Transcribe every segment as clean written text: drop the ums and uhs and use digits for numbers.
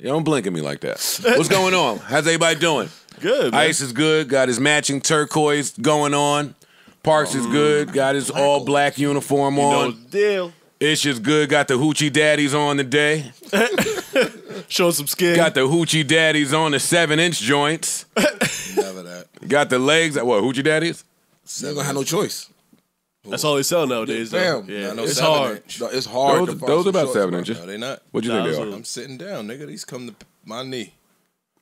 You don't blink at me like that. What's going on? How's everybody doing? Good, man. Ice is good. Got his matching turquoise going on. Parks is good. Got his all-black uniform on. You know the deal. Ish is good. Got the Hoochie Daddies on today. Show some skin. Got the Hoochie Daddies on the 7-inch joints. Never that. Got the legs. What, Hoochie Daddies? They're going to have no choice. That's all they sell nowadays. Damn, though. Yeah, no, it's hard. Inch. No, it's hard. Those are about 7 inches. No, they not. What you think they are? I'm sitting down, nigga. These come to my knee.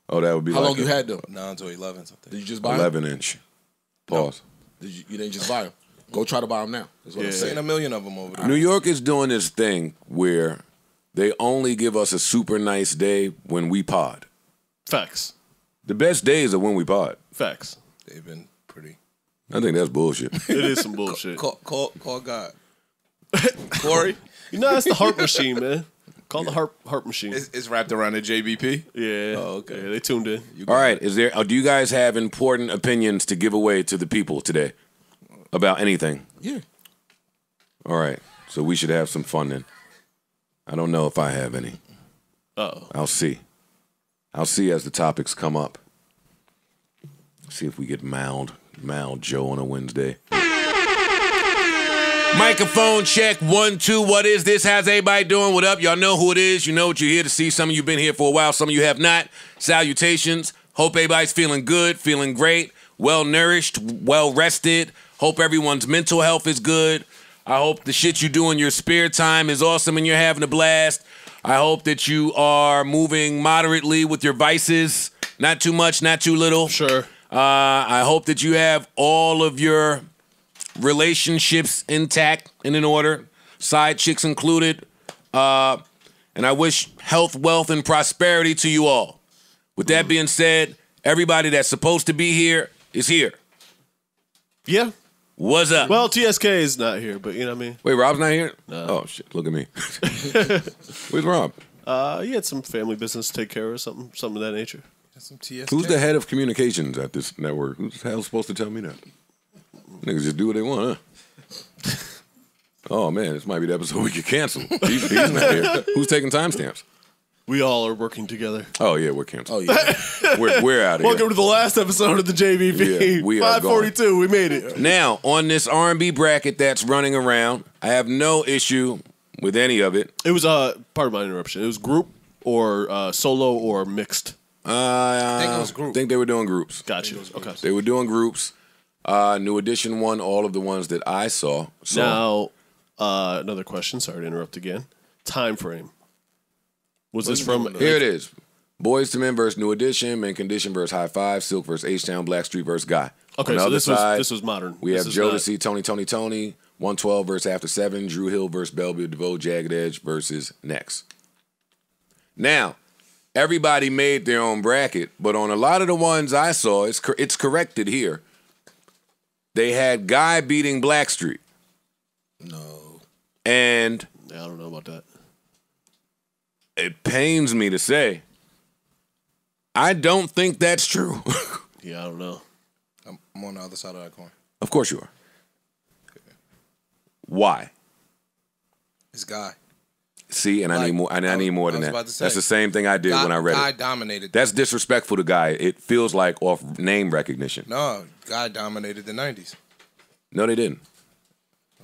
Oh, that would be. How long you had them? 9 to 11. Something. Did you just buy 11-inch? Pause. No. You didn't just buy them. Go try to buy them now. That's what I'm saying. A million of them over there. New York is doing this thing where they only give us a super nice day when we pod. Facts. The best days are when we pod. Facts. They've been pretty. I think that's bullshit. It is some bullshit. Call God. Corey? You know, that's the harp machine, man. Call the harp machine. It's wrapped around the JBP? Yeah. Oh, okay. Yeah, they tuned in. All right. Do you guys have important opinions to give away to the people today about anything? Yeah. All right. So we should have some fun then. I don't know if I have any. Uh-oh. I'll see. I'll see as the topics come up. See if we get mild Joe on a Wednesday. Microphone check 1 2. What is this? How's everybody doing? What up? Y'all know who it is. You know what you're here to see. Some of you been here for a while. Some of you have not. Salutations. Hope everybody's feeling good, feeling great, well nourished, well rested. Hope everyone's mental health is good. I hope the shit you do in your spare time is awesome and you're having a blast. I hope that you are moving moderately with your vices. Not too much, not too little. Sure. I hope that you have all of your relationships intact and in order, side chicks included. And I wish health, wealth, and prosperity to you all. With that being said, everybody that's supposed to be here is here. Yeah. What's up? Well, TSK is not here, but you know what I mean? Wait, Rob's not here? No. Oh, shit. Look at me. Where's Rob? He had some family business to take care of, something of that nature. Who's the head of communications at this network? Who's the hell supposed to tell me that? Niggas just do what they want, huh? Oh, man, this might be the episode we could cancel. He's not here. Who's taking timestamps? We all are working together. Oh, yeah, we're canceled. Oh, yeah. We're out of here. Welcome to the last episode of the JVP. Yeah, we are 542, gone. We made it. Now, on this R&B bracket that's running around, I have no issue with any of it. It was, pardon my interruption, it was group or solo or mixed. I think it was group. Think they were doing groups. Gotcha. Okay. They were doing groups. New Edition won all of the ones that I saw. So. Now, another question. Sorry to interrupt again. Time frame. Was this from? Here it is. Boys to Men versus New Edition. Men Condition versus High Five. Silk versus H-Town. Blackstreet versus Guy. Okay, so this was modern. We have Jodeci, Tony, 112 versus After 7. Drew Hill versus Bellevue DeVoe. Jagged Edge versus Next. Now. Everybody made their own bracket, but on a lot of the ones I saw, it's corrected here. They had Guy beating Blackstreet. No. And... yeah, I don't know about that. It pains me to say, I don't think that's true. Yeah, I don't know. I'm on the other side of that coin. Of course you are. Okay. Why? It's Guy. See, and like, I need more than that. That's the same thing I did when I read it. Guy dominated. That's disrespectful to Guy. It feels like off name recognition. No, Guy dominated the 90s. No, they didn't.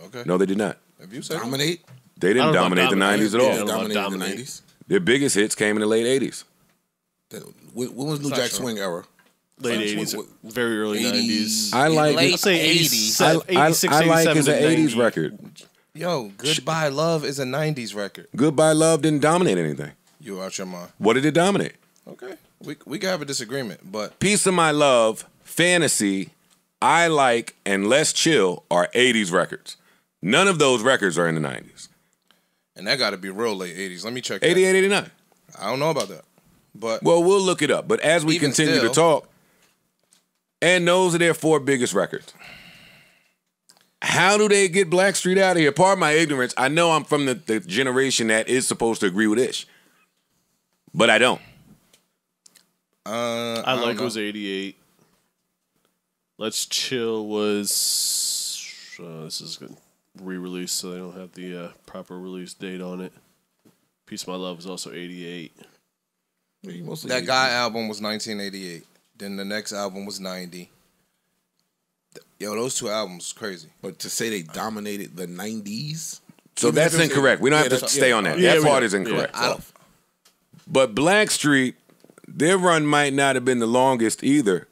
Okay. No, they did not. Have you said dominate? They didn't dominate the 90s at all. They didn't dominate the 90s. Their biggest hits came in the late 80s. When was New Jack Swing era? Late 80s, very early 90s. I like it. I say 80s. I like his 80s record. Yo, Goodbye Love is a 90s record. Goodbye Love didn't dominate anything. You out your mind. What did it dominate? Okay. We can have a disagreement, but... Piece of My Love, Fantasy, I Like, and Let's Chill are 80s records. None of those records are in the 90s. And that got to be real late 80s. Let me check 88, that. 89. I don't know about that, but... well, we'll look it up, but as we continue to talk, and those are their 4 biggest records. How do they get Blackstreet out of here? Pardon my ignorance. I know I'm from the generation that is supposed to agree with Ish, but I don't. I Like was 88. Let's Chill was... this is a re-release, so they don't have the proper release date on it. Peace of My Love was also 88. That Guy album was 1988. Then the next album was 90. Yo, those two albums was crazy. But to say they dominated the 90s? So that's incorrect. We don't have to stay on that. That part is incorrect. But Blackstreet, their run might not have been the longest either.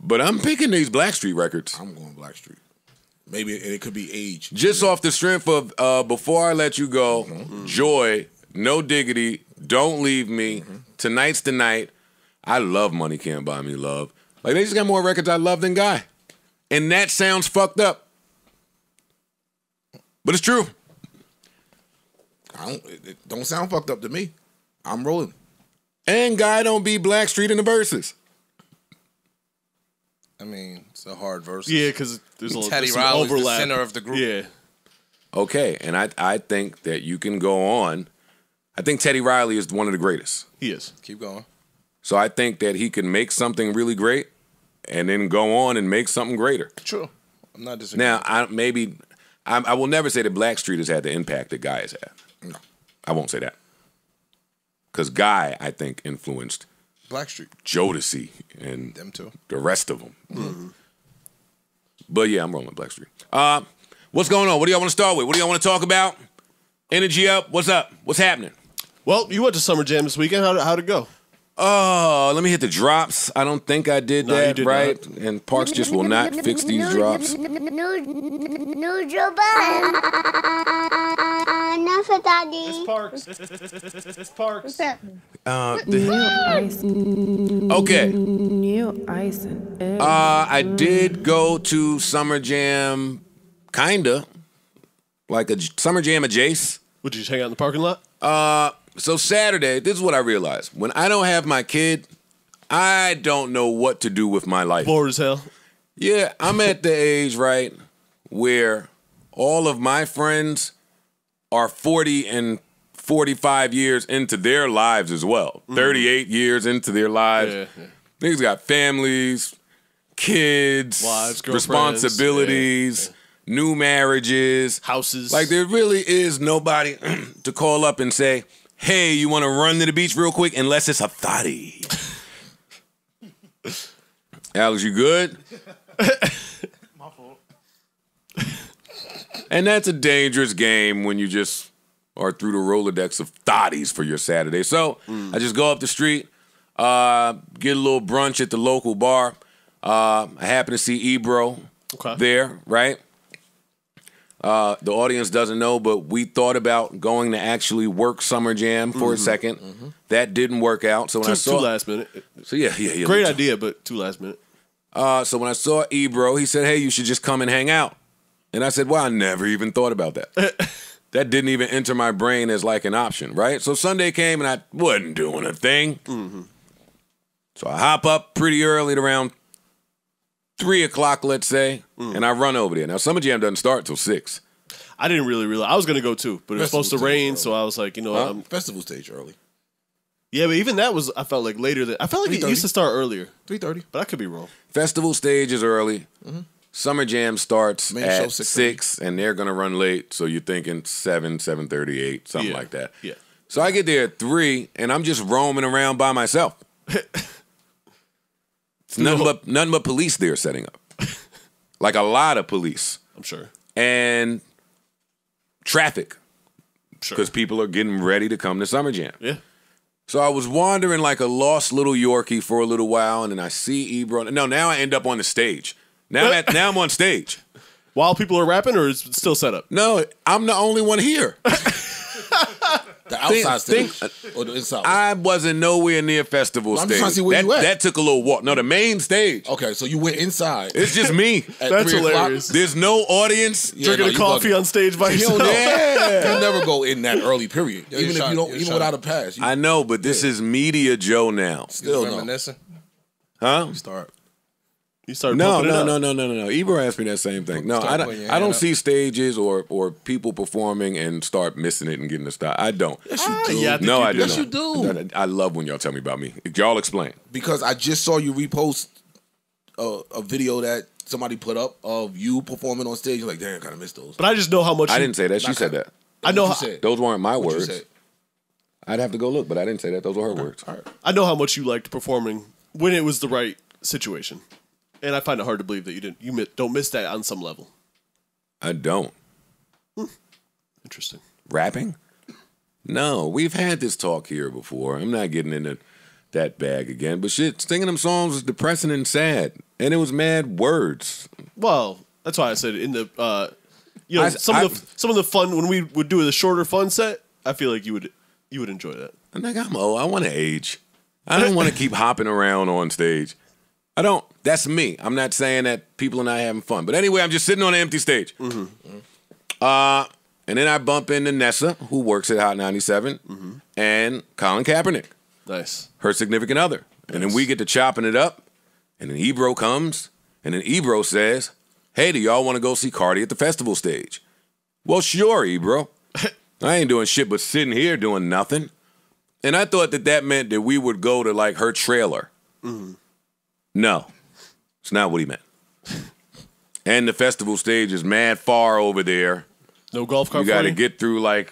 But I'm picking these Blackstreet records. I'm going Blackstreet. Maybe, and it could be age. Just off the strength of Before I Let You Go, Joy, No Diggity, Don't Leave Me, Tonight's the Night. I love Money Can't Buy Me Love. Like, they just got more records I love than Guy. And that sounds fucked up. But it's true. It don't sound fucked up to me. I'm rolling. And Guy don't beat Blackstreet in the verses. I mean, it's a hard verse. Yeah, because there's a little Teddy Riley's the center of the group. Yeah. Okay, and I think that you can go on. I think Teddy Riley is one of the greatest. He is. Keep going. So I think that he can make something really great and then go on and make something greater. True. I'm not disagreeing. Now, I will never say that Blackstreet has had the impact that Guy has had. No. I won't say that. Because Guy, I think, influenced Blackstreet, Jodeci, and them too, the rest of them. Mm-hmm. But yeah, I'm rolling Blackstreet. What's going on? What do y'all want to start with? What do y'all want to talk about? Energy up. What's up? What's happening? Well, you went to Summer Jam this weekend. How'd it go? Oh, let me hit the drops. I don't think I did that right. Not. And Parks just will not fix these drops. Enough of that, dude. It's Parks. It's Parks. What's that? Okay. New ice and eggs. I did go to Summer Jam, kinda. Like a Summer Jam at Jace. Would you just hang out in the parking lot? So Saturday, this is what I realized. When I don't have my kid, I don't know what to do with my life. Bored as hell. Yeah, I'm at the age, right, where all of my friends are 40 and 45 years into their lives as well. 38 years into their lives. Yeah. Niggas got families, kids, wives, responsibilities. Yeah. New marriages. Houses. Like, there really is nobody to call up and say, hey, you want to run to the beach real quick? Unless it's a thotty. Alex, you good? My fault. And that's a dangerous game when you just are through the Rolodex of thotties for your Saturday. So I just go up the street, get a little brunch at the local bar. I happen to see Ebro there, right? The audience doesn't know, but we thought about going to actually work Summer Jam for a second. That didn't work out. So when I saw last minute. So yeah. Great idea, but too last minute. So when I saw Ebro, he said, "Hey, you should just come and hang out." And I said, "Well, I never even thought about that. That didn't even enter my brain as like an option, right?" So Sunday came and I wasn't doing a thing. So I hop up pretty early at around 3 o'clock, let's say, and I run over there. Now, Summer Jam doesn't start till 6. I didn't really realize. I was going to go, too, but it was supposed to rain, so I was like, you know. Festival stage early. Yeah, but even that was, I felt like, later than. I felt like it used to start earlier. 3:30. But I could be wrong. Festival stage is early. Summer Jam starts at 6, and they're going to run late, so you're thinking 7, 7:38, something like that. Yeah. So I get there at 3, and I'm just roaming around by myself. It's nothing but police there setting up. Like a lot of police. I'm sure. And traffic. Because people are getting ready to come to Summer Jam. Yeah. So I was wandering like a lost little Yorkie for a little while, and then I see Ebro. No, now I end up on the stage. Now I'm on stage. While people are rapping, or it's still set up? No, I'm the only one here. The outside stage or the inside? I wasn't nowhere near festival stage. I'm just trying to see where you at. That took a little walk. No, the main stage. Okay, so you went inside. It's just me. That's hilarious. There's no audience. Drinking a coffee on stage by yourself. Yeah. You never go in that early period. Even if you don't, even without a pass. I know, but this is Media Joe now. Still reminiscing. Huh? You start. No. Ebro asked me that same thing. No, I don't see stages or people performing and start missing it and getting the style. I don't. Yes, you do. Yeah, I do. I love when y'all tell me about me. Y'all explain. Because I just saw you repost a video that somebody put up of you performing on stage. You're like, damn, I kind of missed those. But I just know how much. I didn't say that. She said that. I know. Those weren't my words. I'd have to go look, but I didn't say that. Those were her words. All right. I know how much you liked performing when it was the right situation, and I find it hard to believe that you didn't. You don't miss that on some level. I don't. Interesting. Rapping? No, we've had this talk here before. I'm not getting into that bag again. But shit, singing them songs was depressing and sad, and it was mad words. Well, that's why I said in the, you know, some of the fun when we would do the shorter fun set. I feel like you would enjoy that. I'm like, I'm old. I want to age. I don't want to keep hopping around on stage. I don't. That's me. I'm not saying that people and I having fun, but anyway, I'm just sitting on an empty stage. And then I bump into Nessa, who works at Hot 97, and Colin Kaepernick. Nice. Her significant other. Nice. And then we get to chopping it up, and then Ebro comes, and then Ebro says, hey, do y'all want to go see Cardi at the festival stage? Well, sure, Ebro. I ain't doing shit but sitting here doing nothing. And I thought that that meant that we would go to, like, her trailer. No. It's not what he meant. And the festival stage is mad far over there. No golf cart. You got to get through like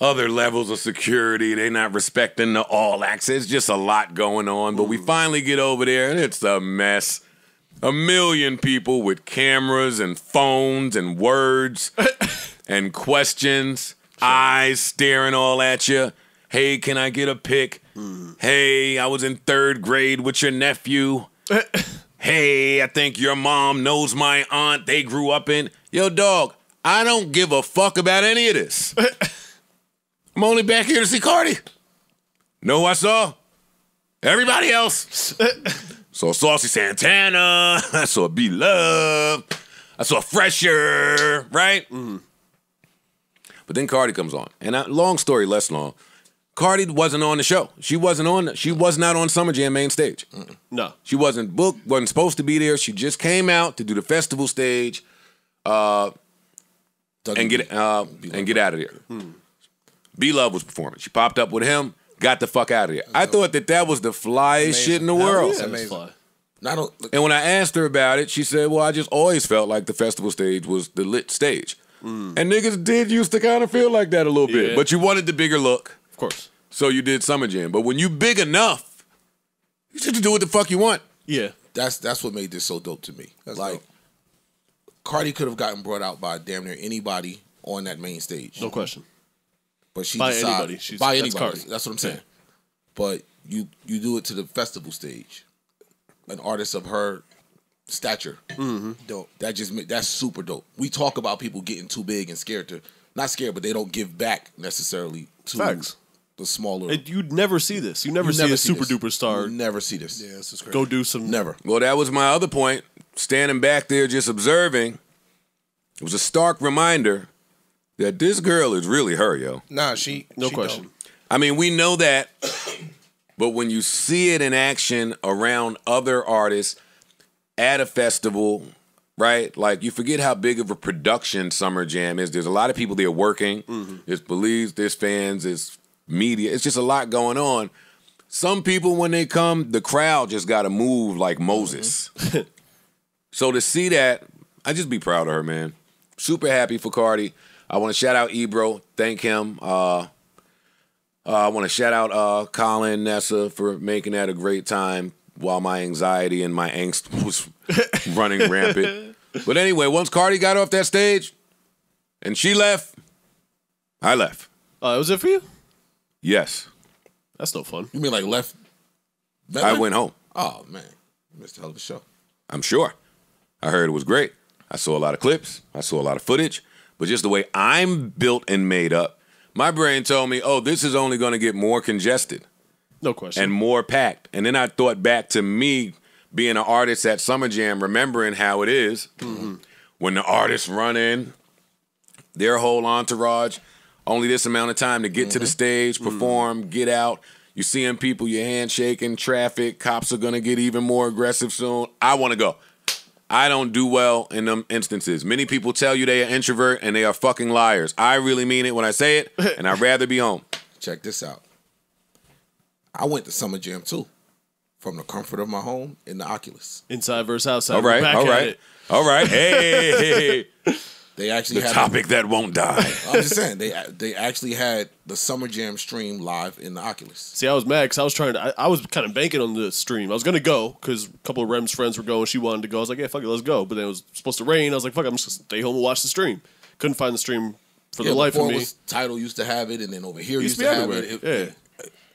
other levels of security. They're not respecting the all access. Just a lot going on. But we finally get over there, and it's a mess. A million people with cameras and phones and words and questions. Sure. Eyes staring all at you. Hey, can I get a pic? Hey, I was in 3rd grade with your nephew. Hey, I think your mom knows my aunt. They grew up in. Yo, dog. I don't give a fuck about any of this. I'm only back here to see Cardi. Know who I saw? Everybody else. Saw Saucy Santana. I saw B Love. I saw Fresher, right? But then Cardi comes on. And long story less long, Cardi wasn't on the show. She was not on Summer Jam main stage. No. She wasn't booked, wasn't supposed to be there. She just came out to do the festival stage. And get out of there. B-Love was performing. She popped up with him, got the fuck out of there. I thought that that was the flyest shit in the world. And when I asked her about it, she said, well, I just always felt like the festival stage was the lit stage. And niggas did used to kind of feel like that a little bit. But you wanted the bigger look. Of course. So you did Summer Jam. But when you big enough, you just do what the fuck you want. Yeah. That's what made this so dope to me. That's like, dope. Cardi could have gotten brought out by damn near anybody on that main stage. No question. But she decided, by anybody. That's what I'm saying. But you do it to the festival stage. An artist of her stature. Dope. That's super dope. We talk about people getting too big and scared to, not scared, but they don't give back necessarily to the smaller. And you'd never see this. You never see a super duper star. You never see this. Yeah, this is crazy. Go do some. Never. Well, that was my other point. Standing back there just observing, it was a stark reminder that this girl is really her, yo. Nah, no question. I mean, we know that, but when you see it in action around other artists at a festival, right? Like, you forget how big of a production Summer Jam is. There's a lot of people there working. There's beliefs, there's fans, there's media. It's just a lot going on. Some people, when they come, the crowd just got to move like Moses. So to see that, I just be proud of her, man. Super happy for Cardi. I want to shout out Ebro. Thank him. I want to shout out Colin, Nessa for making that a great time while my anxiety and my angst was running rampant. But anyway, once Cardi got off that stage and she left, I left. That was it for you? Yes. That's no fun. You mean like left? I went home. Oh, man. Missed a hell of a show. I'm sure. I heard it was great. I saw a lot of clips. I saw a lot of footage. But just the way I'm built and made up, my brain told me, oh, this is only going to get more congested. No question. And more packed. And then I thought back to me being an artist at Summer Jam, remembering how it is when the artists run in, their whole entourage, only this amount of time to get to the stage, perform, get out. You're seeing people, you're handshaking, traffic, cops are going to get even more aggressive soon. I want to go. I don't do well in them instances. Many people tell you they are introvert and they are fucking liars. I really mean it when I say it, and I'd rather be home. Check this out. I went to Summer Jam too, from the comfort of my home in the Oculus. Inside versus outside. All right, all right, all right. Hey, They actually the had topic that won't die. I'm just saying they actually had the Summer Jam stream live in the Oculus. See, I was mad because I was trying to. I was kind of banking on the stream. I was gonna go because a couple of Rem's friends were going. She wanted to go. I was like, yeah, fuck it, let's go. But then it was supposed to rain. I was like, fuck, I'm just gonna stay home and watch the stream. Couldn't find the stream for the life of me. Tidal used to have it, and then over here used to have it.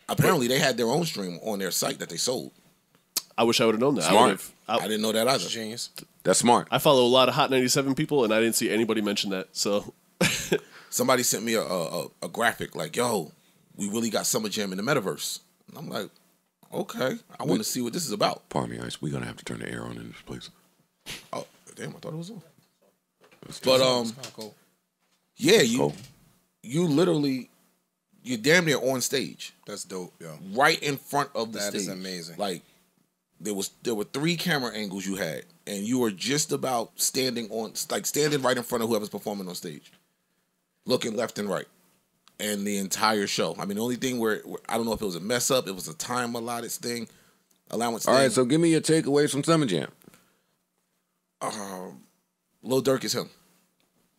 Apparently, they had their own stream on their site that they sold. I wish I would have known that. Smart. I didn't know that either. Genius. That's smart. I follow a lot of Hot 97 people, and I didn't see anybody mention that. So, somebody sent me a graphic like, "Yo, we really got Summer Jam in the metaverse." And I'm like, "Okay, I want to see what this is about." Pardon me, Ice. We're gonna have to turn the air on in this place. Oh, damn! I thought it was on. But yeah, you literally, you're damn near on stage. That's dope. Yeah, right in front of the stage. That is amazing. Like. There were three camera angles you had, and you were just about standing right in front of whoever's performing on stage, looking left and right, and the entire show. I mean, the only thing where I don't know if it was a mess up, it was a time allowance. All right, so give me your takeaways from Summer Jam. Lil Durk is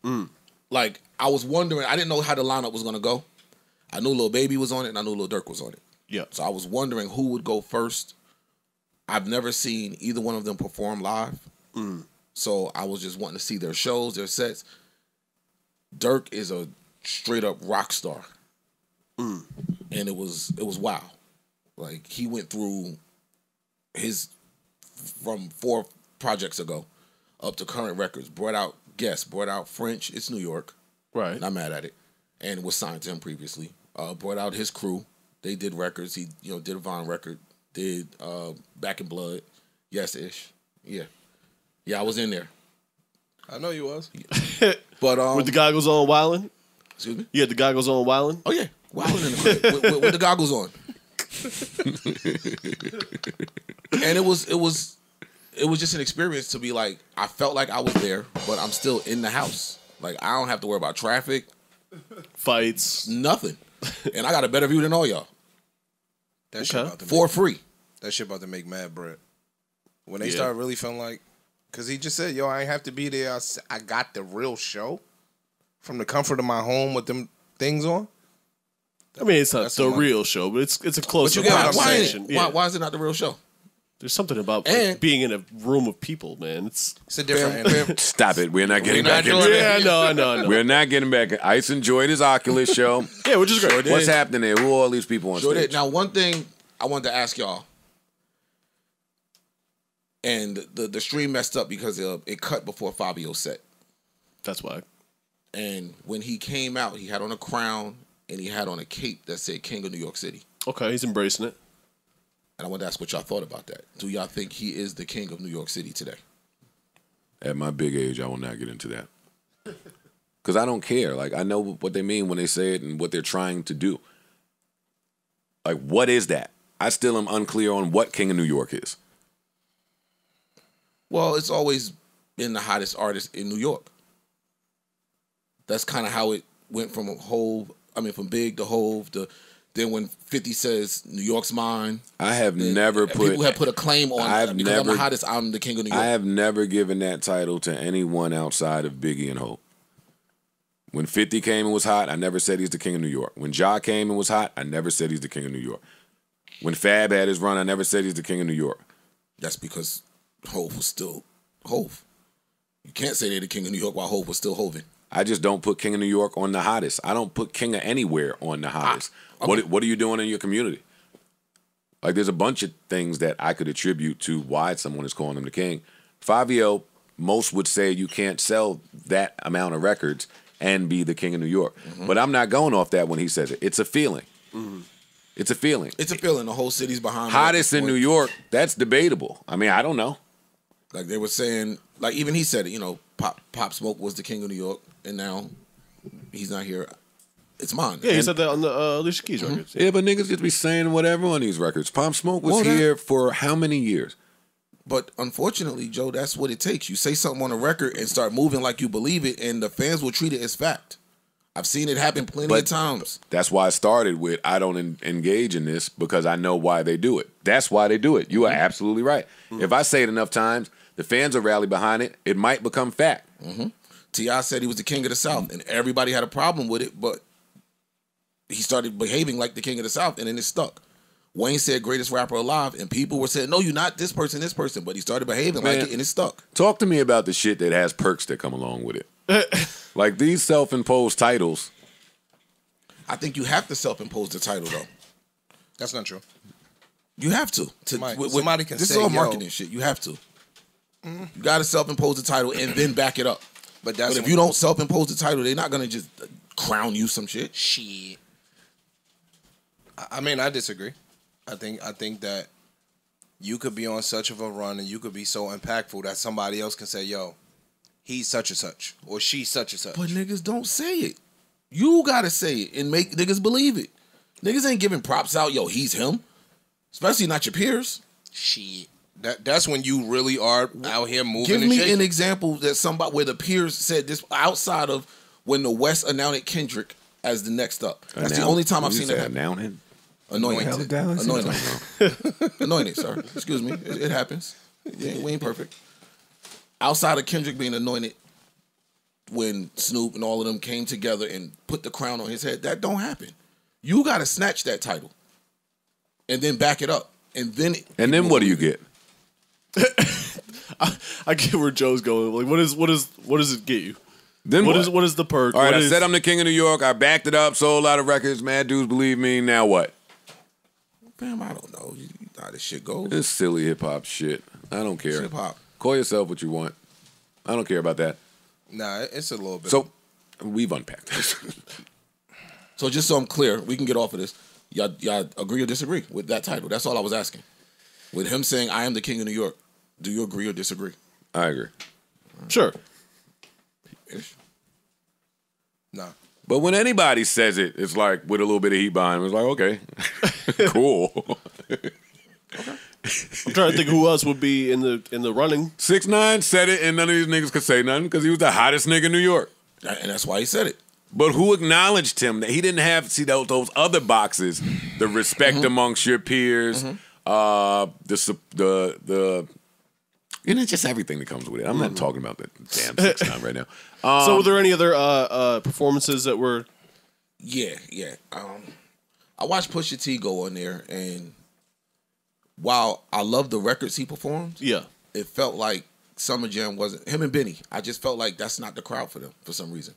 him. Like I was wondering, I didn't know how the lineup was gonna go. I knew Lil Baby was on it, and I knew Lil Durk was on it. Yeah. So I was wondering who would go first. I've never seen either one of them perform live. So I was just wanting to see their shows, their sets. Durk is a straight up rock star. And it was wow. Like he went through his from 4 projects ago up to current records, brought out guests, brought out French, it's New York. Right. Not mad at it. And was signed to him previously. Brought out his crew. They did records. He did a Von record. Did Back in Blood. Yes-ish. Yeah. Yeah, I was in there. I know you was. But with the goggles on, wildin'? Excuse me? You had the goggles on, wildin'? Oh, yeah. Wildin' in the crib with the goggles on. And it was just an experience to be like, I felt like I was there, but I'm still in the house. Like, I don't have to worry about traffic. Fights. Nothing. And I got a better view than all y'all. That shit about to make, for free. That shit about to make mad bread. When they start really feeling like, because he just said, yo, I ain't have to be there. I got the real show from the comfort of my home with them things on. I mean, it's not the real show, but it's a close conversation. Why is it not the real show? There's something about like, being in a room of people, man. It's a different. Stop it. We're not getting back in. Yeah, no. We're not getting back. Ice enjoyed his Oculus show. Yeah, which is great. What's happening there? Who are all these people on stage? Now, one thing I wanted to ask y'all, and the stream messed up because it cut before Fabio's set. That's why. And when he came out, he had on a crown and he had on a cape that said King of New York City. Okay, he's embracing it. And I want to ask what y'all thought about that. Do y'all think he is the king of New York City today? At my big age, I will not get into that. Because I don't care. Like, I know what they mean when they say it and what they're trying to do. Like, what is that? I still am unclear on what King of New York is. Well, it's always been the hottest artist in New York. That's kind of how it went from Hove, I mean, from Big to Hove to... Then when 50 says New York's mine, I have never put people have put a claim on. I've never, I'm the hottest. I'm the king of New York. I have never given that title to anyone outside of Biggie and Hope. When 50 came and was hot, I never said he's the king of New York. When Ja came and was hot, I never said he's the king of New York. When Fab had his run, I never said he's the king of New York. That's because Hope was still Hope. You can't say they're the king of New York while Hope was still Hovin'. I just don't put King of New York on the hottest. I don't put King of anywhere on the hottest. Okay. What are you doing in your community? Like, there's a bunch of things that I could attribute to why someone is calling him the king. Fabio, most would say you can't sell that amount of records and be the king of New York. But I'm not going off that when he says it. It's a feeling. It's a feeling. It's a feeling. The whole city's behind. Hottest in New York, that's debatable. I mean, I don't know. Like they were saying, like even he said it, you know, Pop Smoke was the king of New York. And now he's not here. It's mine. Yeah, he said that on the Alicia Keys records. Yeah, but niggas just be saying whatever on these records. Pop Smoke was here for how many years? But unfortunately, Joe, that's what it takes. You say something on a record and start moving like you believe it, and the fans will treat it as fact. I've seen it happen plenty of times. That's why I started with I don't engage in this because I know why they do it. That's why they do it. You are absolutely right. If I say it enough times, the fans will rally behind it. It might become fact. T.I. said he was the king of the South, and everybody had a problem with it, but he started behaving like the king of the South, and then it stuck. Wayne said greatest rapper alive, and people were saying, no, you're not this person, but he started behaving like it, and it stuck. Talk to me about the shit that has perks that come along with it. Like these self-imposed titles. I think you have to self-impose the title, though. That's not true. You have to. Somebody can this say, this is all marketing shit. You have to. You got to self-impose the title and then back it up. But if you don't self-impose the title, they're not going to just crown you some shit. Shit. I mean, I disagree. I think that you could be on such of a run and you could be so impactful that somebody else can say, yo, he's such and such or she's such and such. But niggas don't say it. You got to say it and make niggas believe it. Niggas ain't giving props out, yo, he's him. Especially not your peers. Shit. That's when you really are out here moving. Give me an example that somebody where the peers said this outside of when the West announced Kendrick as the next up. That's the only time I've seen that happen. Anointed. Anointed, sir. Excuse me. It happens. We ain't perfect. Outside of Kendrick being anointed, when Snoop and all of them came together and put the crown on his head, that don't happen. You got to snatch that title and then back it up. And then what do you get? I get where Joe's going. Like, what does it get you? Then what is the perk? All right, I said I'm the king of New York. I backed it up, sold a lot of records. Mad dudes believe me. Now what? Damn, I don't know how this shit goes. It's silly hip hop shit. I don't care. It's hip hop. Call yourself what you want. I don't care about that. Nah, it's a little bit. So we've unpacked this. So just so I'm clear, we can get off of this. Y'all agree or disagree with that title? That's all I was asking. With him saying, I am the king of New York, do you agree or disagree? I agree. Sure. Ish. Nah. But when anybody says it, it's like with a little bit of heat behind him. It's like, okay, cool. Okay. I'm trying to think who else would be in the running. 6ix9ine said it, and none of these niggas could say nothing because he was the hottest nigga in New York. And that's why he said it. But who acknowledged him? That he didn't have, see, those other boxes, the respect amongst your peers, and it's just everything that comes with it. I'm not talking about that damn 6ix9ine right now. So were there any other performances that were... Yeah. I watched Pusha T go on there, and while I love the records he performed, it felt like Summer Jam wasn't... Him and Benny, I just felt like that's not the crowd for them for some reason.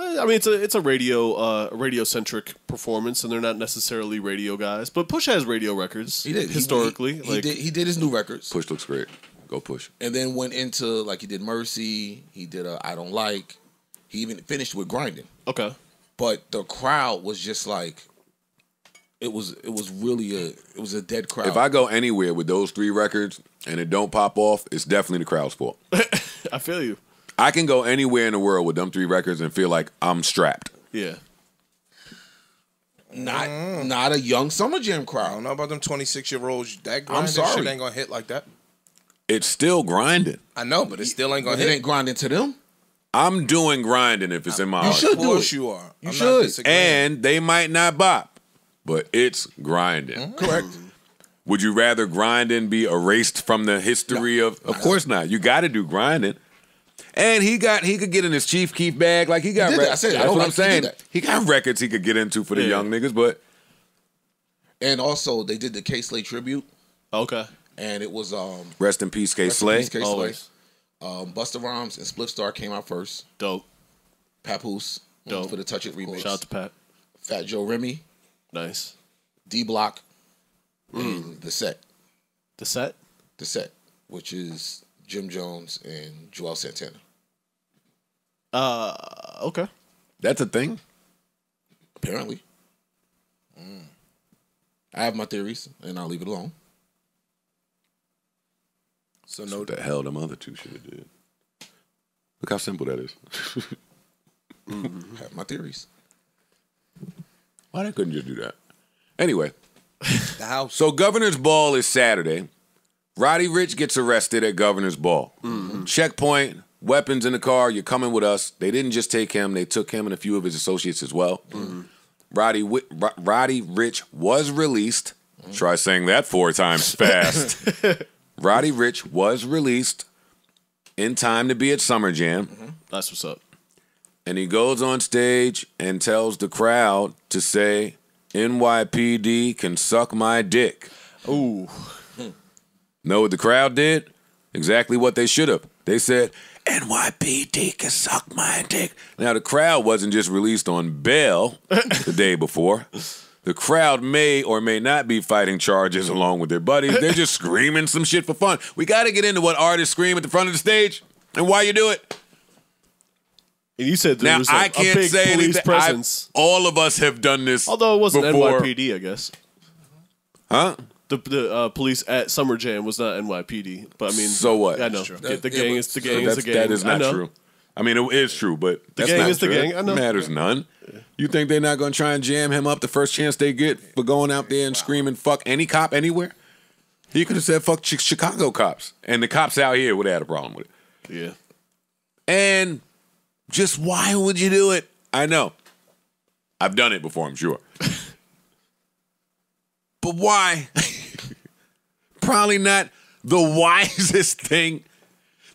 I mean, it's a radio-centric performance, and they're not necessarily radio guys. But Push has radio records. He did historically. He did his new records. Push looks great. Go Push. And then went into he did Mercy. He did I Don't Like. He even finished with Grinding. Okay. But the crowd was just like, it was really a dead crowd. If I go anywhere with those three records and it don't pop off, it's definitely the crowd's fault. I feel you. I can go anywhere in the world with them three records and feel like I'm strapped. Yeah. Not a young Summer Jam crowd. I don't know about them 26-year-olds. That grinding shit ain't gonna hit like that. It's still grinding. I know, but it still ain't gonna hit. It ain't grinding to them. I'm doing grinding if it's in my heart. You should do it. Of course you are. You should. And they might not bop, but it's grinding. Correct. Would you rather grinding be erased from the history of... Of course not. You gotta do grinding. And he could get in his Chief Keef bag. Like, he got records. That's what I'm saying. He got records he could get into for the young niggas, but... And also, they did the K-Slay tribute. Okay. And it was... Rest in peace, K-Slay. Always. Busta Rhymes and Splitstar came out first. Dope. Papoose. Dope. For the Touch It remix. Shout out to Pat. Fat Joe Remy. Nice. D-Block. And The Set. The Set? The Set, which is Jim Jones and Joel Santana. Okay. That's a thing? Apparently. I have my theories, and I'll leave it alone. So no, what the hell them other two should have did. Look how simple that is. I have my theories. Why they couldn't just do that? Anyway. So Governor's Ball is Saturday. Roddy Ricch gets arrested at Governor's Ball. Checkpoint, weapons in the car, you're coming with us. They didn't just take him, they took him and a few of his associates as well. Roddy Ricch was released. Try saying that 4 times fast. Roddy Ricch was released in time to be at Summer Jam. Mm-hmm. That's what's up. And he goes on stage and tells the crowd to say, NYPD can suck my dick. Ooh. Know what the crowd did? Exactly what they should have. They said, NYPD can suck my dick. Now, the crowd wasn't just released on bail the day before. The crowd may or may not be fighting charges along with their buddies. They're just screaming some shit for fun. We got to get into what artists scream at the front of the stage and why you do it. And you said there was a big police presence. All of us have done this. Although it wasn't before. NYPD, I guess. Huh? The police at Summer Jam was not NYPD. But I mean, so what? I know the gang is the gang. That is not true. I mean, it is true, but that's not true. The gang is the gang. I know. It matters none. You think they're not going to try and jam him up the first chance they get for going out there and screaming "fuck" any cop anywhere? He could have said "fuck Chicago cops," and the cops out here would have had a problem with it. Yeah. And just why would you do it? I know. I've done it before, I'm sure. But why? Probably not the wisest thing.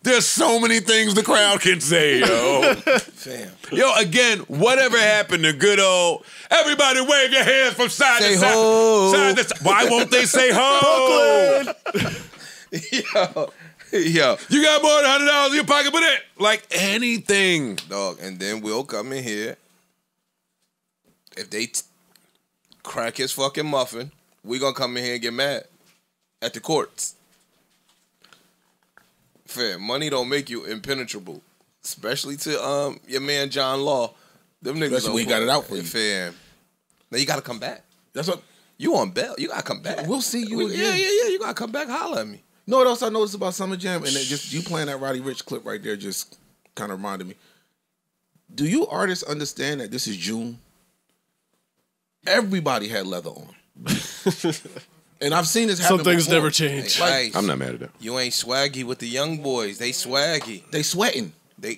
There's so many things the crowd can say, yo. Damn. Yo, again, whatever happened to good old, everybody wave your hands from side to side. Ho. Side to side. Why won't they say ho? Brooklyn. Yo. You got more than $100 in your pocket, but it. Like anything. Dog, and then we'll come in here. If they crack his fucking muffin, we gonna come in here and get mad at the courts. Fair. Money don't make you impenetrable. Especially to your man John Law. Them niggas don't. We got it out for you. Fair. Now you gotta come back. That's what you on bail. You gotta come back. We'll see you again. Yeah. You gotta come back. Holler at me. You know what else I noticed about Summer Jam? And it just you playing that Roddy Ricch clip right there just kind of reminded me. Do you artists understand that this is June? Everybody had leather on. And I've seen this happen. Some things before. Never change. Like, I'm not mad at that. You ain't swaggy with the young boys. They swaggy. They sweating. They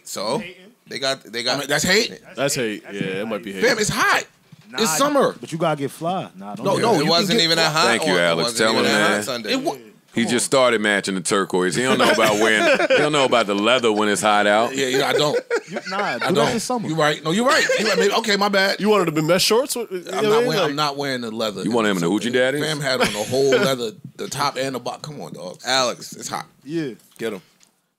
got. I mean, that's hate. That's hate. Yeah, it might be hate. Fam, it's hot. Nah, it's summer. But you gotta get fly. Nah, don't no. It wasn't even that hot. Thank you, Alex. Tell him that. He just started matching the turquoise. He don't know about wearing. He don't know about the leather when it's hot out. Yeah, I don't. I don't. This summer. You right? No, you're right. Maybe, okay, my bad. You wanted to be mesh shorts? I'm not wearing the leather. You want him in the hoochie daddy? Fam had on the whole leather, the top and the bottom. Come on, dog. Alex, it's hot. Yeah, get him.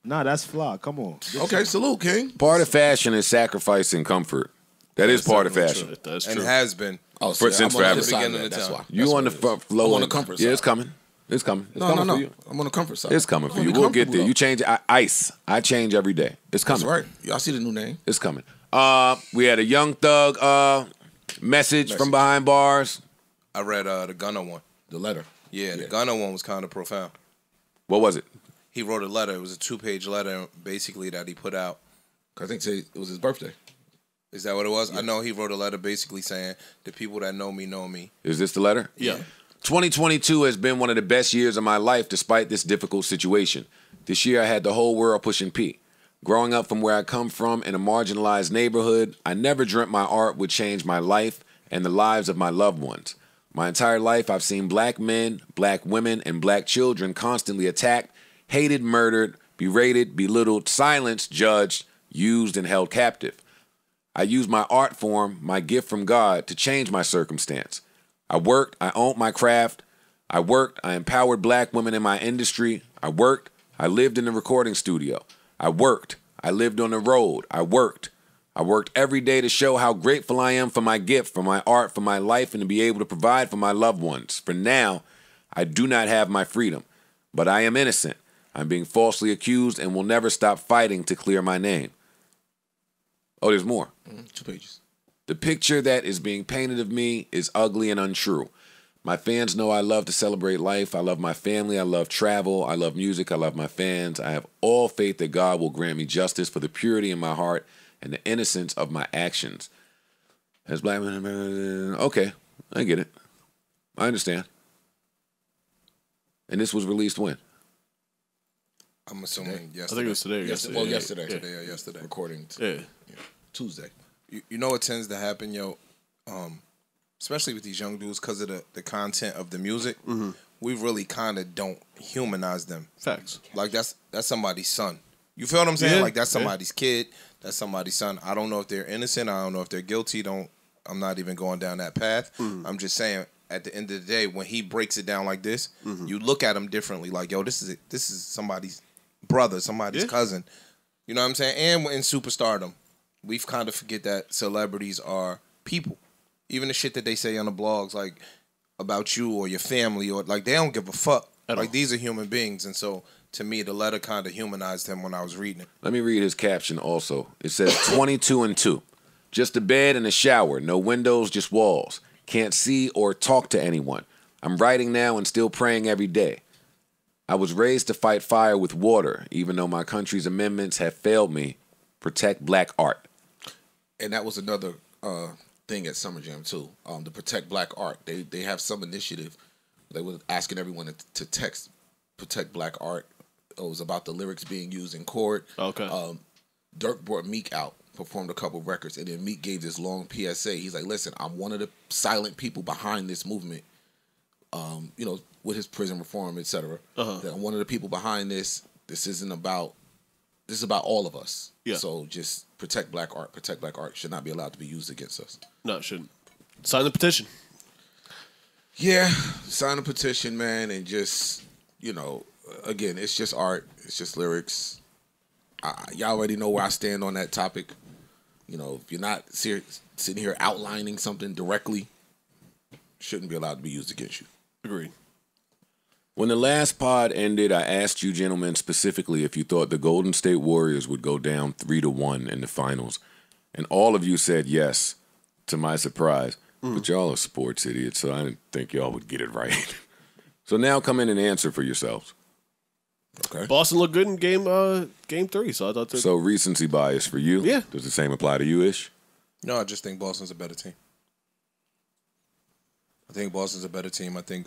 Nah, that's fly. Come on. Okay, salute, King. Part of fashion is sacrificing comfort. That's part of fashion. True. That's true. And has been. Oh, since forever. That's why. You on the flow? On the comfort. Yeah, it's coming. It's coming. It's coming for you. I'm on the comfort side. It's coming for you. We'll get there. You change ice. I change every day. It's coming. That's right. Y'all see the new name? It's coming. We had a Young Thug message from behind bars. I read the Gunna one. The letter. Yeah, the Gunna one was kind of profound. What was it? He wrote a letter. It was a 2-page letter, basically, that he put out. I think it was his birthday. Is that what it was? Yeah. I know he wrote a letter basically saying, the people that know me, know me. Is this the letter? Yeah. 2022 has been one of the best years of my life despite this difficult situation. This year I had the whole world pushing P. Growing up from where I come from in a marginalized neighborhood, I never dreamt my art would change my life and the lives of my loved ones. My entire life I've seen black men, black women, and black children constantly attacked, hated, murdered, berated, belittled, silenced, judged, used, and held captive. I used my art form, my gift from God, to change my circumstance. I worked, I owned my craft. I worked, I empowered black women in my industry. I worked, I lived in the recording studio. I worked, I lived on the road. I worked every day to show how grateful I am for my gift, for my art, for my life, and to be able to provide for my loved ones. For now, I do not have my freedom, but I am innocent. I'm being falsely accused and will never stop fighting to clear my name. Oh, there's more. 2 pages. The picture that is being painted of me is ugly and untrue. My fans know I love to celebrate life. I love my family. I love travel. I love music. I love my fans. I have all faith that God will grant me justice for the purity in my heart and the innocence of my actions. As black men, okay, I get it. I understand. And this was released when? I'm assuming yesterday. I think it was today. Yesterday. Well, yesterday. Yeah. Today or yesterday. Recording today. Yeah. Tuesday. You know what tends to happen, yo, especially with these young dudes because of the content of the music, we really kind of don't humanize them. Facts. Like, that's somebody's son. You feel what I'm saying? Yeah, like that's somebody's kid, that's somebody's son. I don't know if they're innocent. I don't know if they're guilty. I'm not even going down that path. I'm just saying, at the end of the day, when he breaks it down like this, you look at him differently. Like, yo, this is somebody's brother, somebody's cousin. You know what I'm saying? And in superstardom, we've kind of forget that celebrities are people. Even the shit that they say on the blogs, like about you or your family, or like they don't give a fuck. Like these are human beings, and so to me, the letter kind of humanized him when I was reading it. Let me read his caption also. It says 22 and 2, just a bed and a shower, no windows, just walls. Can't see or talk to anyone. I'm writing now and still praying every day. I was raised to fight fire with water, even though my country's amendments have failed me. Protect black art. And that was another thing at Summer Jam too. To protect black art, they have some initiative. They were asking everyone to text "protect black art." It was about the lyrics being used in court. Okay. Dirk brought Meek out, performed a couple of records, and then Meek gave this long PSA. He's like, listen, I'm one of the silent people behind this movement, you know, with his prison reform, etc. That I'm one of the people behind this. This is about all of us. Yeah. So just protect black art. Protect black art should not be allowed to be used against us. No, it shouldn't. Sign the petition. Yeah, sign a petition, man, and just, you know, again, it's just art. It's just lyrics. Y'all already know where I stand on that topic. You know, if you're not sitting here outlining something directly, shouldn't be allowed to be used against you. Agreed. When the last pod ended, I asked you gentlemen specifically if you thought the Golden State Warriors would go down 3-1 in the finals. And all of you said yes, to my surprise. But y'all are sports idiots, so I didn't think y'all would get it right. So now come in and answer for yourselves. Okay. Boston looked good in game 3, so I thought. So recency bias for you. Yeah. Does the same apply to you, Ish? No, I just think Boston's a better team. I think Boston's a better team. I think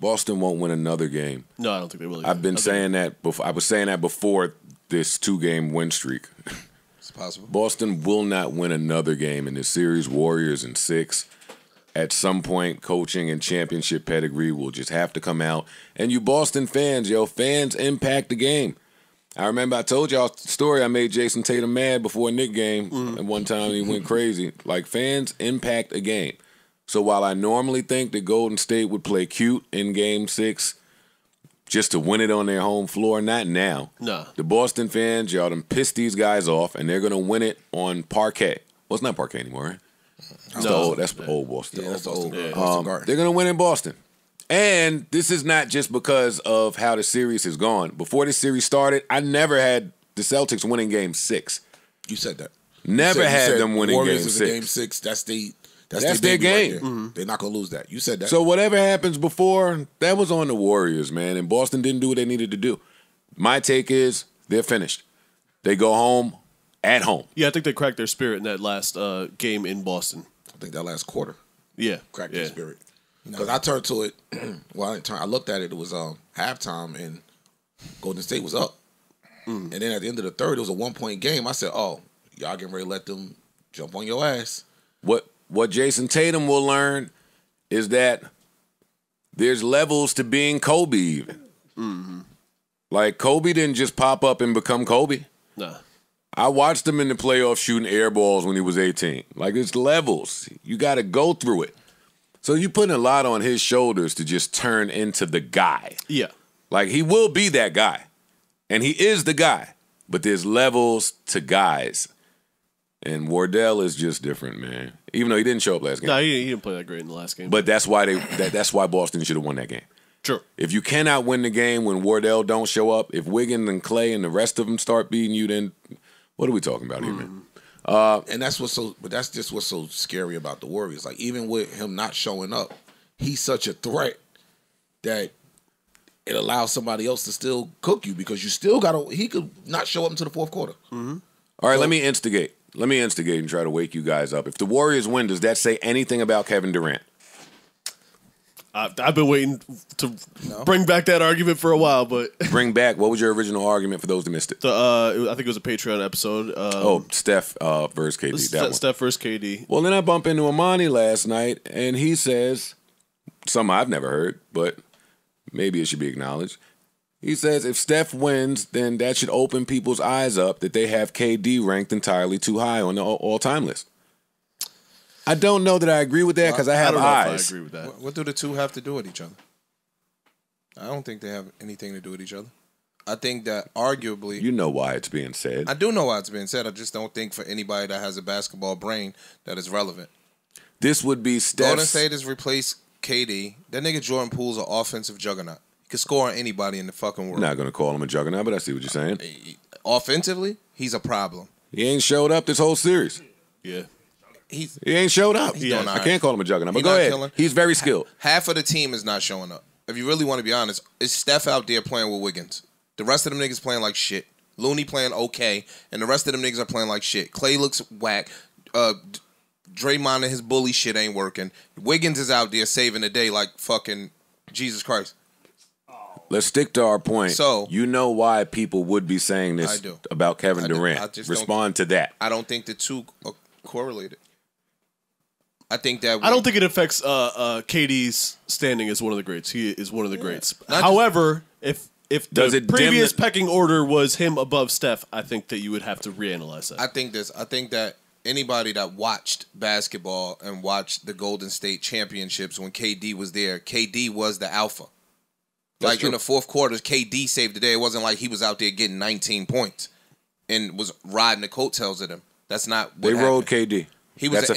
Boston won't win another game. No, I don't think they will. I've been saying that before. I was saying that before this 2-game win streak. It's possible. Boston will not win another game in this series. Warriors in 6. At some point, coaching and championship pedigree will just have to come out. And you Boston fans, yo, fans impact the game. I remember I told y'all a story. I made Jason Tatum mad before a Knicks game. And one time he went crazy. Like, fans impact a game. So while I normally think that Golden State would play cute in Game 6 just to win it on their home floor, not now. No. The Boston fans, y'all done pissed these guys off, and they're going to win it on parquet. Well, it's not parquet anymore, right? That's the old Boston. They're going to win in Boston. And this is not just because of how the series has gone. Before this series started, I never had the Celtics winning Game 6. You said that. Never had them winning Game 6. Game 6, that's their game. Right. They're not going to lose that. You said that. So whatever happens before, that was on the Warriors, man. And Boston didn't do what they needed to do. My take is they're finished. They go home. At home. Yeah, I think they cracked their spirit in that last game in Boston. I think that last quarter. Yeah. Cracked their spirit. Because I turned to it. Well, I didn't turn. I looked at it. It was halftime, and Golden State was up. And then at the end of the third, it was a 1-point game. I said, oh, y'all getting ready to let them jump on your ass. What Jason Tatum will learn is that there's levels to being Kobe even. Like, Kobe didn't just pop up and become Kobe. Nah. I watched him in the playoffs shooting air balls when he was 18. Like, it's levels. You got to go through it. So you're putting a lot on his shoulders to just turn into the guy. Yeah. Like, he will be that guy. And he is the guy. But there's levels to guys. And Wardell is just different, man. Even though he didn't show up last game. No, he didn't play that great in the last game. But that's why that's why Boston should have won that game. True. If you cannot win the game when Wardell don't show up, if Wiggins and Clay and the rest of them start beating you, then... what are we talking about here, man? And that's what's so. But that's just what's so scary about the Warriors. Like, even with him not showing up, he's such a threat that it allows somebody else to still cook you, because you still got to. He could not show up until the 4th quarter. All right, so, let me instigate and try to wake you guys up. If the Warriors win, does that say anything about Kevin Durant? I've been waiting to bring back that argument for a while, but bring back. What was your original argument for those that missed it? I think it was a Patreon episode. Steph versus KD. Steph versus KD. Well, then I bump into Imani last night, and he says something I've never heard, but maybe it should be acknowledged. He says if Steph wins, then that should open people's eyes up that they have KD ranked entirely too high on the all-time list. I don't know that I agree with that because I have eyes. I agree with that. What do the two have to do with each other? I don't think they have anything to do with each other. I think that arguably... You know why it's being said. I do know why it's being said. I just don't think for anybody that has a basketball brain that is relevant. This would be Steph. Golden State has replaced KD. That nigga Jordan Poole's an offensive juggernaut. He can score on anybody in the fucking world. I'm not going to call him a juggernaut, but I see what you're saying. Offensively, he's a problem. He ain't showed up this whole series. Yeah. He ain't showed up. I can't call him a juggernaut, but go ahead. He's very skilled. Half of the team is not showing up. If you really want to be honest, it's Steph out there playing with Wiggins. The rest of them niggas playing like shit. Looney playing okay, and the rest of them niggas are playing like shit. Clay looks whack. Draymond and his bully shit ain't working. Wiggins is out there saving the day like fucking Jesus Christ. Let's stick to our point. So you know why people would be saying this about Kevin Durant. Respond to that. I don't think the two are correlated. I think that I don't think it affects KD's standing as one of the greats. He is one of the greats. However, if the previous pecking order was him above Steph, I think that you would have to reanalyze that. I think that anybody that watched basketball and watched the Golden State Championships when KD was there, KD was the alpha. Like in the fourth quarter, KD saved the day. It wasn't like he was out there getting 19 points and was riding the coattails of them. That's not what happened. They rolled KD. He was an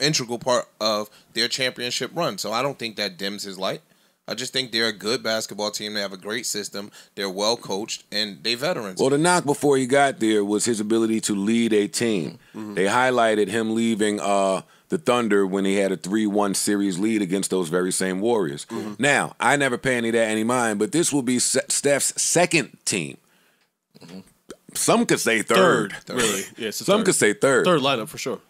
integral part of their championship run. So I don't think that dims his light. I just think they're a good basketball team. They have a great system. They're well coached, and they're veterans. Well, the knock before he got there was his ability to lead a team. Mm-hmm. They highlighted him leaving the Thunder when he had a 3-1 series lead against those very same Warriors. Mm-hmm. Now, I never pay any of that any mind, but this will be Steph's second team. Mm-hmm. Some could say third. Really? Yeah, some could say third. Third lineup for sure.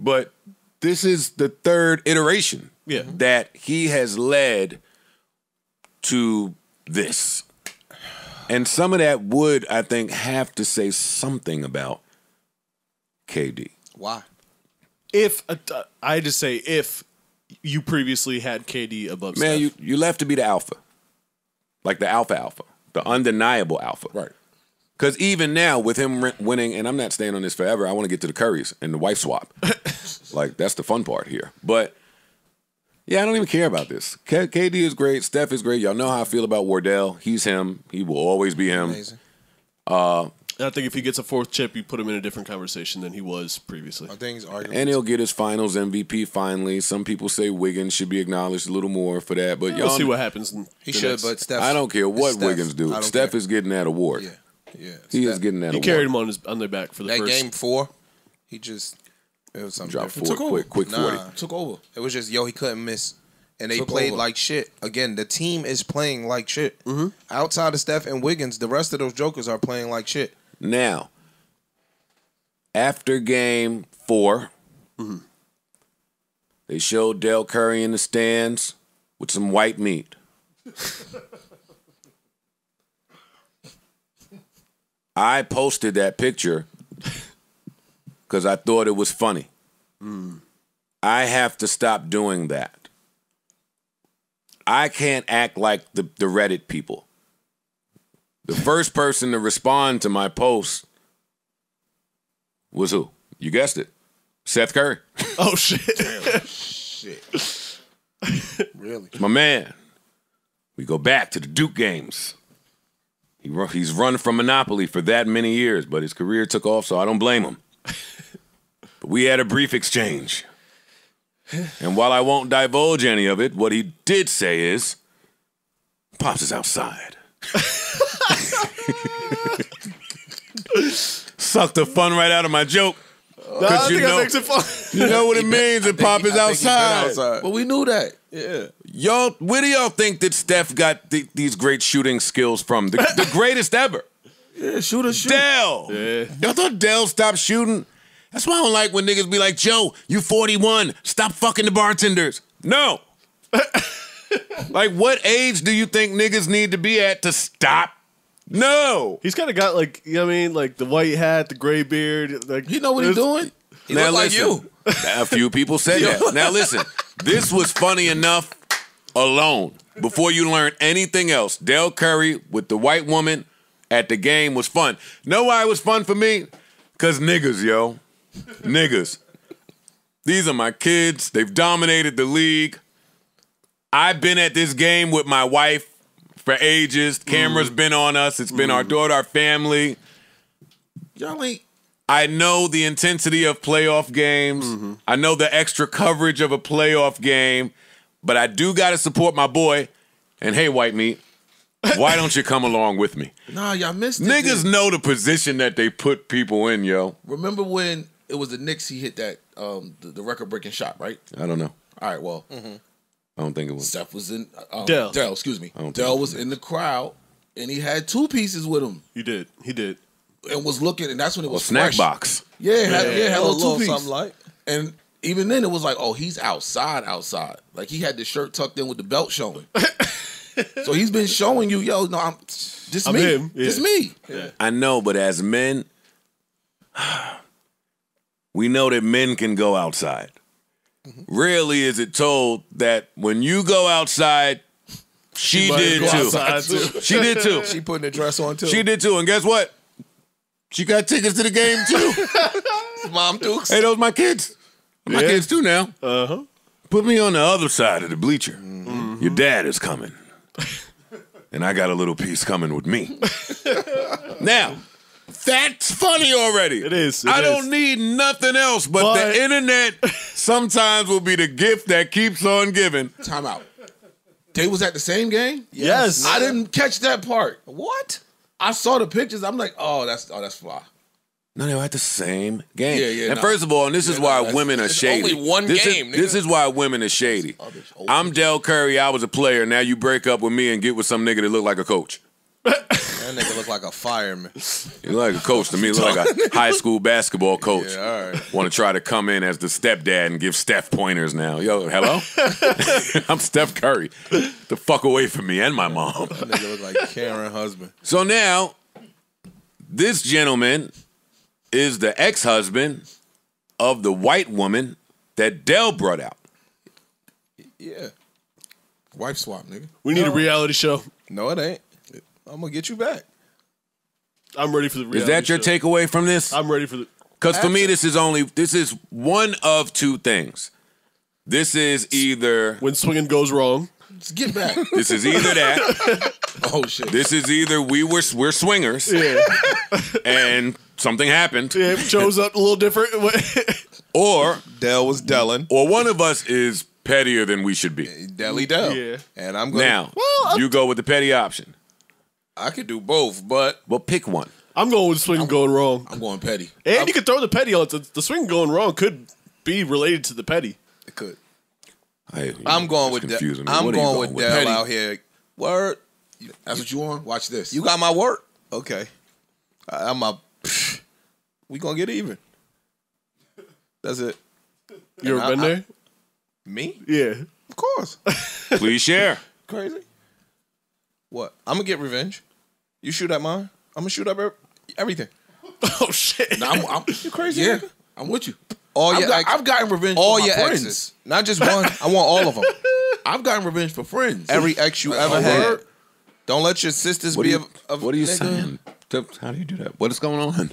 But this is the third iteration that he has led to this. And some of that would, I think, have to say something about KD. Why? I just say if you previously had KD above Steph. Man, you left to be the alpha. Like the alpha, the undeniable alpha. Right. Because even now, with him winning, and I'm not staying on this forever, I want to get to the Currys and the wife swap. Like, that's the fun part here. But, yeah, I don't even care about this. KD is great. Steph is great. Y'all know how I feel about Wardell. He's him. He will always be him. Amazing. I think if he gets a fourth chip, you put him in a different conversation than he was previously. I think he's arguing. And he'll get his finals MVP finally. Some people say Wiggins should be acknowledged a little more for that. But we'll see what happens. He should, but Steph... I don't care what Wiggins do. Steph is getting that award. Yeah. Yeah, he is getting that. He carried him on their back for the first game 4. He just took over. It was just he couldn't miss, and they played like shit. Again, the team is playing like shit. Mm-hmm. Outside of Steph and Wiggins, the rest of those jokers are playing like shit. Now, after game 4, mm-hmm. they showed Del Curry in the stands with some white meat. I posted that picture because I thought it was funny. Mm. I have to stop doing that. I can't act like the Reddit people. The first person to respond to my post was who? You guessed it. Seth Curry. Oh, shit. Damn, shit. Really? My man, we go back to the Duke games. He's run from Monopoly for that many years, but his career took off, so I don't blame him. But we had a brief exchange. And while I won't divulge any of it, what he did say is, Pops is outside. Sucked the fun right out of my joke. I think that makes it fun. You know what it means that Pop is outside. But we knew that. Yeah. Y'all, where do y'all think that Steph got these great shooting skills from? The greatest ever. Yeah, shoot. Dell. Yeah. Y'all thought Dell stopped shooting? That's why I don't like when niggas be like, Joe, you 41. Stop fucking the bartenders. No. Like, what age do you think niggas need to be at to stop? No. He's kind of got like, you know what I mean? Like the white hat, the gray beard. Like, you know what he's doing? He looks like you. A few people said that. Now listen, this was funny enough alone before you learn anything else. Dell Curry with the white woman at the game was fun. Know why it was fun for me? Because niggas, yo. Niggas. These are my kids. They've dominated the league. I've been at this game with my wife for ages. Camera's been on us. It's been our daughter, our family. Y'all ain't. I know the intensity of playoff games. I know the extra coverage of a playoff game. But I do got to support my boy. And hey, white meat, why don't you come along with me? Nah, y'all missed it. Niggas know the position that they put people in, yo. Remember when it was the Knicks, he hit that the record-breaking shot, right? I don't know. All right, well. I don't think it was. Steph was in. Dell, excuse me. Dell was in the crowd, and he had two pieces with him. He did. He did. And was looking, and that's when it was fresh. Snack box. Yeah, had a little two-piece. Something like. And even then, it was like, oh, he's outside. Like, he had the shirt tucked in with the belt showing. So he's been showing you, yo, no, I'm me. Him. Yeah. It's me. Yeah. I know, but as men, we know that men can go outside. Rarely is it told that when you go outside, she did too. She did too. She putting the dress on too. She did too, and guess what? She got tickets to the game too. Mom Dukes. Hey, those my kids. My kids too now. Put me on the other side of the bleacher. Your dad is coming. And I got a little piece coming with me. Now, that's funny already. It is. I don't need nothing else, but the internet sometimes will be the gift that keeps on giving. Time out. They was at the same game? Yes. I didn't catch that part. What? I saw the pictures. I'm like, oh, that's fly. No, they were at the same game. And first of all, and this is why women are shady. Only one game. This is why women are shady. I'm Dell Curry. I was a player. Now you break up with me and get with some nigga that look like a coach. That nigga look like a fireman. You look like a coach to me. Look like a high school basketball coach. Yeah, all right. Want to try to come in as the stepdad and give Steph pointers now. Yo, hello? I'm Steph Curry. Get the fuck away from me and my mom. That nigga look like Karen husband. So now, this gentleman is the ex-husband of the white woman that Dell brought out. Yeah. Wife swap, nigga. We need a reality show. No, it ain't. I'm going to get you back. I'm ready for the reality show. Is that your takeaway from this? I'm ready for the... Because for me, this is one of two things. This is either... When swinging goes wrong. Just get back. This is either that. Oh, shit. This is either we're swingers. Yeah. And... something happened. Yeah, it shows up a little different. Or Dell was Dellin. Or one of us is pettier than we should be. Delly Dell. Yeah. And I'm going now. Well, you go with the petty option. I could do both, but well, pick one. I'm going with swing going wrong. I'm going petty. And you could throw the petty on it. The swing going wrong could be related to the petty. It could. I'm going with Dell. I'm going with Dell out here. Word. That's what you want? Watch this. You got my word. Okay. I'm my. We gonna get even. That's it. You ever been there? Me? Yeah. Of course. Please share. Crazy. What? I'm gonna get revenge. You shoot at mine, I'm gonna shoot at everything. Oh shit. No, you crazy? Yeah, nigga? I'm with you. I've gotten revenge all for my friends. Exes. Not just one. I want all of them. I've gotten revenge for friends. Every ex you ever had. Don't let your sisters be a What are you saying? How do you do that? What is going on?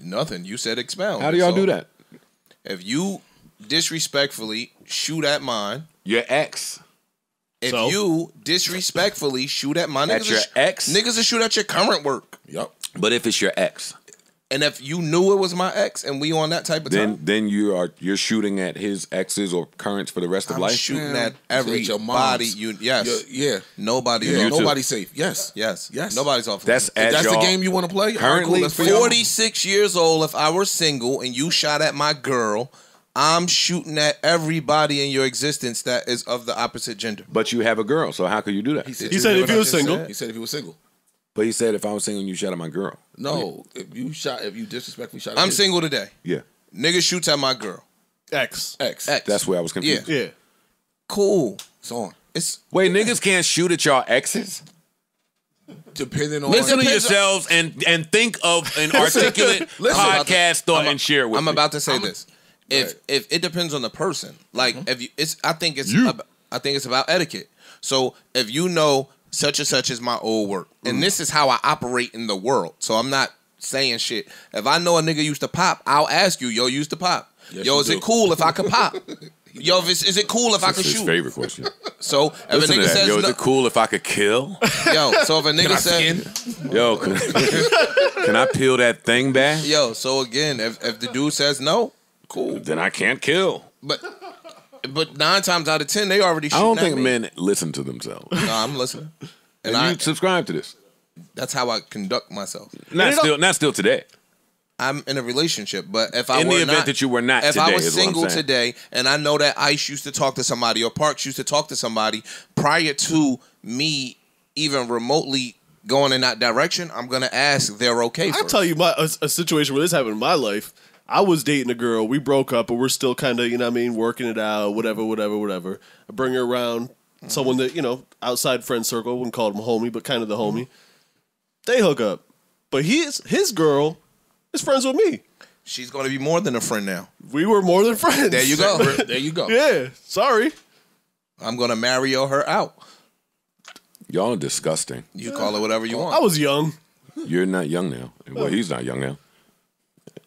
Nothing. You said expound. How do y'all do that? If you disrespectfully shoot at mine, your ex. If you disrespectfully shoot at my niggas, at your ex, niggas will shoot at your current work. Yep. But if it's your ex, and if you knew it was my ex, and we on that type of time, then you're shooting at his exes or currents for the rest of life. Shooting at everybody. Yes. Yeah. Nobody. Yeah. Nobody's safe. Yes. Yes. Yes. Nobody's off. That's the game you want to play. Currently, 46 years old. If I were single and you shot at my girl, I'm shooting at everybody in your existence that is of the opposite gender. But you have a girl, so how could you do that? He said if he was single. He said if he was single. But he said, if I was single, you shot at my girl. No, if you disrespectfully shot at me. I'm single today. Yeah. Nigga shoots at my girl. Ex. That's where I was confused. Yeah. Cool. It's on. Wait, niggas can't shoot at y'all exes? Depending on... Listen to yourselves and think of an articulate podcast thought and share with me. I'm about to say this. If it depends on the person. Like, I think it's about etiquette. So if you know such and such is my old work, and this is how I operate in the world, so I'm not saying shit. If I know a nigga used to pop, I'll ask you, yo, you used to pop. Yes, yo, is it cool if I can pop? Yo, is it cool if I can shoot? That's his favorite question. So if a nigga says, yo, is it cool if I could kill? Yo, so if a nigga says, yo, can I peel that thing back? Yo, so again, if the dude says no, cool. Then I can't kill. But 9 times out of 10, they already shooting. I don't think men listen to themselves. No, I'm listening. And you subscribe to this. That's how I conduct myself. Not still today. I'm in a relationship, but if I in were the event not, that you were not, if today, I was single today, and I know that Ice used to talk to somebody or Parks used to talk to somebody prior to me even remotely going in that direction, I'm gonna ask they're okay. I'll tell you a situation where this happened in my life. I was dating a girl, we broke up, but we're still kind of, you know what I mean, working it out, whatever. I bring her around, someone that, you know, outside friend circle, wouldn't call him homie, but kind of the homie. They hook up, but his girl is friends with me. She's going to be more than a friend now. We were more than friends. There you go. There you go. Yeah. Sorry. I'm going to marry her out. Y'all are disgusting. You call it whatever you want. I was young. You're not young now. Well, he's not young now.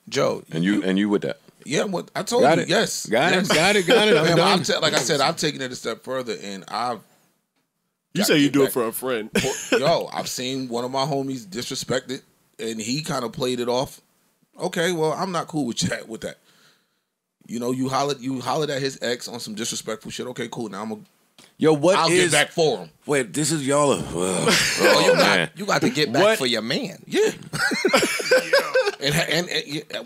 Joe. And you with that. Yeah. Well, I told you. Yes. Got it. I'm like I said, I've taken it a step further, and I've... You say you do it for a friend. Yo, I've seen one of my homies disrespected, and he kind of played it off. Okay, well, I'm not cool with that. You know, you hollered at his ex on some disrespectful shit. Okay, cool. Now I'm a... Yo, I'll get back for him. Wait, this is y'all. You got to get back for your man. Yeah. And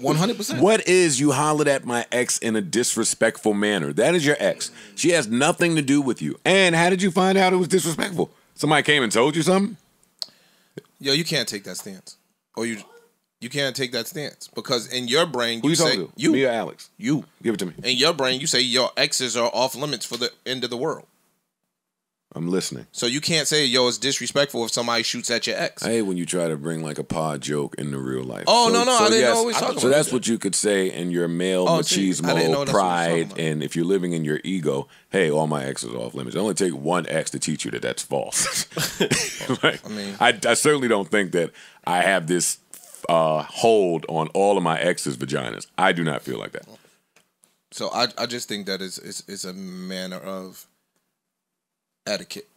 100%. What is you hollered at my ex in a disrespectful manner? That is your ex. She has nothing to do with you. And how did you find out it was disrespectful? Somebody came and told you something? Yo, you can't take that stance. Or you can't take that stance because in your brain you say to? You, me or Alex? You give it to me. In your brain you say your exes are off limits for the end of the world. I'm listening. So you can't say, yo, it's disrespectful if somebody shoots at your ex. I hate when you try to bring like a pod joke into real life. Oh, so, no, I didn't know what we were talking about. So that's what you could say in your male machismo, pride, and if you're living in your ego, hey, all my exes are off limits. It only take one ex to teach you that that's false. Like, I certainly don't think that I have this hold on all of my exes' vaginas. I do not feel like that. So I just think that it's a manner of etiquette.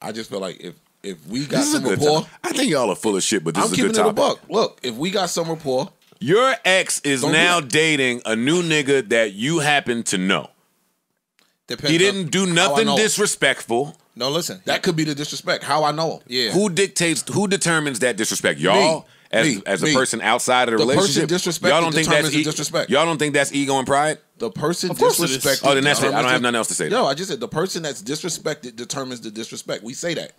I just feel like if we got some rapport, I think y'all are full of shit, but this is a good topic. Look, if we got some rapport, your ex is now dating a new nigga that you happen to know. He didn't do nothing disrespectful. No, listen, that could be the disrespect. How I know him? Yeah. Who determines that disrespect? Y'all, as a person outside of the relationship, y'all don't think that's disrespect. Y'all don't think that's ego and pride. The person disrespected. Oh, then that's it. I don't have nothing else to say. No, I just said the person that's disrespected determines the disrespect. We say that.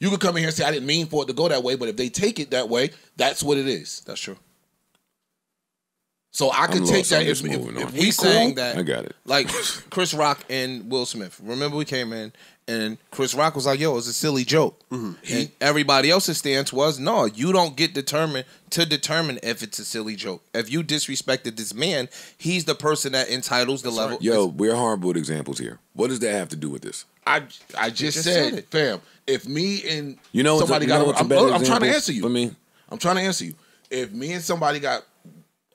You could come in here and say I didn't mean for it to go that way, but if they take it that way, that's what it is. That's true. So I could take that if we saying that. I got it. Like Chris Rock and Will Smith. Remember we came in and Chris Rock was like, yo, it's a silly joke. And everybody else's stance was, no, you don't get to determine if it's a silly joke. If you disrespected this man, he's the person that entitles the level. Right. Yo, we're horrible at examples here. What does that have to do with this? I just said it. Fam, if me and somebody got... I'm trying to answer you. I'm trying to answer you. If me and somebody got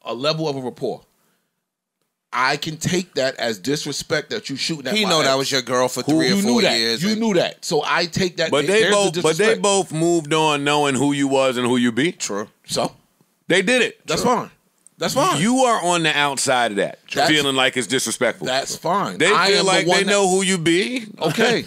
a level of a rapport, I can take that as disrespect that you shooting at my ex. That was your girl for 3 or 4 years. You knew that. So I take that. But they both moved on knowing who you was and who you be. True. So they did it. That's fine. That's fine. You are on the outside of that, feeling like it's disrespectful. That's fine. They feel like they know who you be. Okay.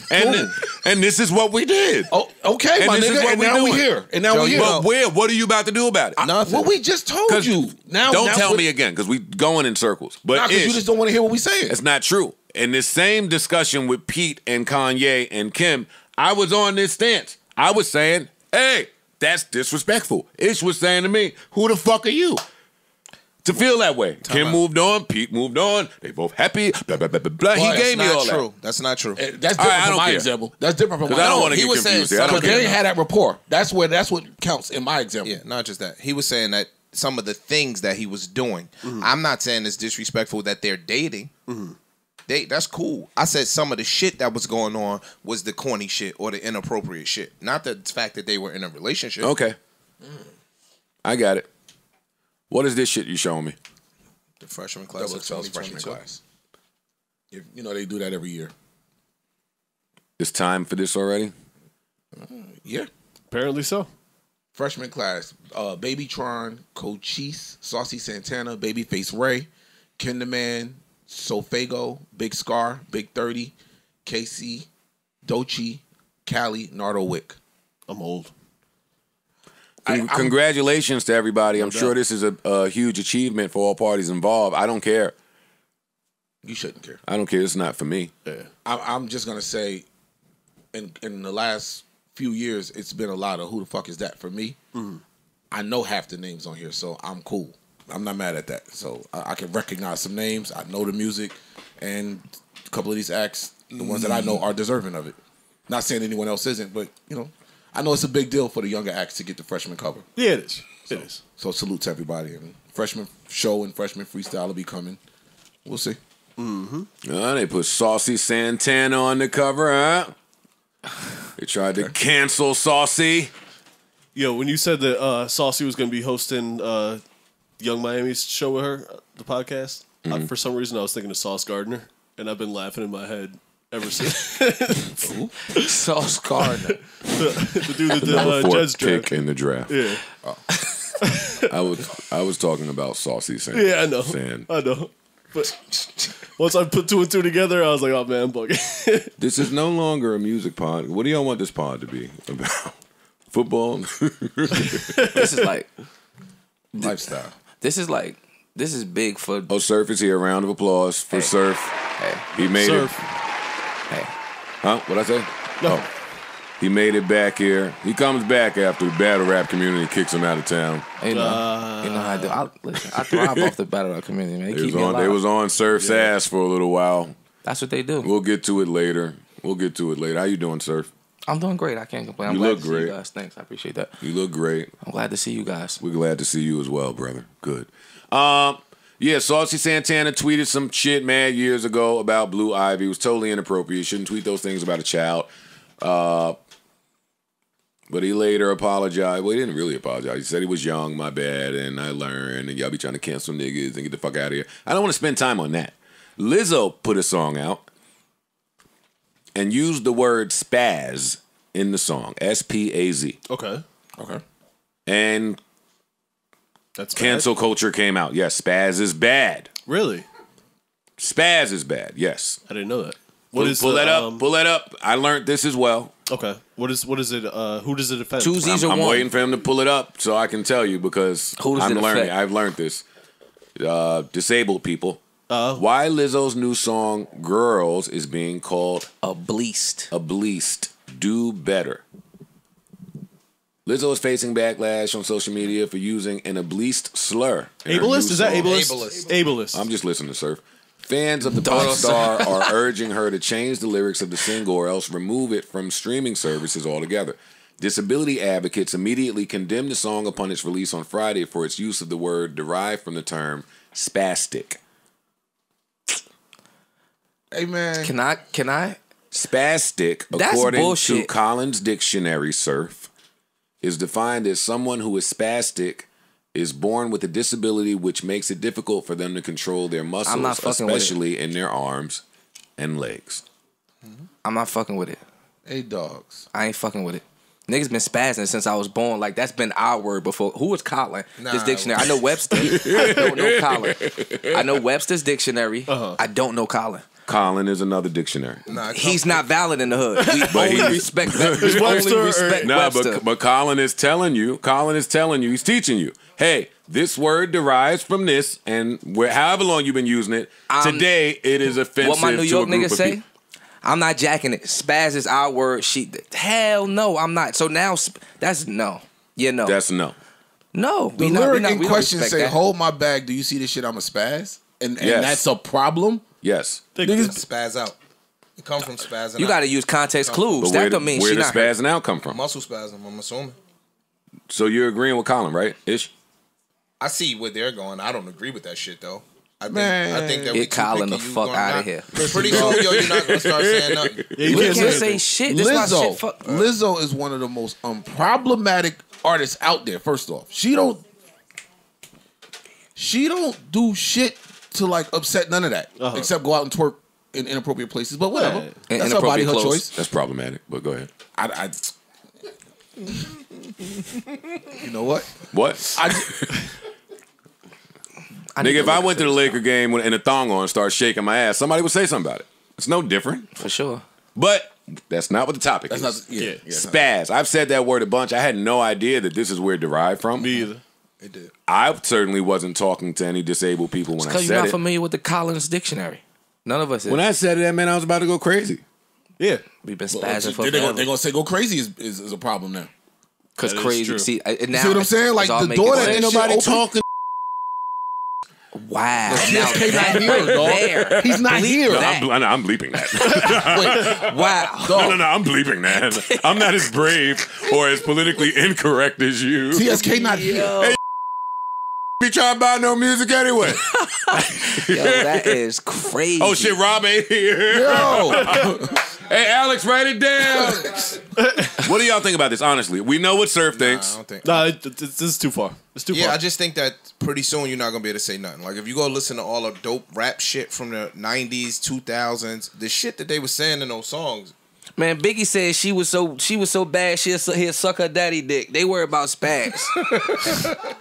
And this is what we did. Oh, okay, my nigga. And now we're here. And now we're here. But where? What are you about to do about it? Nothing. Well, we just told you. Don't tell me again, because we going in circles. Nah, because you just don't want to hear what we saying. It's not true. In this same discussion with Pete and Kanye and Kim, I was on this stance. I was saying, hey, that's disrespectful. Ish was saying to me, who the fuck are you to feel that way? Kim moved on. Pete moved on. They both happy. Blah, blah, blah, blah, blah. He gave me all that. That's not true. That's different from my example. That's different from my example. I don't want to get confused. Because they didn't have that rapport. That's what counts in my example. Yeah, not just that. He was saying that some of the things that he was doing. I'm not saying it's disrespectful that they're dating. that's cool. I said some of the shit that was going on was the corny shit or the inappropriate shit. Not the fact that they were in a relationship. Okay. Mm. I got it. What is this shit you showing me? The freshman class. Double XL's freshman class. If, you know, they do that every year. It's time for this already? Yeah. Apparently so. Freshman class. Babytron, Cochise, Saucy Santana, Babyface Ray, Kinderman, Sofago, Big Scar, Big 30, KC, Dochi, Cali, Nardo Wick. I'm old. Congratulations to everybody. I'm sure this is a huge achievement for all parties involved. I don't care. You shouldn't care. I don't care. It's not for me. Yeah. I'm just going to say, in the last few years, it's been a lot of who the fuck is that for me. Mm-hmm. I know half the names on here, so I'm cool. I'm not mad at that. So I can recognize some names. I know the music. And a couple of these acts, the ones that I know, are deserving of it. Not saying anyone else isn't, but, you know. I know it's a big deal for the younger acts to get the freshman cover. Yeah, it is. So, it is. So salute to everybody. And freshman show and freshman freestyle will be coming. We'll see. Mm-hmm. They put Saucy Santana on the cover, huh? They tried to cancel Saucy. Yo, when you said that Saucy was going to be hosting Young Miami's show with her, the podcast, I, for some reason I was thinking of Sauce Gardner, and I've been laughing in my head. Ever seen? Sauce Gardner, the dude that did Jets draft. Pick in the draft. Yeah, I was talking about Saucy Santana. Yeah, I know. I know. But once I put two and two together, I was like, oh man, I'm bugging. This is no longer a music pod. What do y'all want this pod to be about? Football. This is like lifestyle. This is big for. Oh, Surf is here. Round of applause for Surf. Hey, he made it. Hey. Huh? What'd I say? No. Oh. He made it back here. He comes back after the battle rap community kicks him out of town. You know, how I do. I thrive off the battle rap community, man. They was on Surf's ass for a little while. That's what they do. We'll get to it later. We'll get to it later. How you doing, Surf? I'm doing great. I can't complain. I'm glad to see you guys. Thanks. I appreciate that. You look great. I'm glad to see you guys. We're glad to see you as well, brother. Good. Yeah, Saucy Santana tweeted some shit mad years ago about Blue Ivy. It was totally inappropriate. You shouldn't tweet those things about a child. But he later apologized. Well, he didn't really apologize. He said he was young, my bad, and I learned, and y'all be trying to cancel niggas and get the fuck out of here. I don't want to spend time on that. Lizzo put a song out and used the word spaz in the song. S-P-A-Z. Okay. Okay. And... That's cancel culture came out. Yes, spaz is bad. Really? Spaz is bad. Yes. I didn't know that. What is pull that up? Pull that up. I learned this as well. Okay. What is it? Who does it offend? Two Z's or one. I'm waiting for him to pull it up so I can tell you because I'm learning. I've learned this. Disabled people. Why Lizzo's new song "Girls" is being called a bleast. A bleast. Do better. Lizzo is facing backlash on social media for using an ableist slur. Ableist? Is that ableist? Ableist? Ableist. I'm just listening to Surf. Fans of the pop star are urging her to change the lyrics of the single or else remove it from streaming services altogether. Disability advocates immediately condemned the song upon its release on Friday for its use of the word derived from the term spastic. Hey, man. Can I? Spastic, that's according bullshit. To Collins Dictionary, Surf, is defined as someone who is spastic is born with a disability which makes it difficult for them to control their muscles, especially in their arms and legs. I'm not fucking with it. Hey, dogs. I ain't fucking with it. Niggas been spazzing since I was born. Like, that's been our word before. Who was Colin? Nah, this dictionary. I know Webster. I don't know Colin. I know Webster's dictionary. I don't know Colin. Colin is another dictionary. Nah, he's not valid in the hood. We only respect Webster. But Colin is telling you. Colin is telling you. He's teaching you. Hey, this word derives from this, and however long you've been using it, today it is offensive. What my New York niggas say? People. I'm not jacking it. Spaz is our word. Hell no, I'm not. So now that's no. Yeah, no. That's no. No. The lyric in question say, that. "Hold my bag. Do you see this shit? I'm a spaz," and yes. That's a problem. Yes. Niggas spaz out. It comes from spazzing out. You gotta use context clues. That don't mean shit. Where does spazzing out come from? Muscle spasm, I'm assuming. So you're agreeing with Colin, right? Ish? I see where they're going. I don't agree with that shit, though. I think get Colin the fuck out of here. Pretty soon, yo, you're not gonna start saying nothing. You can't say shit. Lizzo is one of the most unproblematic artists out there. First off, she don't do shit to like upset none of that, except go out and twerk in inappropriate places. But whatever, that's her body, her choice. That's problematic. But go ahead. You know what? What? Nigga, if I went to the Laker game in a thong on and started shaking my ass, somebody would say something about it. It's no different. For sure. But that's not what the topic is. Yeah, spaz. I've said that word a bunch. I had no idea that this is where it derived from. Me either. It did. I certainly wasn't talking to any disabled people when I said it. Because you're not familiar with the Collins Dictionary. None of us is. When I said that, man, I was about to go crazy. Yeah. We've been spazzing for forever. They're going to say go crazy is a problem now. Because crazy. See what I'm saying? Like the door that ain't nobody talking. Wow! He's not here. No, I'm bleeping that. Wait, wow! No, I'm bleeping that. I'm not as brave or as politically incorrect as you. TSK not here. Hey, be trying to buy no music anyway. Yo, that is crazy. Oh shit, Rob ain't here. Yo. Hey, Alex, write it down. What do y'all think about this? Honestly, we know what Surf thinks. This is too far. It's too far. Yeah, I just think that pretty soon you're not going to be able to say nothing. Like, if you go listen to all the dope rap shit from the 90s, 2000s, the shit that they were saying in those songs. Man, Biggie said she was so bad he'd suck her daddy dick. They worry about spaz.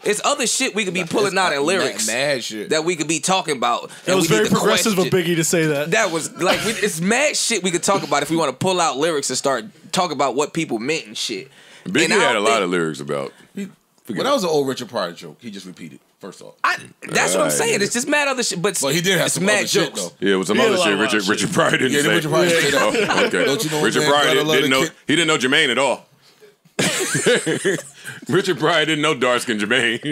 It's other shit we could be pulling out in lyrics mad shit that we could be talking about. It was very progressive of Biggie to say that. That was like it's mad shit we could talk about if we want to pull out lyrics and start talking about what people meant and shit. Biggie had a lot of lyrics about. Well, that was an old Richard Pryor joke. He just repeated. First off, that's what I'm saying. It's just mad other shit, but he did have some mad jokes. Shit, though. Yeah, with some other shit. Richard Pryor didn't say. Richard Pryor didn't say that. Okay. Don't you know Richard Pryor didn't know. He didn't know Jermaine at all. Richard Pryor didn't know dark skin Jermaine.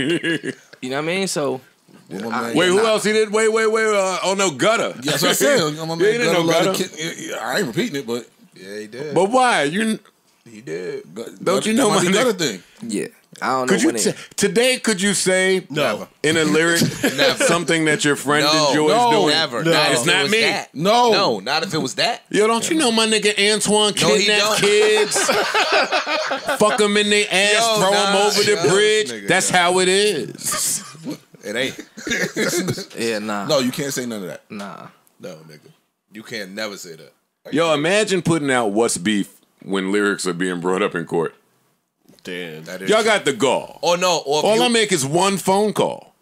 You know what I mean? So. Yeah. Wait, who else he did? Wait. Oh no, Gutter. Yeah, that's what I said. He didn't know Gutter. I ain't repeating it, but yeah, he did. But why you? He did. Don't you know my Gutter thing? Yeah. I don't know. Could you say never in a lyric something that your friend enjoys doing? Never. No, it's not me. That. No, not if it was that. Yo, don't you know my nigga Antoine kidnap kids? Fuck them in their ass, throw them over the bridge. Nigga, that's how it is. It ain't. Yeah, nah. No, you can't say none of that. Nah. No, nigga, you can't never say that. Yo, imagine putting out What's Beef when lyrics are being brought up in court. Y'all got the gall. Oh no! All I make is one phone call.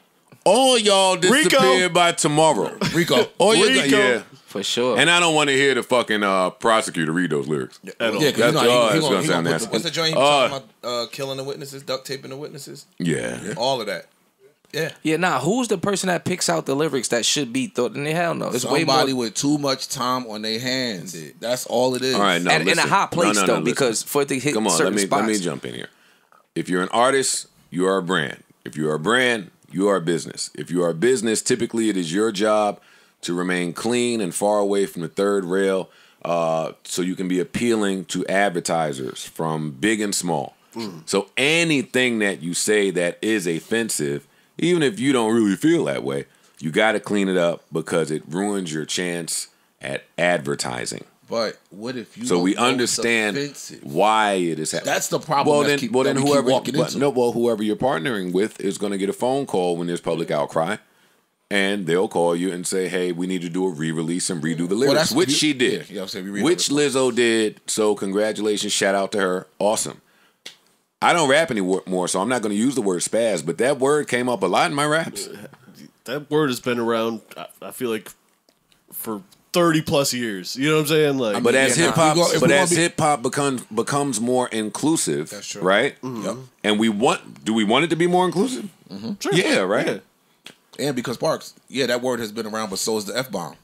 All y'all disappear by tomorrow. Rico. Yeah, for sure. And I don't want to hear the fucking prosecutor read those lyrics. Yeah, at all. Yeah, that's gonna sound nasty. What's the joint he was talking about? Killing the witnesses, duct taping the witnesses. Yeah, all of that. Yeah. Yeah. Nah. Who's the person that picks out the lyrics that should be thought? Hell no. It's somebody with too much time on their hands. That's all it is. All right. No, and in a high place though, because for the hit certain spots. Come on. Let me jump in here. If you're an artist, you are a brand. If you are a brand, you are a business. If you are a business, typically it is your job to remain clean and far away from the third rail, so you can be appealing to advertisers from big and small. So anything that you say that is offensive, even if you don't really feel that way, you got to clean it up because it ruins your chance at advertising. But what if you? So we understand why it is happening. That's the problem. Well, whoever you're partnering with is going to get a phone call when there's public outcry, and they'll call you and say, "Hey, we need to do a re-release and redo the lyrics," which she did, which Lizzo did. So congratulations, shout out to her, awesome. I don't rap anymore, so I'm not going to use the word spaz, but that word came up a lot in my raps. That word has been around, I feel like, for 30 plus years. You know what I'm saying? Like, but as hip hop becomes more inclusive, that's true, right? Mm-hmm. Yep. And do we want it to be more inclusive? Mm-hmm. Sure. Yeah, right. Yeah. And because Parks, yeah, that word has been around, but so is the F-bomb.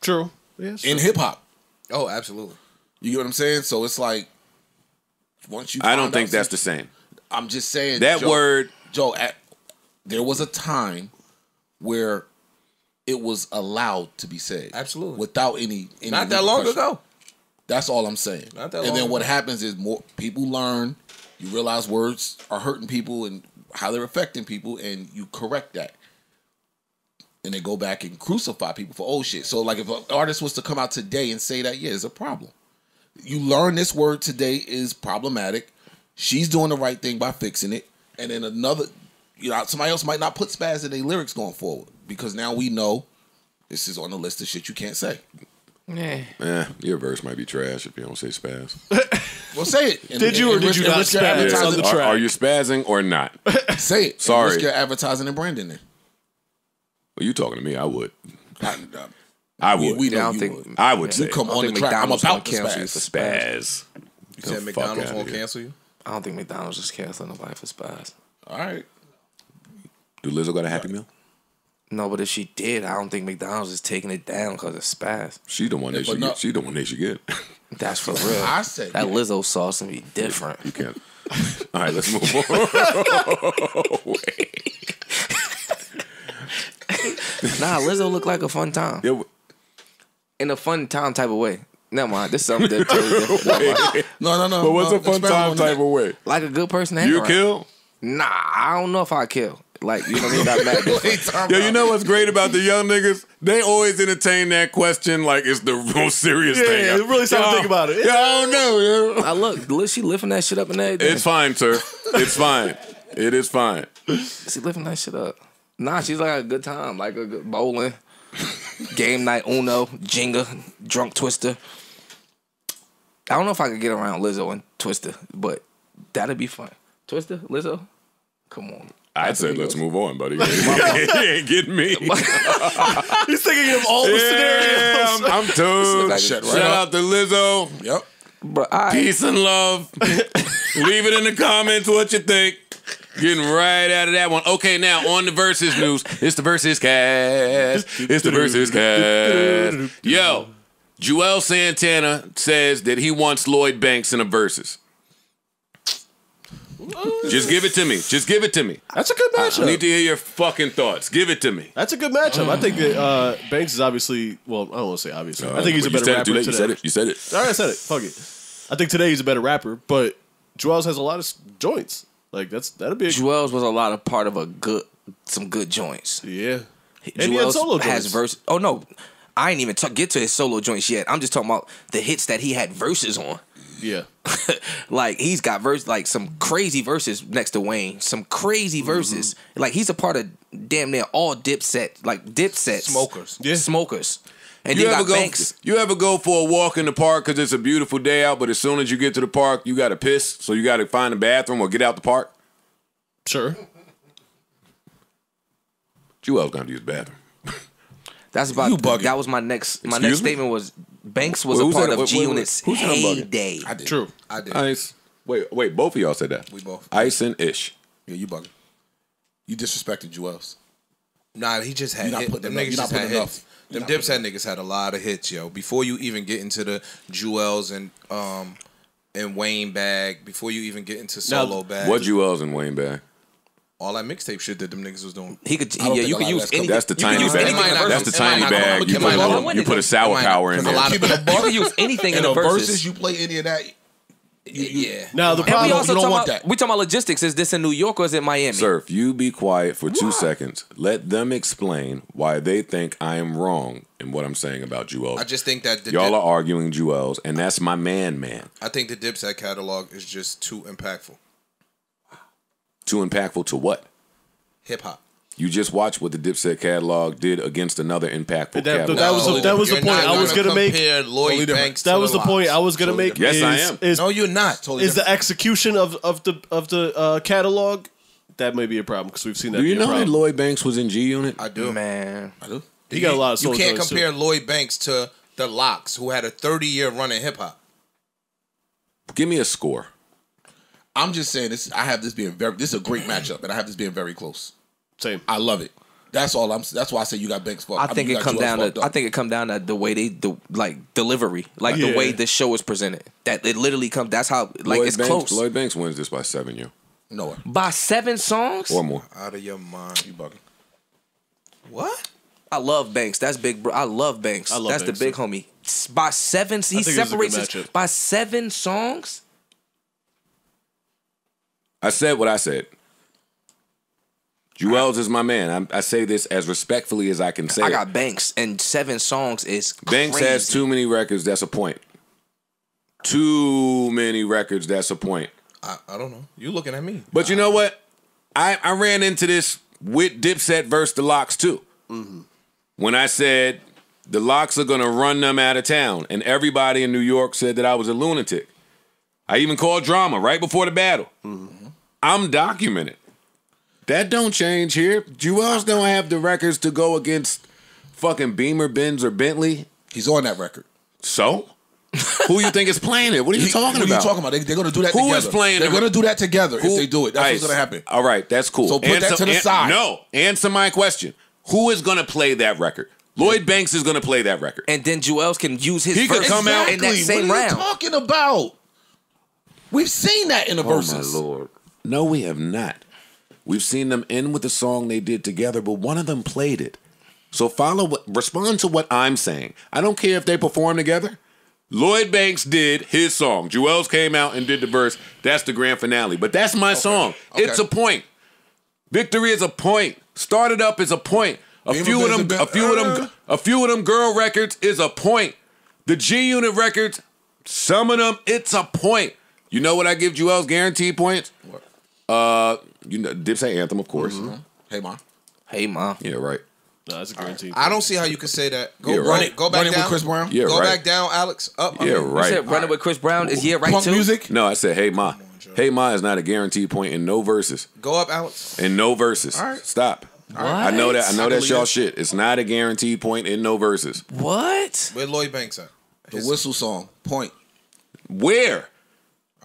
True. Yeah, in hip hop. Oh, absolutely. You get what I'm saying? So it's like, once you I don't think that's the same. I'm just saying that there was a time where it was allowed to be said. Absolutely. Without any not that long ago. That's all I'm saying. Not that long ago. And then what happens is more people learn, you realize words are hurting people and how they're affecting people, and you correct that. and they go back and crucify people for old shit. So like if an artist was to come out today and say that, yeah, it's a problem. You learn this word today is problematic. She's doing the right thing by fixing it. And then another, you know, somebody else might not put spaz in their lyrics going forward because now we know this is on the list of shit you can't say. Yeah, your verse might be trash if you don't say spaz. Well, say it. Did you or did you not spaz on the track? Are you spazzing or not? Say it. Sorry. Risk your advertising and branding there. Well, you talking to me? I would. I would. We don't think I would say. You come on the track. I'm about to spaz. You said McDonald's won't cancel you. I don't think McDonald's is canceling nobody for spaz. All right. Do Lizzo got a Happy Meal? No, but if she did, I don't think McDonald's is taking it down because it's spaz. She the one that should get. She the one they should get. That's for real. I said that Lizzo sauce would be different. You can't. All right, let's move on. Nah, Lizzo looked like a fun time. Yeah, in a fun time type of way. Never mind. This is something that's totally different. No. But what's a fun time type of way? Like a good person. You kill? Nah, I don't know if I kill. Like, you know what I mean? Yo, you know what's great about the young niggas? They always entertain that question like it's the most serious thing. Yeah, really starting to think about it. Yeah, I don't know. Yeah. I look, she lifting that shit up and everything. It's fine, sir. It's fine. It is fine. She lifting that shit up. Nah, she's like a good time, like a good bowling, game night, Uno, Jenga, drunk Twister. I don't know if I could get around Lizzo and Twister, but that'd be fun. Twister, Lizzo, come on. I said, let's move on, buddy. He ain't getting me. He's thinking of all the scenarios. I'm toast. Like Shout out to Lizzo. Yep. But peace and love. Leave it in the comments what you think. Getting right out of that one. Okay, now on the Versus news. It's the Versus cast. It's the Versus cast. Yo, Joel Santana says that he wants Lloyd Banks in a Versus. Just give it to me. Just give it to me. That's a good matchup. I need to hear your fucking thoughts. Give it to me. That's a good matchup. I think that Banks is obviously, well, I don't want to say obviously. I think he's a better rapper today. You said it. You said it. All right, I said it. Fuck it. I think today he's a better rapper, but Joel's has a lot of joints. Like that'd be. Joel's was a lot of part of some good joints. Yeah. And he had solo joints. Has verse. Oh no, I ain't even get to his solo joints yet. I'm just talking about the hits that he had verses on. Yeah. Like he's got like some crazy verses next to Wayne. Some crazy verses. Like he's a part of damn near all Dipset. Like Dipset smokers. Yeah. Smokers. And you ever got Banks. You ever go for a walk in the park because it's a beautiful day out, but as soon as you get to the park you gotta piss, so you gotta find a bathroom or get out the park? Sure. Joel's gonna use the bathroom. That's about that was my next statement was Banks was a part of G-Unit's heyday. I did. True. I did. Ice. Wait, both of y'all said that. We both. Ice and Ish. Yeah, you bugging. You disrespected Joel's. Nah, he just had hits. Them niggas just had hits. Them Dipset niggas had a lot of hits, yo. Before you even get into the Joel's and Wayne bag, before you even get into solo bag. What Joel's and Wayne bag? All that mixtape shit that them niggas was doing. He could, you could use anything. That's the tiny bag. That's the tiny bag. You put a sour power in there. You can use anything in the verses. You play any of that. Yeah. Now the problem is you don't want that. We talking about logistics. Is this in New York or is it Miami? Sir, if you be quiet for 2 seconds, let them explain why they think I am wrong in what I'm saying about Joel's. I just think that y'all are arguing Joel's, and that's my man. I think the Dipset catalog is just too impactful. Too impactful to what? Hip hop. You just watched what the Dipset catalog did against another impactful catalog. That was the point I was going to make. That was the point I was going to make. Yes, I am. No, you're not. Totally is different. The execution of the catalog that may be a problem because we've seen that. Do you know that Lloyd Banks was in G Unit? I do, man. I do. He got a lot of soul. You can't compare Lloyd Banks to the Lox, who had a 30-year run in hip hop. Give me a score. I'm just saying this. I have this being very. This is a great matchup, and I have this being very close. Same. I love it. That's all I'm. That's why I say you got Banks fucked. I think it come down to the way they do, like delivery, like the way the show is presented. That it literally comes. That's how. Like Lloyd it's Banks, close. Lloyd Banks wins this by 7, yo. No way. By 7 songs or more. Out of your mind. You bugging. What? I love Banks. That's big. Bro. I love Banks. I love that's Banks, the big homie. By 7, he separates us by 7 songs. I said what I said. Jewels is my man. I say this as respectfully as I can say. I got it. Banks and 7 songs is crazy. Banks has too many records. That's a point. Too many records. That's a point. I don't know. You looking at me. But you know what? I ran into this with Dipset versus the Lox too. Mm-hmm. When I said the Lox are gonna run them out of town, and everybody in New York said that I was a lunatic. I even called drama right before the battle. Mm-hmm. I'm documented. That don't change here. Jewels don't have the records to go against fucking Beamer, Benz, or Bentley. He's on that record. So? Who you think is playing it? What are you talking about? What are you talking about? They're going to do that together. Who is playing it? They're going to do that together if they do it. That's what's going to happen. All right, that's cool. So put that to the side. No, answer my question. Who is going to play that record? Lloyd Banks is going to play that record. And then Jewels can use his verse in that same round. What are you talking about? We've seen that in the verses. Oh, my Lord. No, we have not. We've seen them end with a song they did together, but one of them played it. So respond to what I'm saying. I don't care if they perform together. Lloyd Banks did his song. Jewels came out and did the verse. That's the grand finale. But that's my song. Okay. It's a point. Victory is a point. Started Up is a point. A few of them girl records is a point. The G Unit records, some of them, it's a point. You know what I give Jewels guaranteed points? What? You know, Dipset Anthem, of course. Mm-hmm. Hey, Ma. Hey, Ma. Yeah, right. No, that's a guarantee. I don't see how you can say that. Go run it. Go back down with Chris Brown. Yeah, go back down, Alex. Up. Yeah, right. You said running with Chris Brown is yeah, right Punk too. Music? No, I said hey Ma. Hey Ma is not a guaranteed point in no verses. Go up, Alex. In no verses. All right. Stop. All right. I know that. I know that's y'all shit. It's not a guaranteed point in no verses. What? Where Lloyd Banks at? The whistle song. Point. Where?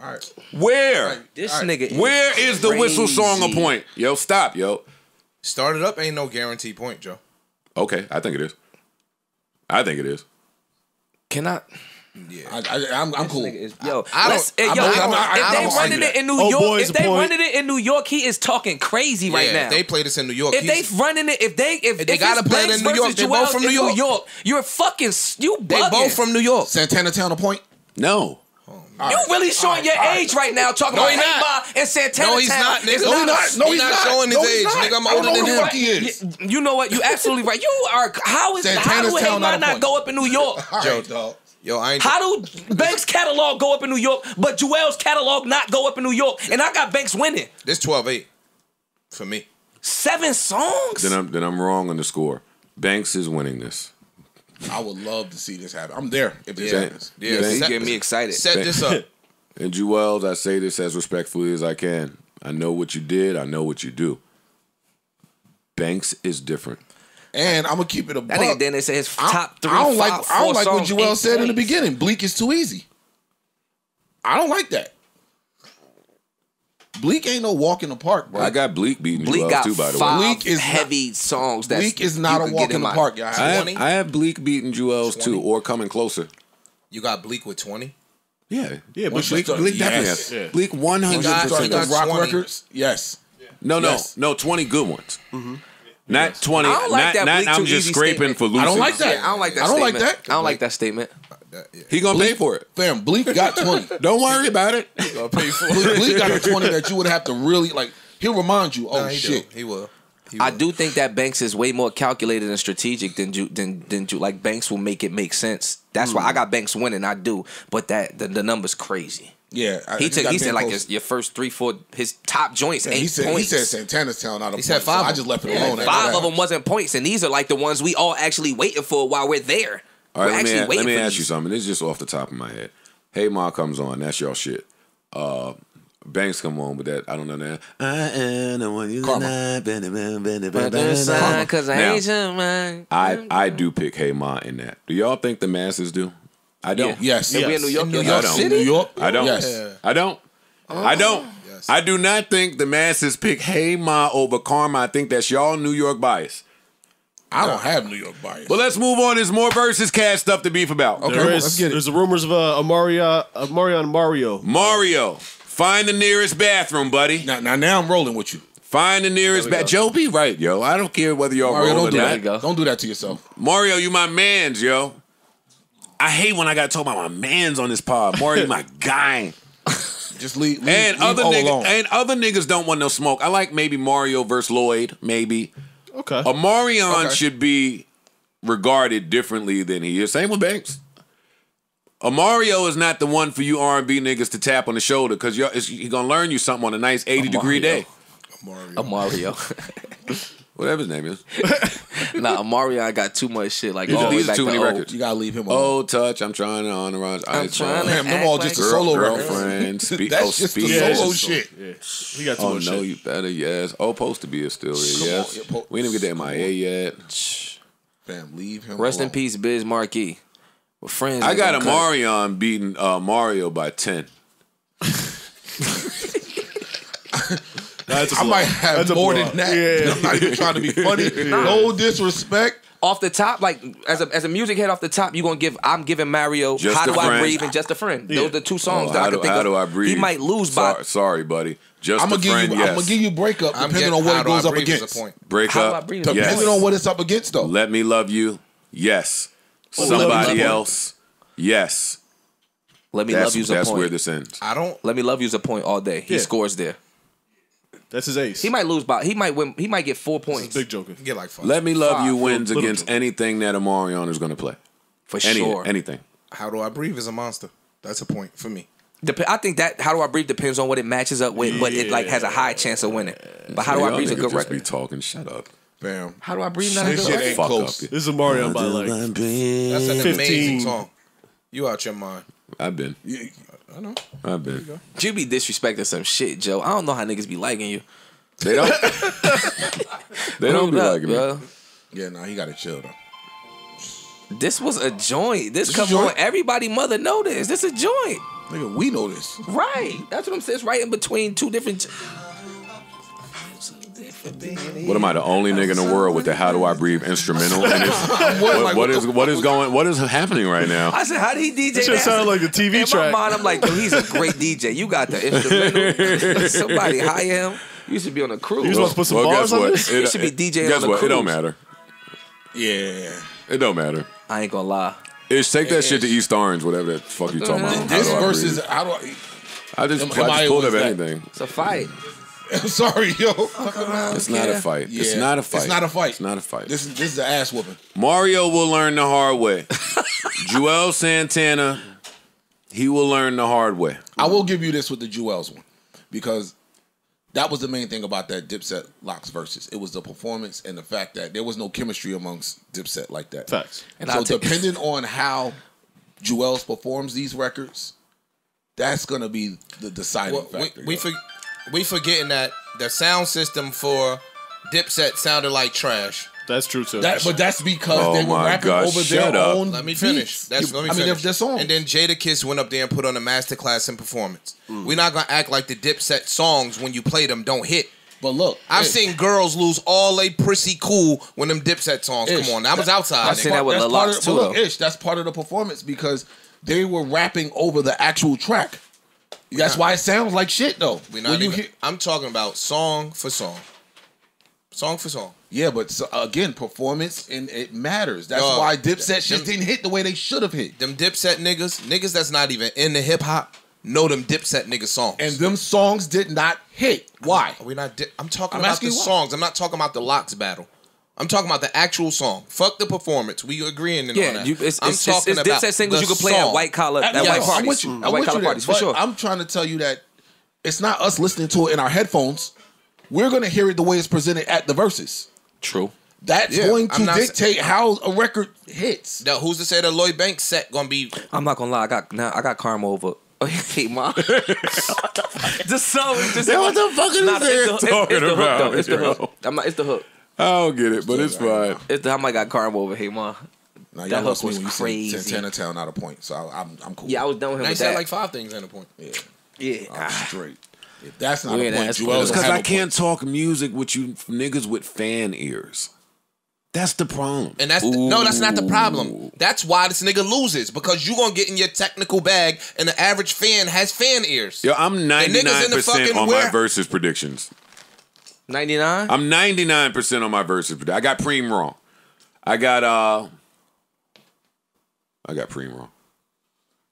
All right. Where? All right. This nigga. Where is the whistle song a point? Yo, stop, yo. Started Up ain't no guaranteed point, Joe. Okay, I think it is. I think it is. Can I? Yeah, I'm cool. Is, yo, if they running it in New York, if they running it in New York, he is talking crazy right now. If they play this in New York. If they running it, if they gotta play it in New York, they both from New York. You're fucking bugging. They both from New York. Santana Town a point? No. You really showing your age right now, talking about Hey Ma and Santana. No, he's not, nigga. No, he's not. No, he's not showing his age, nigga. I'm older than him. He is. You know what? You absolutely right. You are. How would Hey Ma not go up in New York? Joe, dog. Yo, I ain't. How do Banks' catalog go up in New York, but Jewels' catalog not go up in New York? And I got Banks winning. This 12-8 for me. 7 songs. Then I'm wrong on the score. Banks is winning this. I would love to see this happen. I'm there if this happens. Yeah, you get me excited. Set this up. And Jewels, I say this as respectfully as I can. I know what you did. I know what you do. Banks is different. And I'm gonna keep it a buck. Then they say his top 3. I don't like what Jewels said in the beginning. Bleak is too easy. I don't like that. Bleak ain't no walk in the park, bro. I got Bleak beating Jewels too, by the way. Bleak is heavy songs. Bleak is not a walk in the park, y'all. I have Bleak beating Jewels too, or coming closer. You got Bleak with 20? Yeah, yeah, but Bleak definitely has. Bleak 100%. Got rock records? Yes. No, 20 good ones. Mm-hmm. Not 20. I don't like that. I'm just scraping for losing. I don't like that. I don't like that. I don't like that. I don't like that statement. He gonna pay for it, fam. Bleak got 20. Don't worry about it. He gonna pay for it. Bleak got the 20 that you would have to really like. He'll remind you. Oh shit, he will. I do think that Banks is way more calculated and strategic than you. Like Banks will make it make sense. That's why I got Banks winning. I do, but that the number's crazy. Yeah, he said like your first 3-4 his top joints ain't points. He said Santana's Town out of points. He said 5. So I just left it alone. 5 of them wasn't points, and these are like the ones we all actually waiting for while we're there. All right, let me ask you something. This is just off the top of my head. Hey Ma comes on. That's y'all shit. Banks come on with that. I don't know that. I am the one you love. I do pick Hey Ma in that. Do y'all think the masses do? I don't. Yes. If we in New York, I don't. Yes. I don't. I don't. Yes. I do not think the masses pick Hey Ma over Karma. I think that's y'all New York bias. I don't have New York bias. But let's move on. There's more versus cast stuff to beef about. Okay, let's get it. There's the rumors of Mario. Mario, find the nearest bathroom, buddy. Now I'm rolling with you. Find the nearest bathroom. Joe be right, yo. I don't care whether y'all roll or not. Don't do that to yourself. Mario, you my man's, yo. I hate when I got told about my man's on this pod. Mario, my guy. Just leave and leave other niggas, and other niggas don't want no smoke. I like maybe Mario versus Lloyd, maybe. Okay. Omarion should be regarded differently than he is. Same with Banks. Mario is not the one for you R&B niggas to tap on the shoulder because he's going to learn you something on a nice 80-degree day. Mario. Whatever his name is. Nah, Omarion got too much shit. Like these are too many records. You gotta leave him alone. Oh, touch. I'm trying to honor. I'm trying to. Them all just a solo girlfriend. Speak. Oh, speak. Solo shit. He got too much shit. Oh no, you better. Yes. Oh, supposed to be a still. Yes. We didn't get that MIA yet. Fam, leave him. Rest in peace, Biz Markie. We're friends. I got Omarion beating Mario by 10. I might have more than that. Yeah. I'm not even trying to be funny. No disrespect. Off the top, like as a music head, off the top, you gonna give I'm giving Mario just How Do I Breathe and Just a Friend. Yeah. Those are the two songs that I can think of. How Do I Breathe? He might lose by. Sorry, buddy. Just I'm gonna give friend, you. Yes. I'm gonna give you Breakup depending on what it goes up against. Breakup depending on what it's up against though. Let Me Love You. Yes. Somebody Else. Yes. Let Me Love You's a point. That's where this ends. I don't. Let Me Love You's a point all day. He scores there. That's his ace. He might lose by. He might win. He might get 4 points. Big Joker. Get like 5. Let Me Love You wins against anything that Omarion is going to play. For sure. Anything. How Do I Breathe is a monster. That's a point for me. I think that How Do I Breathe depends on what it matches up with, but it like has a high chance of winning. But How Do I Breathe is a good record. Be talking. Shut up. Bam. How Do I Breathe? Not a good record. Fuck up. This is Omarion by like. That's an amazing song. You out your mind. I've been. I know. I bet. You be disrespecting some shit, Joe. I don't know how niggas be liking you. They don't. They don't be liking me. Yeah, nah, he gotta chill though. This was a joint. This come on, everybody mother know this. This a joint. Nigga, we know this. Right. That's what I'm saying. It's right in between two different. What am I, the only nigga in the world with the How Do I Breathe instrumental? What is happening right now? I said, how did he DJ that? It sounded like a TV track. In my mind, I'm like, dude, he's a great DJ. You got the instrumental. Somebody hire him. You should be on a cruise. You supposed to put some bars on this? You should be DJing on a cruise. It don't matter. Yeah. It don't matter. I ain't gonna lie. It's take that shit to East Orange, whatever that fuck you talking about. This versus, how do I just pulled up anything. It's a fight. I'm sorry, yo. It's not a fight. It's not a fight. It's not a fight. It's not a fight. This is an ass whooping. Mario will learn the hard way. Joel Santana, he will learn the hard way. I will give you this with the Joel's one, because that was the main thing about that Dipset Lox versus. It was the performance and the fact that there was no chemistry amongst Dipset like that. Facts. And so depending on how Joel's performs these records, that's gonna be the deciding factor. We forgetting that the sound system for Dipset sounded like trash. That's true too. But that's because they were rapping over their own. Let me finish. Their song. And then Jadakiss went up there and put on a masterclass in performance. We're not gonna act like the Dipset songs when you play them don't hit. But look, I've seen girls lose all they prissy cool when them Dipset songs come on. I was outside. I've seen that with Lil' too. Look, that's part of the performance because they were rapping over the actual track. That's why it sounds like shit, though. I'm talking about song for song. Song for song. Yeah, but so, again, performance, and it matters. That's why Dipset shit didn't hit the way they should have hit. Them Dipset niggas that's not even in the hip-hop, know them Dipset niggas songs. And them songs did not hit. Why? I'm talking about the songs. I'm not talking about the Lox battle. I'm talking about the actual song. Fuck the performance. We agreeing on that. I'm talking about Dipset singles you can play at white collar parties. At white collar parties, for sure. I'm trying to tell you that it's not us listening to it in our headphones. We're going to hear it the way it's presented at the verses. True. That's going to dictate how a record hits. Now, who's to say that Lloyd Banks set going to be... I'm not going to lie. I got karma over... Hey, mom. What the fuck is this talking about? It's the hook. It's the hook. I don't get it, but it's fine. It's the I got karma over here, ma. Nah, that hook was crazy. Santana Town out of point, so I'm cool. Yeah, I was done with him. They said like 5 things in a point. Yeah. I'm straight. If that's not a point, Joel's because I can't talk music with you niggas with fan ears. That's the problem. And no, that's not the problem. That's why this nigga loses, because you gonna get in your technical bag, and the average fan has fan ears. Yo, I'm 99% on my versus predictions. 99? I'm 99% on my verses. I got Preem wrong. I got Preem wrong.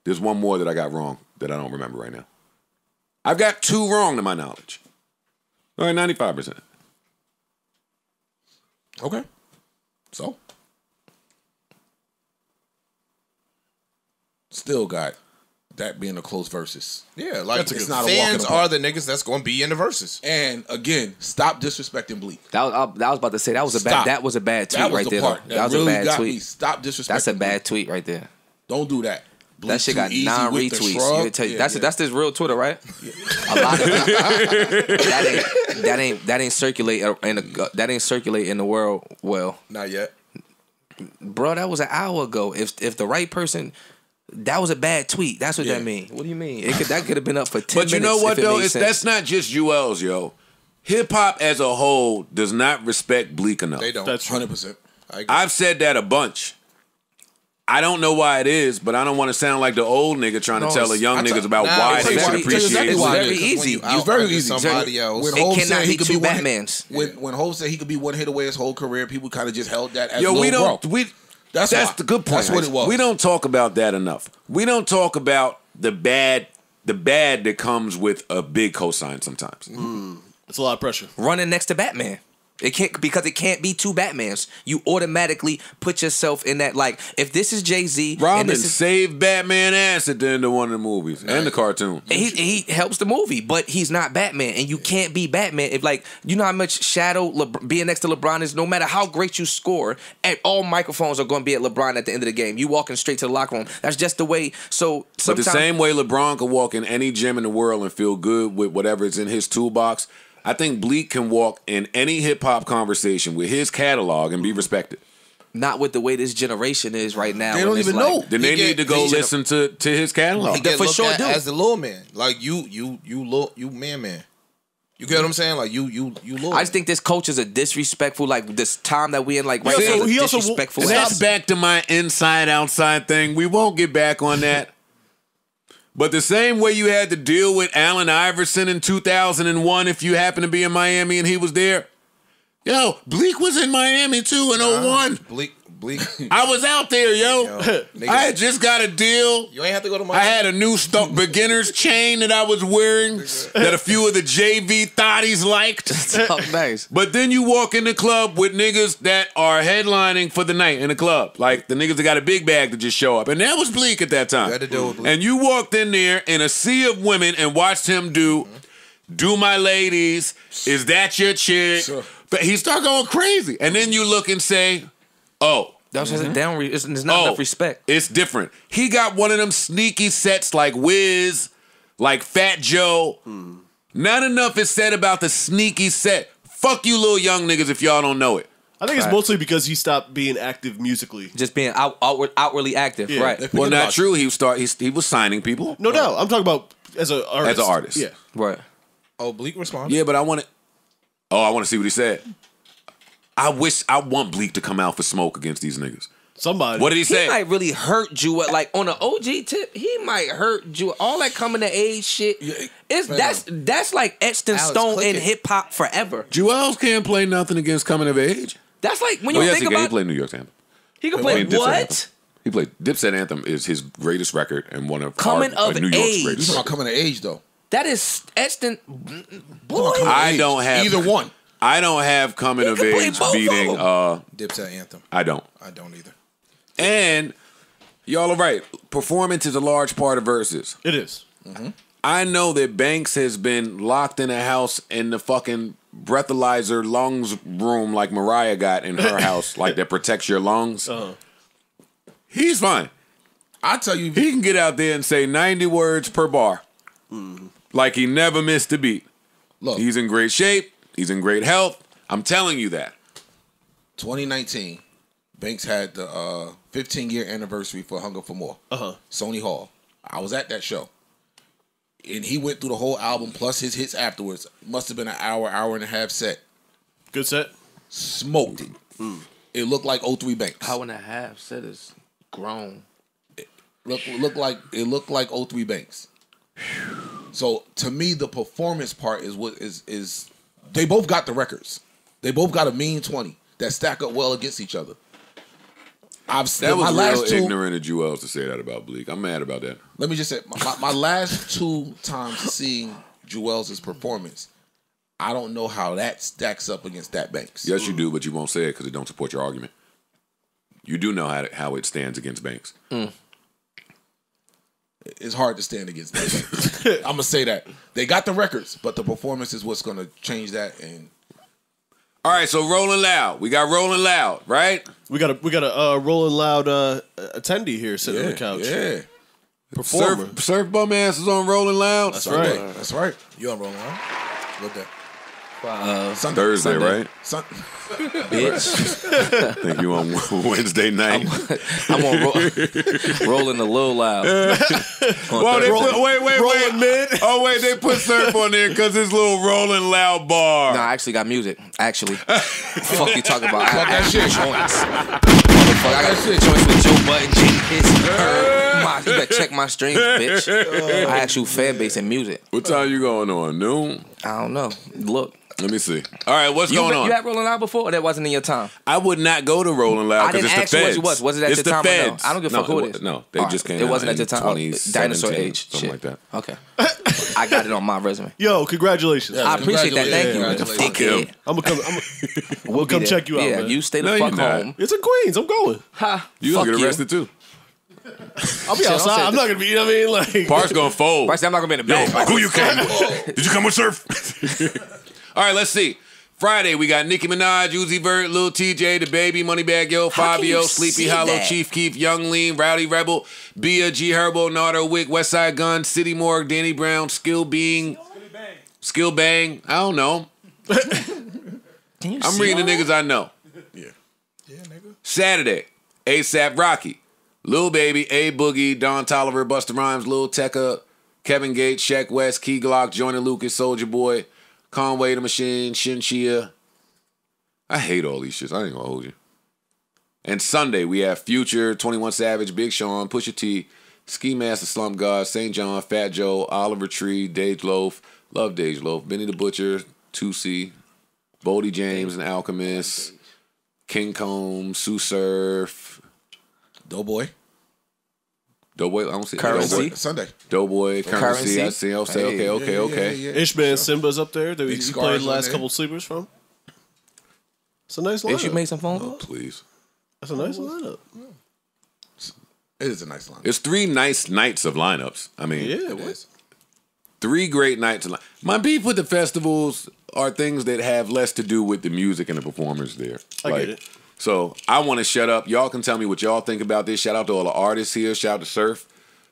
There's one more that I got wrong that I don't remember right now. I've got two wrong to my knowledge. All right, 95%. Okay. So. Still got that being a close versus. Yeah, like it's not a walk in the park. Fans are the niggas that's going to be in the verses. And again, stop disrespecting Bleak. That was about to say that was a bad tweet right there. That was a bad tweet. Stop disrespecting. That's a bad tweet right there. Don't do that. Bleak that shit got 9 retweets. That's this real Twitter, right? Yeah. A lot of that ain't circulate in the world well. Not yet, bro. That was an hour ago. If the right person. That was a bad tweet. That's what that mean. What do you mean? That could have been up for 10 minutes. But you know what, though? That's not just Juelz, yo. Hip-hop as a whole does not respect Bleak enough. They don't. That's 100%. I've said that a bunch. I don't know why it is, but I don't want to sound like the old nigga trying to tell the young niggas about why they should appreciate it. It's very easy. It's very easy. Somebody else. It cannot be two Batmans. When Hov said he could be one hit away his whole career, people kind of just held that as a little bro. That's the good point. That's what it was. We don't talk about that enough. We don't talk about the bad that comes with a big cosign sometimes. It's a lot of pressure. Running next to Batman. It can't be two Batmans. You automatically put yourself in that, like, if this is Jay-Z. Robin saved Batman ass at the end of one of the movies and the cartoon. And he helps the movie, but he's not Batman, and you can't be Batman. If, like, you know how much shadow being next to LeBron is, no matter how great you score, all microphones are going to be at LeBron at the end of the game. You walking straight to the locker room. That's just the way. So sometimes, but the same way LeBron can walk in any gym in the world and feel good with whatever is in his toolbox, I think Bleak can walk in any hip-hop conversation with his catalog and be respected. Not with the way this generation is right now. They don't even know. Then they need to go listen to his catalog. They for sure do. As the little man. Like, you man. You get what I'm saying? Like, you little. I just think this culture is a disrespectful, like, this time that we in, like, right now, is a disrespectful. That's back to my inside-outside thing. We won't get back on that. But the same way you had to deal with Allen Iverson in 2001 if you happened to be in Miami and he was there. Yo, Bleak was in Miami too in 01. Bleak. I was out there, yo. I had just got a deal. You ain't have to go to Miami. I had a new beginner's chain that I was wearing that a few of the JV thotties liked. Nice. But then you walk in the club with niggas that are headlining for the night in the club. Like the niggas that got a big bag to just show up. And that was Bleak at that time. You had to deal with Bleak. And you walked in there in a sea of women and watched him do my ladies, is that your chick? Sure. But he started going crazy. And then you look and say, oh. That's just it's not enough respect. It's different. He got one of them sneaky sets like Wiz, like Fat Joe. Not enough is said about the sneaky set. Fuck you little young niggas if y'all don't know it. I think it's mostly because he stopped being active musically. Just being outwardly active, right. Well, not true. He was signing people. No doubt. I'm talking about as an artist. As an artist. Yeah. Right. Oh, Bleak responded? Yeah, but I want to... Oh, I want to see what he said. I want Bleak to come out for smoke against these niggas. Somebody. What did he say? He might really hurt you. Like on an OG tip, he might hurt you. All that coming to age shit. Yeah, that's like etched in stone in hip hop forever. Juelz can't play nothing against coming of age. That's like when you think about. He played New York's Anthem. He can play what? He played Dipset Anthem is his greatest record and one of New York's greatest. You're not coming to age though. That is etched in. Boy, I don't have either one. I don't have coming of age beating Dipset Anthem. I don't either. And y'all are right. Performance is a large part of verses. It is. I know that Banks has been locked in a house in the fucking breathalyzer lungs room like Mariah got in her house, like that protects your lungs. He's fine. I tell you, he can get out there and say 90 words per bar. Like he never missed a beat. Look, he's in great shape. He's in great health. I'm telling you that. 2019, Banks had the 15-year anniversary for Hunger for More. Sony Hall. I was at that show. And he went through the whole album plus his hits afterwards. Must have been an hour, hour and a half set. Good set. Smoked it. It looked like 03 Banks. Hour and a half set is grown. It looked like 03 Banks. So to me, the performance part is what is they both got the records. They both got a mean 20 that stack up well against each other. That was real ignorant of Juelz to say that about Bleak. I'm mad about that. Let me just say, my last two times seeing Juelz's performance. I don't know how that stacks up against that Banks. Yes, you do, but you won't say it because it don't support your argument. You do know how it stands against Banks. Mm. It's hard to stand against Banks. I'm going to say that. They got the records, but the performance is what's going to change that. And all right, so Rolling Loud. We got Rolling Loud, right? We got a Rolling Loud attendee here sitting on the couch. Yeah. Performer. Surf Bum Ass is on Rolling Loud. That's right. That's right. You on Rolling Loud? What day? Sunday, Thursday, Sunday. Right? Bitch. I think you on Wednesday night. I'm on Rolling a Little Loud. Well, they put, wait. Mid. Oh, wait, they put Surf on there because it's Little Rolling Loud bar. No, I actually got music, actually. Fuck you talking about? I got shit. I got shit. Joints with Joe Budden, Jenkins. You better check my strings, bitch. I actual fan base and music. What time you going on? Noon? I don't know. Look. Let me see. All right, what's going on? You had Rolling Loud before, or that wasn't in your time? I would not go to Rolling Loud because it's the feds. Was it at your time or no? I don't give a fuck who it is. No, they just came out. It wasn't at your time. Dinosaur age. Something like that. Okay. I got it on my resume. Yo, congratulations. I appreciate that. Thank you. Fuck him. I'm going to come. We'll come check you out, man. Yeah, you stay the fuck home. It's in Queens. I'm going. Ha. You're going to get arrested, too. I'll be outside. I'm not gonna be. You know what I mean, like Bart's gonna fold. Bart's, I'm not gonna be in the bed. Yo, who you came with? Did you come with Surf? All right, let's see. Friday we got Nicki Minaj, Uzi Vert, Lil TJ, The Baby, Moneybagg Yo, Fabio, Sleepy Hollow, Chief Keef, Young Lean, Rowdy Rebel, Bia, G Herbo, Nardo Wick, Westside Gun, City Morgue, Danny Brown, Skill Bang. I don't know. I'm reading the niggas I know. Yeah, nigga. Saturday, ASAP Rocky, Lil Baby, A Boogie, Don Toliver, Busta Rhymes, Lil Tecca, Kevin Gates, Sheck West, Key Glock, Joyner Lucas, Soulja Boy, Conway the Machine, Shinchia. I hate all these shits. I ain't gonna hold you. And Sunday, we have Future, 21 Savage, Big Sean, Pusha T, Ski Master, Slump God, St. John, Fat Joe, Oliver Tree, Dej Loaf, love Dej Loaf, Benny the Butcher, 2C, Boldy James and Alchemist, King Combs, Sue Surf, Doughboy, I don't see Currency. Sunday. Doughboy, Currency. I see. I'll say, okay. Yeah. Ishman Simba's up there that we played the last couple sleepers from. It's a nice lineup. If you make some phone calls, please. That's a nice lineup. Yeah. It is a nice lineup. It's three nice nights of lineups. I mean, yeah, it was. Three great nights. My beef with the festivals are things that have less to do with the music and the performers there. I get it. So I want to shut up. Y'all can tell me what y'all think about this. Shout out to all the artists here. Shout out to Surf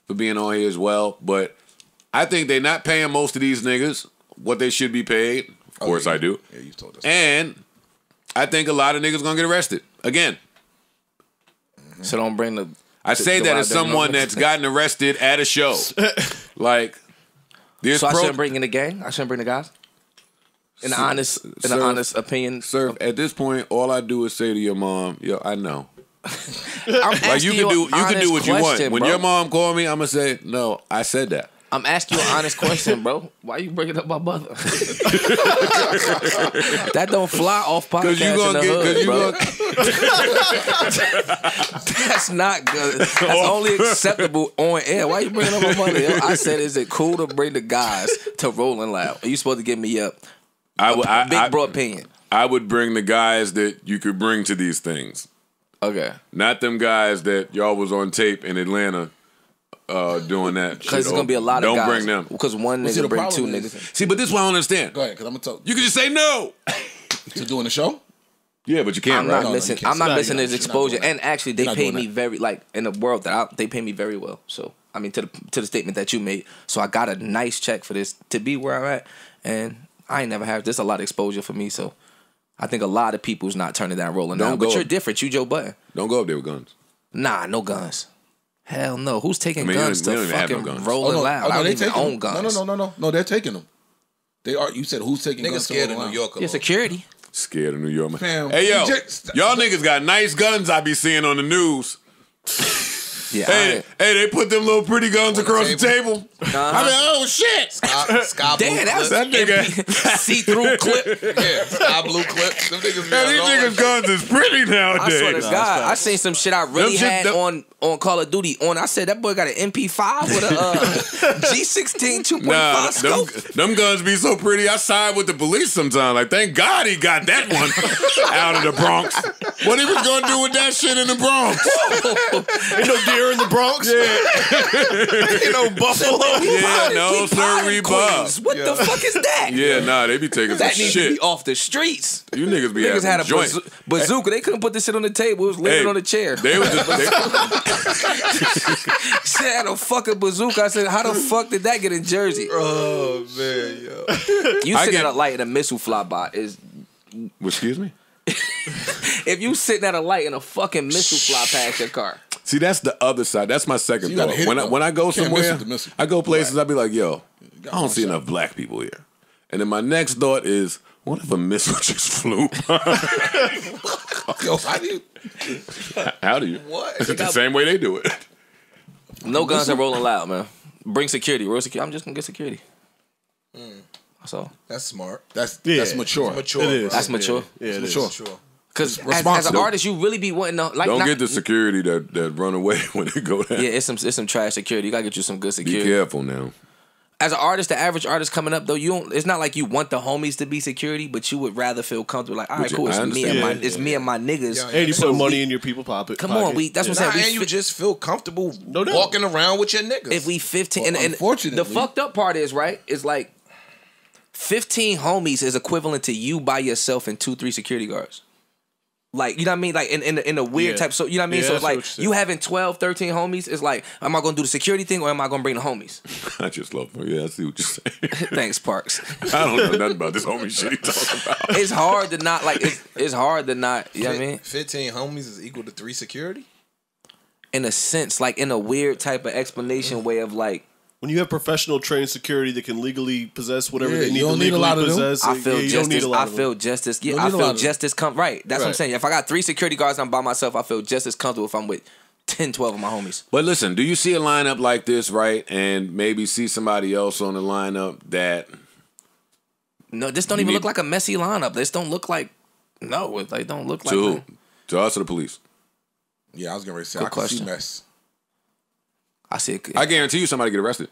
for being on here as well. But I think they're not paying most of these niggas what they should be paid. Of course I do. Yeah, you told us. And I think a lot of niggas gonna get arrested again. So don't bring the. I say that as someone that's gotten arrested at a show. Like, so I shouldn't bring in the gang. I shouldn't bring the guys. In an honest opinion, sir. At this point, all I do is say to your mom, "Yo, I know." you can do what you want. When your mom called me, I'm gonna say, "No, I said that." I'm asking you an honest question, bro. Why you bringing up my mother? That don't fly off podcast in the hood, bro. That's not good. That's only acceptable on air. Why you bringing up my mother? Yo, I said, is it cool to bring the guys to Rolling Loud? Are you supposed to give me up? I would bring the guys that you could bring to these things. Okay. Not them guys that y'all was on tape in Atlanta doing that. Because it's going to be a lot of guys. Don't bring them. Because one nigga bring two niggas. See, but this is what I don't understand. Go ahead, because I'm going to tell you. You can just say no. To doing the show? Yeah, but you can't. I'm not missing his exposure. And actually, they pay me very, like, in the world, they pay me very well. So, I mean, to the statement that you made. So, I got a nice check for this to be where I'm at. And I ain't never had this a lot of exposure for me, so I think a lot of people's not turning down Rolling Loud. But you're different. You Joe Budden. Don't go up there with guns. Nah, no guns. Hell no. Who's taking guns to fucking Rolling Loud? I don't even own guns. No, they're taking them. They are. You said who's taking guns to Rolling Loud? Niggas scared of New York. Yeah, security. Scared of New York, man. Hey yo, y'all niggas got nice guns. I be seeing on the news. Yeah, hey, they put them little pretty guns across the table. I mean, oh shit! Sky blue. Damn, that nigga see-through clip. Yeah, sky blue clips. Them niggas. Yeah, these niggas guns is pretty nowadays. I swear to God, I seen some shit I really had on Call of Duty. I said that boy got an MP5 with a G16 2.5 scope. Them guns be so pretty. I side with the police sometimes. Like, thank God he got that one out of the Bronx. What he was gonna do with that shit in the Bronx? Ain't no deer in the Bronx. Yeah. Ain't no buffalo. Yeah, no sir, we buff. What the fuck is that? Yeah, nah, they be taking that some shit. That needs to be off the streets. You niggas be having a joint. Bazooka. They couldn't put this shit on the table. It was laying on the chair. They was just. Shit had a fucking bazooka. I said, how the fuck did that get in Jersey? Oh man, yo. You sitting at a light and a missile fly by is. Excuse me. If you sitting at a light and a fucking missile fly past your car. See, that's the other side. That's my second thought. When I go somewhere, I go places, I be like, yo, I don't see enough black people here. And then my next thought is, what if a missile just flew? Yo, how do you? What? It's the same way they do it. No guns are rolling loud, man. Bring security. Roll security. I'm just going to get security. So that's smart. That's mature. It's mature. It is. That's mature. Yeah, yeah, it's mature. Because as an artist, you really be wanting to like. Don't get the security that run away when they go down. Yeah, it's some trash security. You gotta get you some good security. Be careful now. As an artist, the average artist coming up though, you don't. It's not like you want the homies to be security, but you would rather feel comfortable. Like, all right, cool, it's me and my niggas. Yeah, and you put money in your people pocket. Come on, that's what I'm saying. And you just feel comfortable walking around with your niggas. If we 15, and the fucked up part is right. It's like. 15 homies is equivalent to you by yourself and 2-3 security guards. Like, you know what I mean? Like, in a weird type, so you know what I mean? Yeah, so it's like, you having 12, 13 homies is like, am I going to do the security thing or am I going to bring the homies? I just love them. Yeah, I see what you're saying. Thanks, Parks. I don't know nothing about this homie shit he talking about. It's hard to not, like, it's hard to not, you know what I mean? 15 homies is equal to 3 security? In a sense, like, in a weird type of explanation way of, like, when you have professional trained security that can legally possess whatever they need to legally possess, I feel justice. I feel justice. Yeah, I feel justice. Right. That's what I'm saying. If I got 3 security guards and I'm by myself, I feel just as comfortable if I'm with 10, 12 of my homies. But listen, do you see a lineup like this, right? And maybe see somebody else on the lineup that. No, this don't even look like a messy lineup. This don't look like. No, they don't look like. To us or the police? Yeah, I was going to say, I can see mess. I guarantee you somebody get arrested.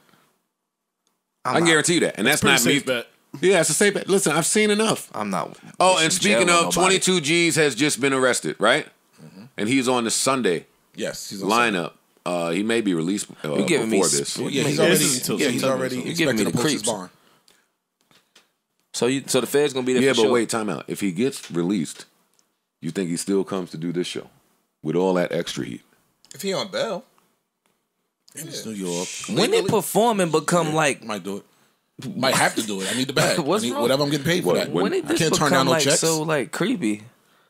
I can guarantee you that. And that's not me. Bet. Yeah, it's a safe bet. Listen, I've seen enough. I'm not. Oh, and speaking of, 22 G's has just been arrested, right? Mm-hmm. And he's on the Sunday lineup. He may be released before this. Yeah, he's already expected to push his bond. So the Fed's going to be there for sure. Yeah, but wait, time out. If he gets released, you think he still comes to do this show with all that extra heat? If he on bail. It's New York. When did performing become like? Might do it. Might have to do it. I need the bag. Whatever I'm getting paid for. When did this I can't turn down no checks. So like creepy.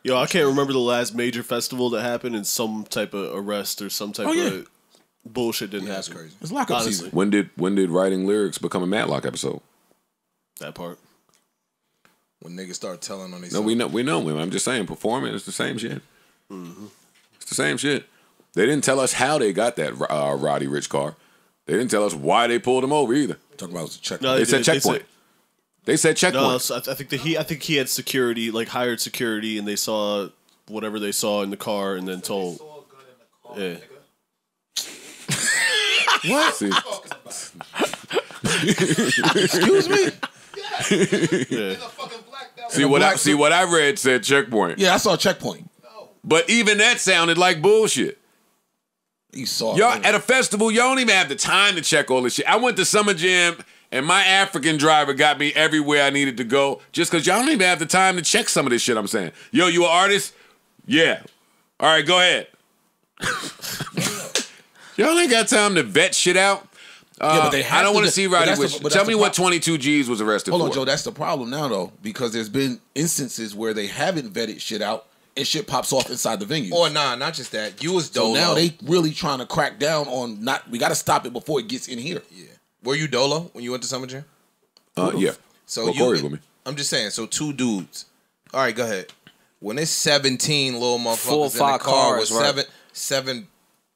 Yo, I can't remember the last major festival that happened and some type of arrest or some type of bullshit didn't happen. That's crazy. It's lockup season. When did writing lyrics become a Matlock episode? That part. When niggas start telling on these. No, we know. I'm just saying performing is the same shit. Mm-hmm. It's the same shit. They didn't tell us how they got that Roddy Ricch car. They didn't tell us why they pulled him over either. Talking about it was a checkpoint. No, they said checkpoint. They said checkpoint. No, I think he had security, like hired security, and they saw whatever they saw in the car, and then told. Yeah. What? Excuse me. Yeah. See what I read said checkpoint. Yeah, I saw checkpoint. But even that sounded like bullshit. Y'all at a festival, y'all don't even have the time to check all this shit. I went to Summer Jam and my African driver got me everywhere I needed to go just because y'all don't even have the time to check some of this shit I'm saying. Yo, you an artist? Yeah. All right, go ahead. Y'all ain't got time to vet shit out. Yeah, but they have I don't want to see Roddy Ricch. Tell me what 22 G's was arrested for. Hold on, Joe. That's the problem now, though, because there's been instances where they haven't vetted shit out. And shit pops off inside the venue. Or nah, not just that. You was dolo. So now they really trying to crack down on not. We got to stop it before it gets in here. Yeah. Were you dolo when you went to Summer Jam? Yeah. So with me. I'm just saying. So 2 dudes. All right, go ahead. When it's 17 little motherfuckers in the car cars, with 7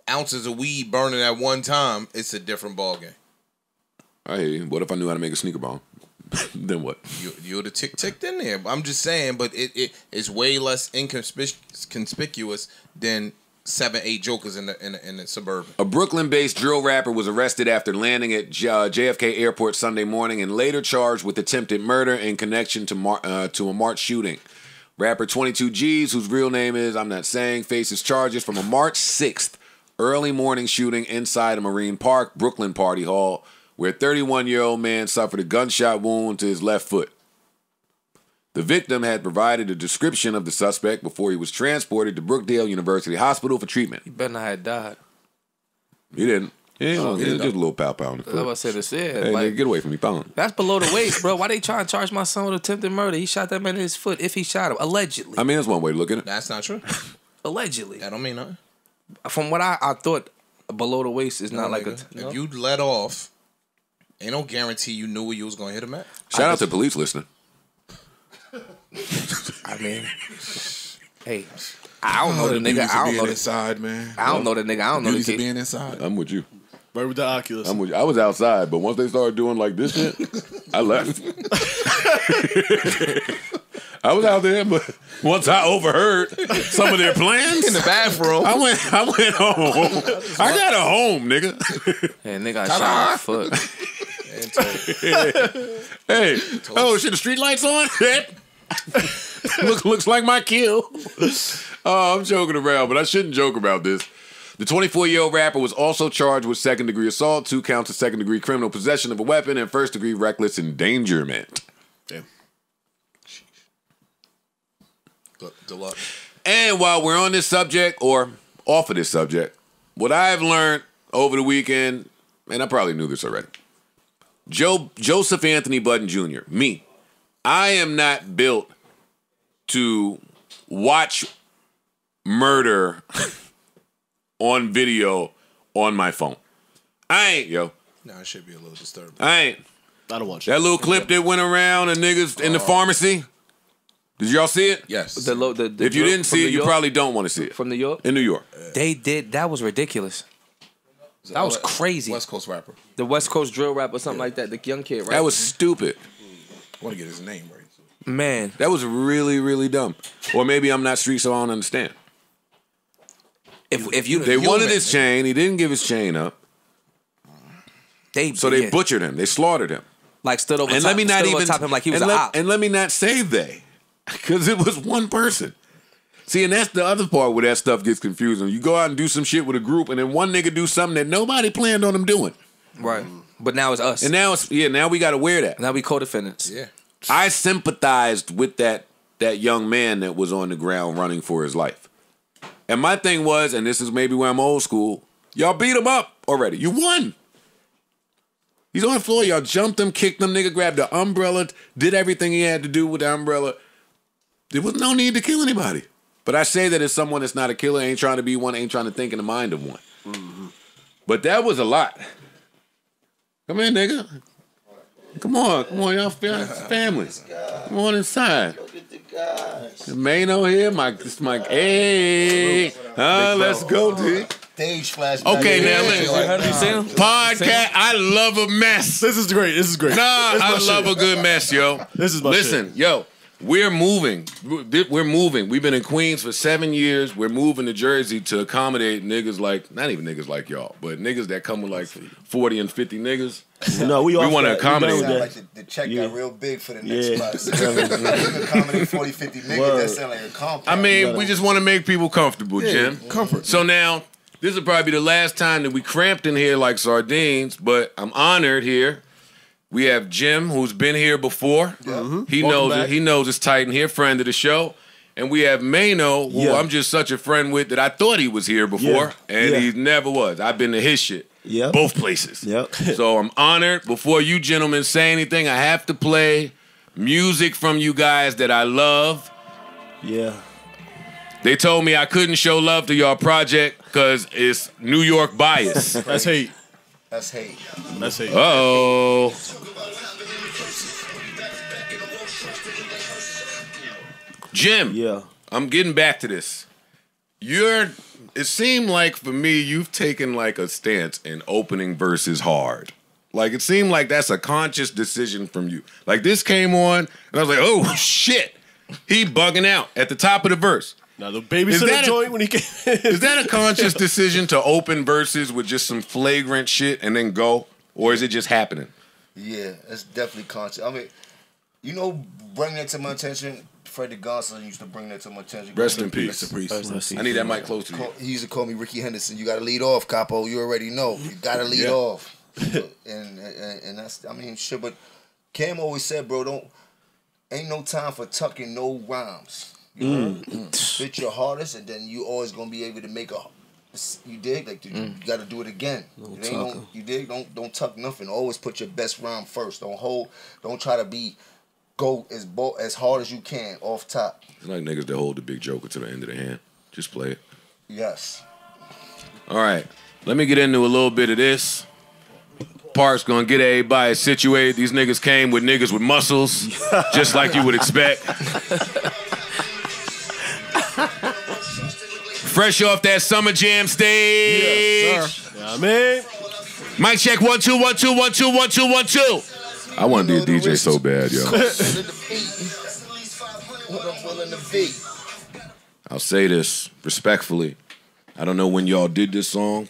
ounces of weed burning at one time, it's a different ballgame. I hear you. What if I knew how to make a sneaker bomb? Then what? You would have ticked in there. I'm just saying, but it's way less inconspicuous than 7-8 jokers in the Suburban. A Brooklyn-based drill rapper was arrested after landing at JFK Airport Sunday morning and later charged with attempted murder in connection to a March shooting. Rapper 22 G's, whose real name is I'm not saying, faces charges from a March 6th early morning shooting inside a Marine Park Brooklyn party hall, where a 31-year-old man suffered a gunshot wound to his left foot. The victim had provided a description of the suspect before he was transported to Brookdale University Hospital for treatment. He better not have died. He didn't. He didn't just a little pow on the foot. That's what I said. Hey, like, nigga, get away from me, pound. That's below the waist, bro. Why they trying to charge my son with attempted murder? He shot that man in his foot if he shot him, allegedly. I mean, that's one way to look at it. That's not true. Allegedly. That don't mean nothing. From what I thought, below the waist is not like a... No? If you let off... Ain't no guarantee you knew where you was gonna hit him at. Shout out to the police listening. I mean, hey, I don't know the nigga. I don't know the side, man. I don't know the nigga. I don't know the kid. Being inside, I'm with you. Right with the Oculus. I'm with you. I was outside, but once they started doing like this shit, I left. I was out there, but once I overheard some of their plans in the bathroom, I went home. I got a home, nigga. Hey, nigga, I shot my foot. Hey, oh shit, the street lights on. Looks like my kill. Oh, I'm joking around, but I shouldn't joke about this. The 24-year-old rapper was also charged with second-degree assault, 2 counts of second-degree criminal possession of a weapon, and first-degree reckless endangerment. Damn. Good luck. And while we're on this subject, or off of this subject, what I've learned over the weekend, and I probably knew this already, Joseph Anthony Budden Jr., me, I am not built to watch murder on video on my phone. I ain't, yo. Nah, it should be a little disturbing. I ain't. I don't watch it. That little clip that went around of niggas in the pharmacy. Did y'all see it? Yes. If you didn't see it, you probably don't want to see it. From New York? In New York. They did. That was ridiculous. That was crazy. West Coast rapper. The West Coast drill rapper or something like that. The young kid, right? That was stupid. I want to get his name right. Man. That was really, really dumb. Or maybe I'm not street, so I don't understand. They wanted his chain. He didn't give his chain up. So they butchered him. They slaughtered him. Like stood over top him like he was an op. And let me not say they. Because it was one person. See, and that's the other part where that stuff gets confusing. You go out and do some shit with a group, and then one nigga do something that nobody planned on him doing. Right. But now it's us. And now it's, yeah, now we got to wear that. Now we co-defendants. Yeah. I sympathized with that young man that was on the ground running for his life. And my thing was, and this is maybe where I'm old school, y'all beat him up already. You won. He's on the floor. Y'all jumped him, kicked him, nigga grabbed the umbrella, did everything he had to do with the umbrella. There was no need to kill anybody. But I say that as someone that's not a killer, ain't trying to be one, ain't trying to think in the mind of one. Mm-hmm. But that was a lot. Come in, nigga. Come on, y'all families. Come on inside. Look at the guys. The main over here, this is Mike. Hey, let's go, dude. Stage flashback. Okay, now listen. Podcast. I love a mess. This is great. Nah, I love a good mess, yo. This is my shit. Listen, yo. We're moving. We've been in Queens for 7 years. We're moving to Jersey to accommodate niggas like, not even niggas like y'all, but niggas that come with like 40 and 50 niggas. No, we want to accommodate. Like the check got real big for the next bus. We accommodate 40, 50 niggas. Word. That sound like a compound. I mean, we just want to make people comfortable, Jim. Comfort. So now, this will probably be the last time that we cramped in here like sardines, but I'm honored here. We have Jim, who's been here before. Yeah. Mm-hmm. He knows it's Titan here, friend of the show. And we have Mano, who I'm just such a friend with that I thought he was here before, and he never was. I've been to his shit. Yep. Both places. Yep. So I'm honored. Before you gentlemen say anything, I have to play music from you guys that I love. Yeah. They told me I couldn't show love to y'all project because it's New York bias. That's hate. That's hate. That's hate. Uh-oh. Jim. Yeah. I'm getting back to this. It seemed like for me, you've taken like a stance in opening versus hard. Like it seemed like that's a conscious decision from you. Like this came on, and I was like, oh shit, he bugging out at the top of the verse. Now the babysitter joint when he came in. Is that a conscious decision to open verses with just some flagrant shit and then go, or is it just happening? Yeah, it's definitely conscious. I mean, you know, bring that to my attention. Freddie Gonsolin used to bring that to my attention. Rest in peace. I need that mic close to you. He used to call me Ricky Henderson. You got to lead off, Capo. You already know. You got to lead off. And that's, I mean, shit. But Cam always said, bro, ain't no time for tucking no rhymes. You know? Fit your hardest, and then you always gonna be able to make a. You dig? Like you got to do it again. You dig? Don't tuck nothing. Always put your best rhyme first. Don't hold. Don't try to be. Go as hard as you can off top. It's like niggas that hold the big joker to the end of the hand. Just play it. Yes. All right. Let me get into a little bit of this. Park's gonna get everybody situated. These niggas came with niggas with muscles, just like you would expect. Fresh off that summer jam stage. Yes, sir. Yeah, I mean. Mic check 1, 2, 1, 2, 1, 2, 1, 2, 1, 2. I want to be a DJ so bad, yo. I'll say this respectfully. I don't know when y'all did this song,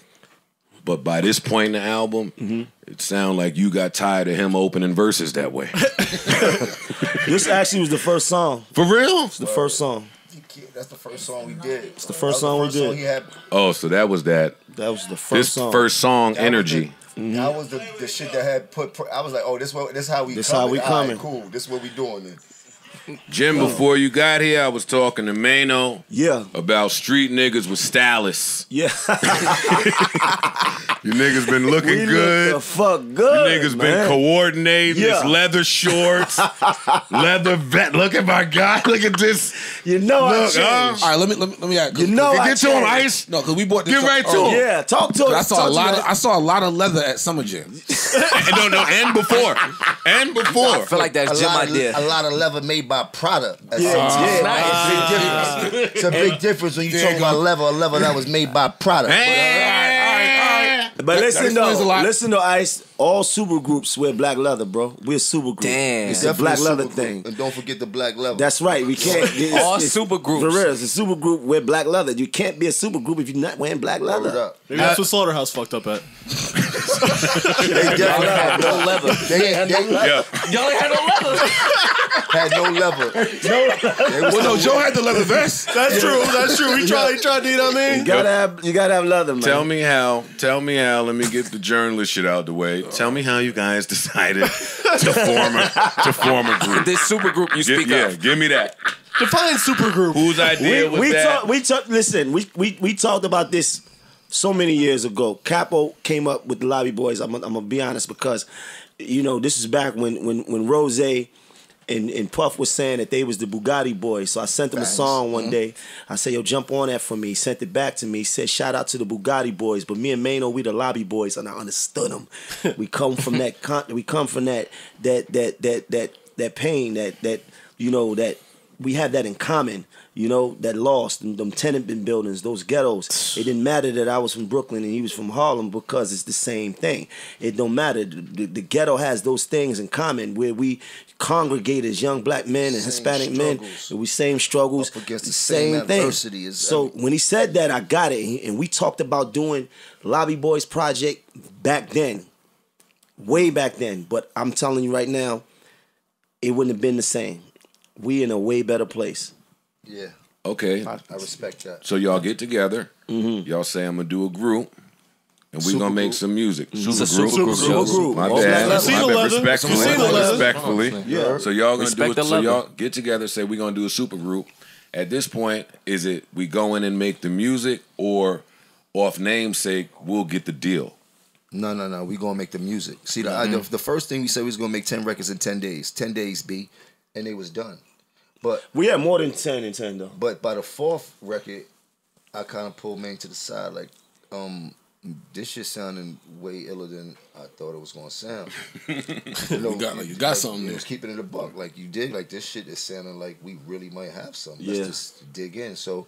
but by this point in the album, it sounds like you got tired of him opening verses that way. This actually was the first song. For real? It's the first song. That's the first song we did. It's the first song we did. Oh, so that was that. That was the first song. This first song, Energy. That was the shit that had put. I was like, oh, this how we. This coming. How we coming. Right, cool. This what we doing then. Jim, before you got here, I was talking to Mano. Yeah. About street niggas with stylists. Yeah. You niggas been looking good. Look the fuck good. You niggas been coordinating. It's leather shorts, leather vest. Look at my guy. Look at this. You know all right, let me ask. You know get to him, Ice. No, because we bought this. Get right to him. Yeah, talk to him. I saw a lot of leather at Summer Jam. And before, I feel like that's Jim idea. A lot of leather made by Prada. Yeah, it's a big difference when you talk about leather. A leather that was made by Prada. But listen though, Ice, all supergroups wear black leather, bro. We're a supergroup. Damn. It's a black leather thing. And don't forget the black leather. That's right. We can't. All supergroups. For real, it's a supergroup wear black leather. You can't be a supergroup if you're not wearing black leather. Maybe that's what Slaughterhouse fucked up at. They definitely had no leather. They had no leather. Y'all ain't had no leather. Had no leather. Well, no, Joe had the leather vest. That's true. That's true. We tried to, you know what I mean? You gotta have leather, man. Tell me how. Let me get the journalist shit out the way. Tell me how you guys decided to form a group. This super group you speak of. Yeah, give me that. Define super group. Whose idea was that? Listen, we talked about this so many years ago. Capo came up with the Lobby Boys. I'm gonna be honest because, you know, this is back when Rose and Puff was saying that they was the Bugatti Boys. So I sent them a song one day. I said, yo, jump on that for me. He sent it back to me. He said, shout out to the Bugatti Boys. But me and Mano, we the Lobby Boys. And I understood them. We come from that pain, that you know, that we have that in common. You know, that lost, them tenement buildings, those ghettos. It didn't matter that I was from Brooklyn and he was from Harlem because it's the same thing. It don't matter. The ghetto has those things in common where we congregate as young black men and Hispanic men. And we same struggles. Up against the same thing. So when he said that, I got it. And we talked about doing Lobby Boys Project back then, way back then. But I'm telling you right now, it wouldn't have been the same. We in a way better place. Yeah. Okay. I respect that. So y'all get together. Y'all say I'm gonna do a group, and we gonna make some music. Super group. My bad. Respectfully. Yeah. So y'all gonna do it. So y'all get together. Say we gonna do a super group. At this point, is it we go in and make the music, or off namesake we'll get the deal? No. We gonna make the music. See, the first thing we said we was gonna make 10 records in 10 days. 10 days, B, and it was done. But we had more than 10 in 10, though. But by the fourth record, I kind of pulled Maine to the side like, this shit sounding way iller than I thought it was going to sound. you got something. Just keeping it a buck. Like, you dig? Like, this shit is sounding like we really might have something. Let's just dig in. So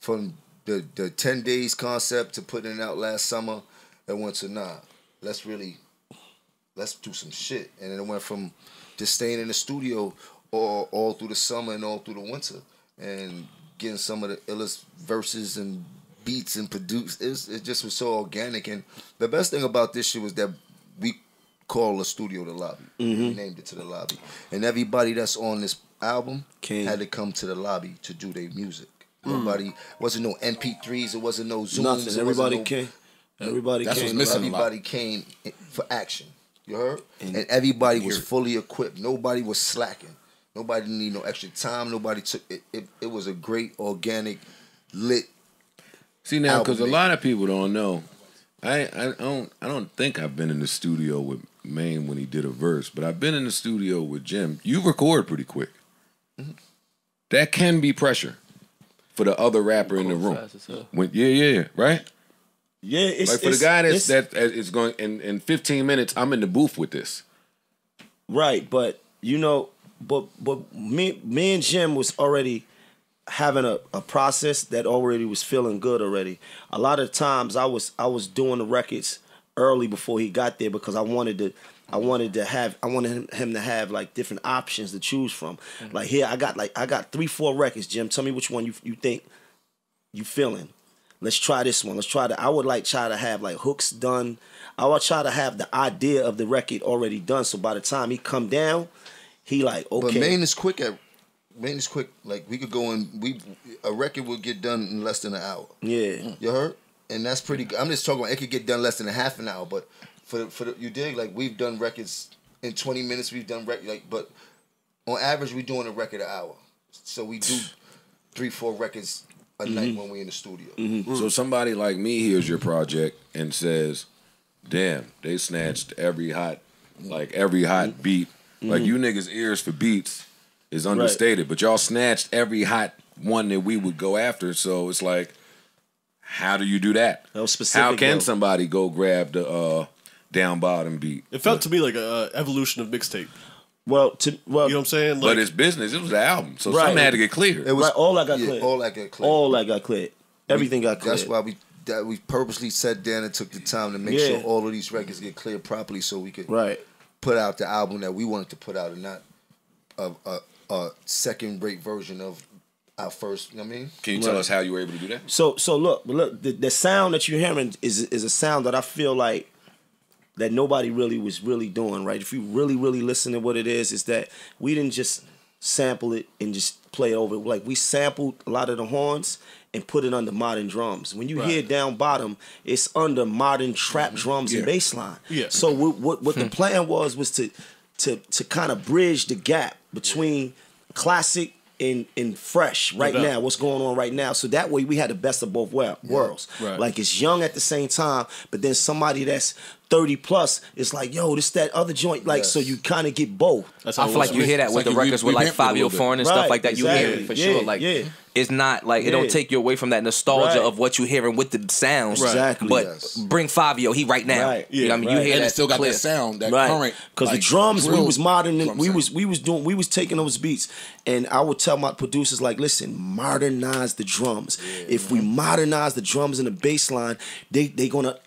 from the 10 days concept to putting it out last summer, it went to, nah, let's do some shit. And then it went from just staying in the studio all through the summer and all through the winter and getting some of the illest verses and beats and produce. It just was so organic. And the best thing about this shit was that we called the studio the lobby. We named it to the lobby. And everybody that's on this album had to come to the lobby to do their music. Nobody, wasn't no MP3s, it wasn't no Zooms. Nothing. Everybody came. Everybody came. That's what's missing. Everybody came for action. You heard? And everybody was fully equipped. Nobody was slacking. Nobody needed no extra time. Nobody took it. It was a great, organic, lit. See now, because a lot of people don't know. I don't think I've been in the studio with Maine when he did a verse, but I've been in the studio with Jim. You record pretty quick. That can be pressure for the other rapper in the room. When, right? Yeah, it's like for the guy that is going in 15 minutes, I'm in the booth with this. Right, but you know, but me and Jim was already having a process that already was feeling good already. A lot of times I was doing the records early before he got there because I wanted him to have like different options to choose from. Like here, I got 3-4 records. Jim, tell me which one you think you feeling. Let's try this one. Let's try that. I would try to have like hooks done. I would try to have the idea of the record already done. So by the time he come down, he like okay. But Maine is quick. Like we could go and a record would get done in less than an hour. Yeah, you heard, and that's pretty good. I'm just talking about it could get done less than a half an hour, but. For the, you dig? Like, we've done records in 20 minutes. We've done records, like, but on average, we're doing a record an hour. So we do 3-4 records a night when we're in the studio. So somebody like me hears your project and says, damn, they snatched every hot beat. Like, you niggas' ears for beats is understated, but y'all snatched every hot one that we would go after. So it's like, how do you do that? That was specific. How can somebody go grab the... down bottom beat. It felt to me like a evolution of mixtape. Well, you know what I'm saying? Like, but it's business. It was the album, so something had to get cleared. It was all that got cleared. All that got cleared. All that got cleared. Everything got cleared. That's why we purposely sat down and took the time to make sure all of these records get cleared properly, so we could put out the album that we wanted to put out, and not a second-rate version of our first. You know what I mean? Can you tell us how you were able to do that? So look, the sound that you're hearing is a sound that I feel like. That nobody really was really doing, right? If you really listen to what it is that we didn't just sample it and just play it over. Like, we sampled a lot of the horns and put it under modern drums. When you hear down bottom, it's under modern trap drums and bass line. Yeah. So what the plan was to kind of bridge the gap between classic and fresh right now, what's going on right now. So that way we had the best of both worlds. Right. Like, it's young at the same time, but then somebody that's 30 plus, it's like, yo, this that other joint. Like, so you kind of get both. That's I feel like you hear that with the records with like Fabio Foreign and stuff like that. You hear it for sure. Like, it's not like it don't take you away from that nostalgia of what you hearing with the sounds. Exactly. But bring Fabio, he right now. You know what I mean? You hear and that it still got clear. That sound, that current. Because like, the drums, we was modern. And we was taking those beats, and I would tell my producers like, listen, modernize the drums. If we modernize the drums and the bass line, they gonna.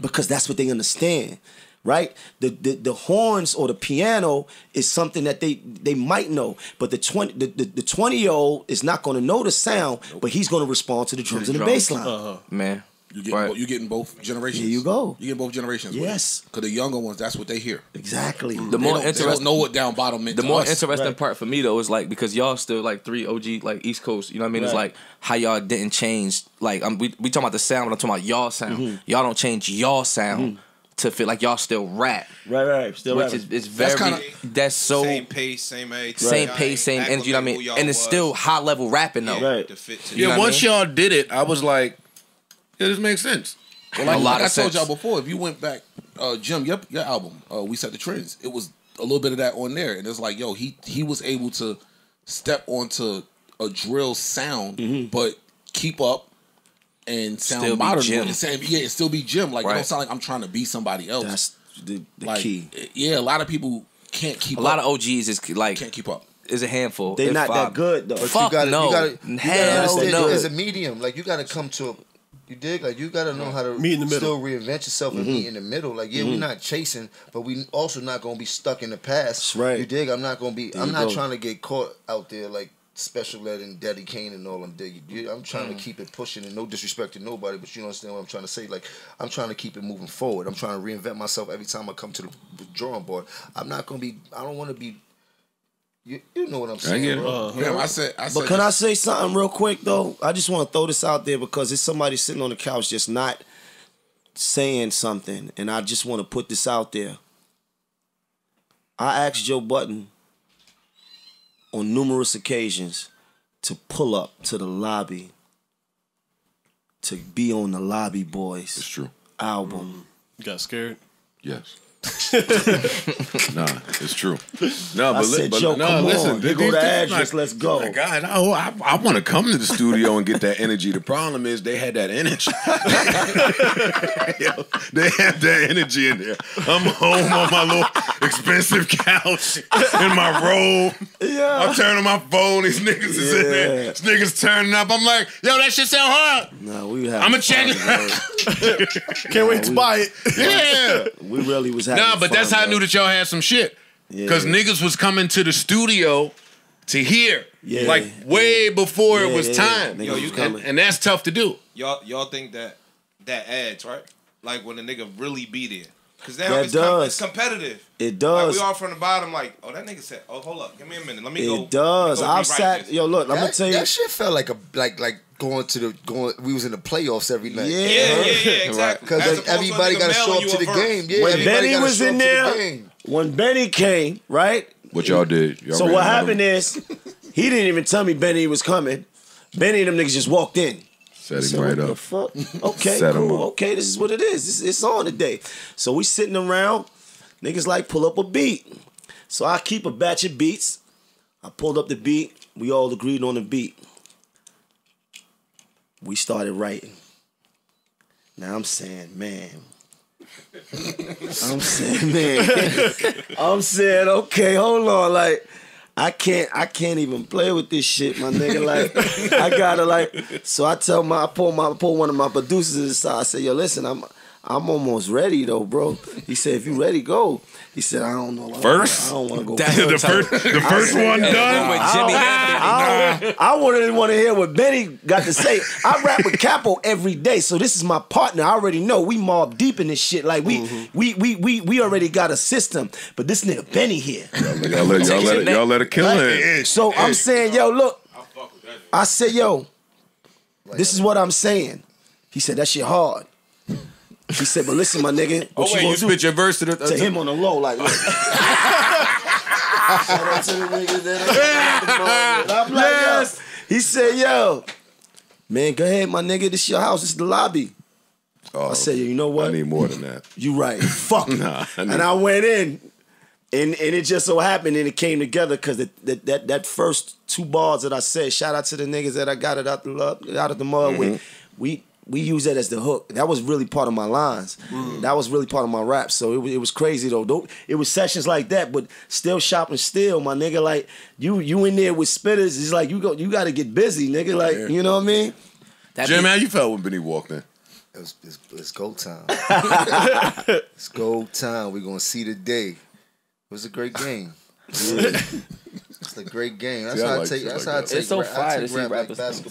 Because that's what they understand, right? The horns or the piano is something that they might know, but the 20-year-old is not going to know the sound, but he's going to respond to the drums and the bass line. Man, you getting both generations. Here you go. You get both generations. Yes, because the younger ones, that's what they hear. Exactly. The more interesting, know what down bottom meant. The more interesting part for me though is like, because y'all still like 3 OG like East Coast. You know what I mean? It's like how y'all didn't change. Like we talking about the sound, but I'm talking about y'all sound. Y'all don't change y'all sound to fit like y'all still rap. Right. Still rap. Which is that's so same pace, same age, same pace, same energy. You know what I mean? And it's still high level rapping though. Right. Yeah. Once y'all did it, I was like. Yeah, this makes sense. Well, like, I told y'all before, if you went back, Jim, your album, We Set the Trends, it was a little bit of that on there. And it's like, yo, he was able to step onto a drill sound, but keep up and sound still modern. It still be Jim. Like, it don't sound like I'm trying to be somebody else. That's the key. Yeah, a lot of people can't keep up. A lot of OGs is like... Can't keep up. is a handful. They're not that good though. Fuck no. Hell no. It's a medium. Like you gotta come to a, you dig? Like you gotta know how to still reinvent yourself and meet in the middle. Like yeah, we're not chasing, but we also not gonna be stuck in the past. Right. You dig? I'm not gonna be. I'm not trying to get caught out there like Special Ed and Daddy Kane and all them. I'm trying to keep it pushing, and no disrespect to nobody, but you don't understand what I'm trying to say. Like I'm trying to keep it moving forward. I'm trying to reinvent myself every time I come to the drawing board. I'm not gonna be. I don't want to be. You know what I'm saying, bro. Damn, I said but can I say something real quick though? I just want to throw this out there because it's somebody sitting on the couch just not saying something, and I just want to put this out there. I asked Joe Budden on numerous occasions to pull up to the lobby, to be on the Lobby Boys album. You got scared? Yes. Nah, it's true. No, but, listen, they go to address, let's go. Oh God, I want to come to the studio and get that energy. The problem is they had that energy. Yo, they had that energy in there. I'm home on my little expensive couch in my robe. Yeah. I'm turning my phone. These niggas is in there. These niggas turning up. I'm like, yo, that shit sound hard. No, we have. I'm gonna check it out. Can't wait to buy it. Yeah, we really was. Nah, but that's how I knew that y'all had some shit. Because niggas was coming to the studio to hear. Yeah. Like way before it was time. Yo, you and that's tough to do. Y'all think that adds, right? Like when a nigga really be there. Because now it's competitive. It does. Like we all from the bottom like, oh, that nigga said, oh, hold up. Give me a minute. Let me go. It does. I've sat. Yo, look, I'm going to tell you. That shit felt like a, like, going, we was in the playoffs every night. Yeah, yeah, exactly. Because like, everybody got to show up to the game. Yeah, when Benny was in there, when Benny came, right? What y'all did? So what happened is, he didn't even tell me Benny was coming. Benny and them niggas just walked in. Set him right up. What the fuck? Okay, cool. Okay, this is what it is. It's on today. So we sitting around, niggas like pull up a beat. So I keep a batch of beats. I pulled up the beat. We all agreed on the beat. We started writing. Now I'm saying, man. I'm saying, okay, hold on. Like, I can't even play with this shit, my nigga. Like, I gotta like. So I tell my, I pull one of my producers aside. I say, yo, listen, I'm almost ready though, bro. He said, if you ready, go. He said, I don't know. First? I don't want to go. I want to hear what Benny got to say. I rap with Capo every day, so this is my partner. I already know. We mob deep in this shit. Like, we already got a system, but this nigga Benny here. Y'all let it kill him. So I'm saying, yo, look. I said, yo, this is what I'm saying. He said, that shit hard. He said, but listen, my nigga. What you spit your verse to him on the low, like. Shout out to the niggas that I'm like, yes. He said, yo, man, go ahead, my nigga. This your house. This is the lobby. Oh, I said, you know what? I need more than that. You right. Fuck. Nah, and I went in. And it just so happened and it came together because that first 2 bars that I said, shout out to the niggas that I got it out of the mud with. We used that as the hook. That was really part of my lines. That was really part of my rap. So it was crazy though. It was sessions like that, but still shopping still, my nigga. Like you in there with spitters. It's like you got to get busy, nigga. Like you know what I mean. Jim, how you felt when Benny walked in? It's go time. It's go time. We're gonna see the day. It was a great game. Really. It's a great game. That's how I take. That's how I take. It's so fire to see rappers. I look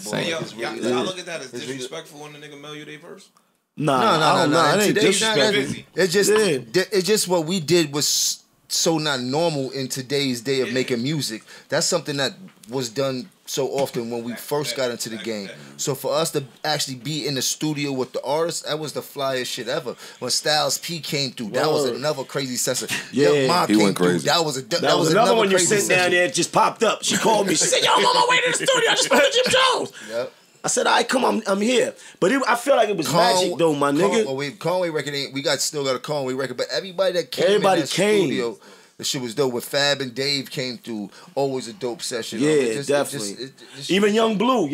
at that as disrespectful when the nigga mail you their verse. Nah. It ain't disrespectful. It's just what we did was so not normal in today's day of making music. That's something that was done so often when we first got into the game. So for us to actually be in the studio with the artists, that was the flyest shit ever. When Styles P came through, that was another crazy session. Yeah, he went crazy. That was another one. You sitting down there, it just popped up. She called me. She said, "Yo, I'm on my way to the studio. I just spoke to Jim Jones." Yep. I said, "All right, come on, I'm here." But I feel like it was magic, though, my nigga. Conway record ain't. We still got a Conway record, but everybody that came in that studio. The shit was dope. When Fab and Dave came through, always a dope session. Yeah, definitely. Even Young Blue.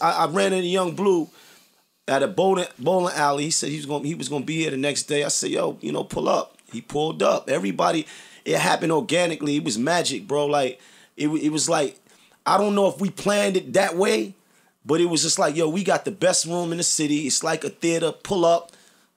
I ran into Young Blue at a bowling alley. He said he was gonna be here the next day. I said, yo, you know, pull up. He pulled up. Everybody, it happened organically. It was magic, bro. Like It was like, I don't know if we planned it that way, but it was just like, yo, we got the best room in the city. It's like a theater, pull up.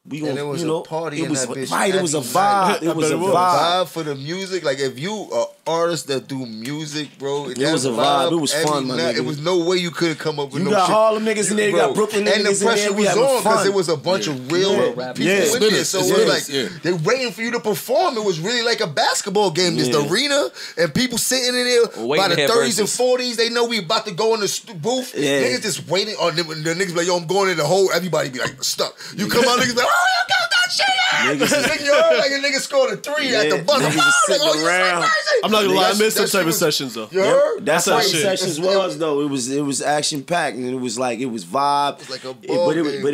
We gonna, and it was a party in that bitch. Right, it was a vibe. It was a vibe for the music. Like, if you are artists that do music, bro, it was a vibe. It was fun, man. It was no way you could have come up with no shit. You got Harlem niggas in there. You got Brooklyn niggas in there. And the pressure was on because it was a bunch of real people in there. So it was like, they're waiting for you to perform. It was really like a basketball game. There's the arena and people sitting in there by the 30s and 40s. They know we about to go in the booth. Niggas just waiting on them. The niggas be like, yo, I'm going in the hole. Everybody be like, stuck. You come out, niggas like, oh, you got that shit! Nigga, you heard like a nigga scored a three at the buzzer. I'm not gonna lie, I missed some type of sessions though. You heard? That's how sessions was though. It was action packed and it was like it was vibe. It was like a ball game, but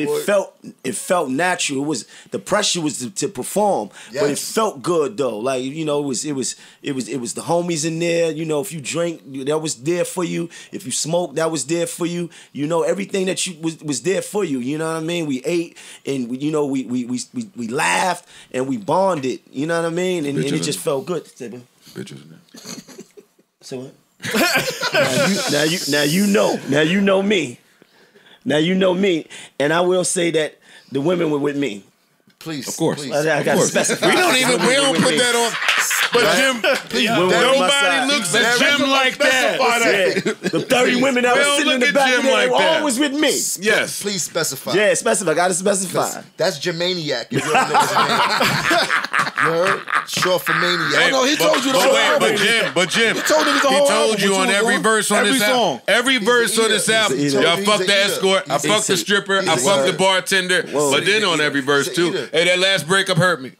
it felt natural. It was the pressure was to perform, yes. But it felt good though. Like, you know, it was the homies in there. You know, if you drink, that was there for you. If you smoke, that was there for you. You know, everything that you was there for you. You know what I mean? We ate and we, you know, we laughed and we bonded. You know what I mean? And it just felt good. Bitches in there. Say what? Now you know me. Now you know me, and I will say that the women were with me. Please, of course. Please. I got to specify. We don't put that on. But right? Jim, please, nobody looks at Jim like that. The 30 women that were sitting in the back there were always with me. Yes, please specify. Yeah, specify. Got to specify. That's Jermaniac. Short for maniac. Oh no, he told you the whole album. But Jim, he told you on every verse on this album. Every verse on this album. Y'all fucked the escort. I fucked the stripper. I fucked the bartender. But then on every verse too. Hey, that last breakup hurt me.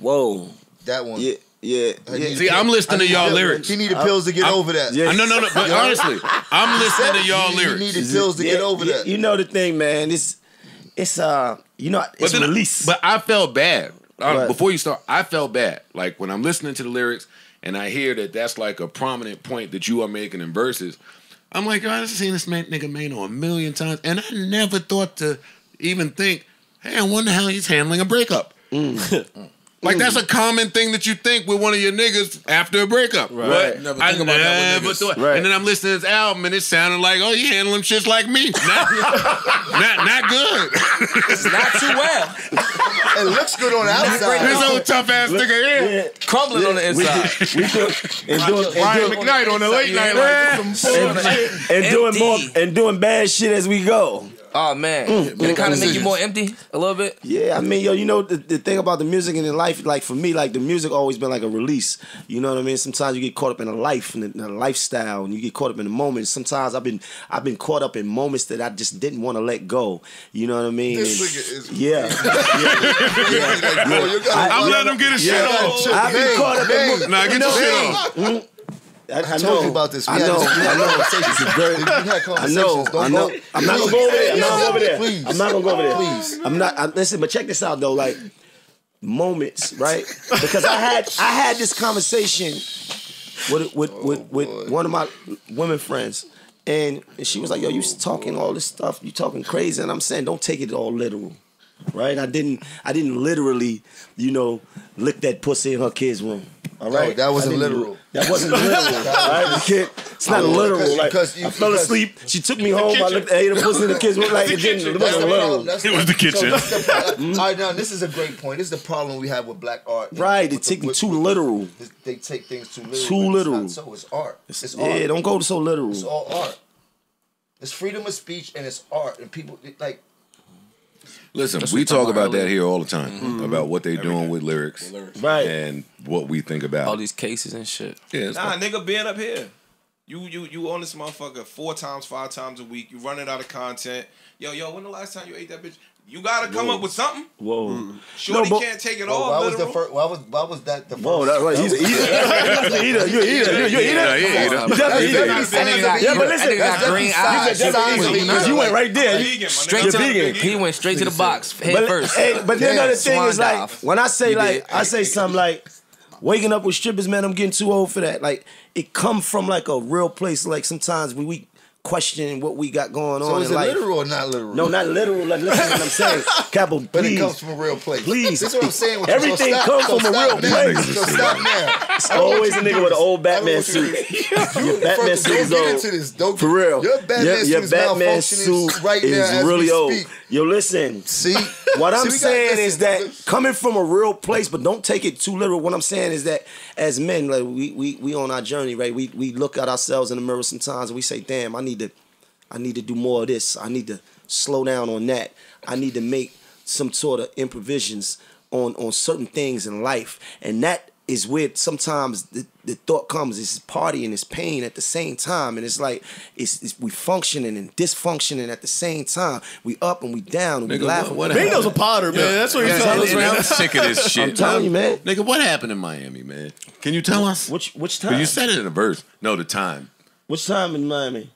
Whoa, that one. Yeah. Yeah, yeah. See, I'm listening to y'all lyrics. He needed pills to get over that. Yeah. No. But honestly, I'm listening to y'all lyrics. He needed pills to get over that. You know the thing, man. It's release. But I felt bad. Before you start, I felt bad. Like, when I'm listening to the lyrics and I hear that that's like a prominent point that you are making in verses, I'm like, I've seen this nigga Mano a million times, and I never thought to even think, hey, I wonder how he's handling a breakup. Like, that's a common thing that you think with one of your niggas after a breakup. Right. Never think about that with niggas. Right. And then I'm listening to this album, and it sounded like, oh, you handling shit like me. Not good. It's not too well. It looks good on the outside. This old tough-ass nigga here. Crumbling on the inside. Ryan McKnight on the late night. And doing bad shit as we go. Oh, man. Did it kind of make you more empty a little bit? Yeah, I mean, yo, you know, the thing about the music and in life, like for me, like the music always been like a release. You know what I mean? Sometimes you get caught up in a life and a lifestyle and you get caught up in a moment. Sometimes I've been caught up in moments that I just didn't want to let go. You know what I mean? I'm letting him get his shit off. I've been caught up in moments. Nah, get your shit off. I told you about this. I know. I'm not gonna go over there. Please. Listen, but check this out though. Like moments, right? Because I had this conversation with one of my women friends, and she was like, "Yo, you talking all this stuff. You talking crazy." And I'm saying, "Don't take it all literal." Right? I didn't literally, you know, lick that pussy in her kid's room. All right? That wasn't literal. That wasn't literal. Right? The kid, it's not literal. I fell asleep. She took me home. I looked at her pussy in the kid's room. Like, it wasn't literal. It was the kitchen. All right, now, this is a great point. This is the problem we have with black art. Right. They take it too literal. They take things too literal. Too literal. So it's art. It's art. Yeah, don't go so literal. It's all art. It's freedom of speech and it's art. And people, like... Listen, we talk about that here all the time, about what they doing with lyrics, right? And what we think about all these cases and shit. Yeah, nah, nigga, being up here, you own this motherfucker 4 times, 5 times a week. You running out of content. Yo, when the last time you ate that bitch? You gotta come up with something. Whoa, Shorty can't take it all. Why was that the first? Whoa, that's right. He's an eater. You're an eater. Yeah, but listen, that's green eyes. Because you went right there. Straight vegan. He went straight to the box head first. But then another thing is like when I say like I say something like waking up with strippers, man, I'm getting too old for that. Like it come from like a real place. Like sometimes when we questioning what we got going on. So is it literal or not literal? No, not literal. Like, listen to what I'm saying. Capo, please. But it comes from a real place. Please. That's what I'm saying. Everything comes from a real place. So stop now. It's always a nigga with an old Batman suit. Your Batman suit is old. For real. Your Batman suit is really old. Yo, listen. See? What I'm saying is that coming from a real place, but don't take it too literal. What I'm saying is that as men, like we on our journey, right? We look at ourselves in the mirror sometimes and we say, damn, I need to do more of this. I need to slow down on that. I need to make some sort of improvisions on certain things in life. And that is where sometimes the thought comes, it's party and it's pain at the same time. And it's like, we functioning and dysfunctioning at the same time. We up and we down and nigga, we laughing. Bingo's a potter, man. That's what you're telling us right now. I'm sick of this shit. I'm telling you, man. Nigga, what happened in Miami, man? Can you tell us? Which time? But you said it in a verse. No, the time. Which time in Miami?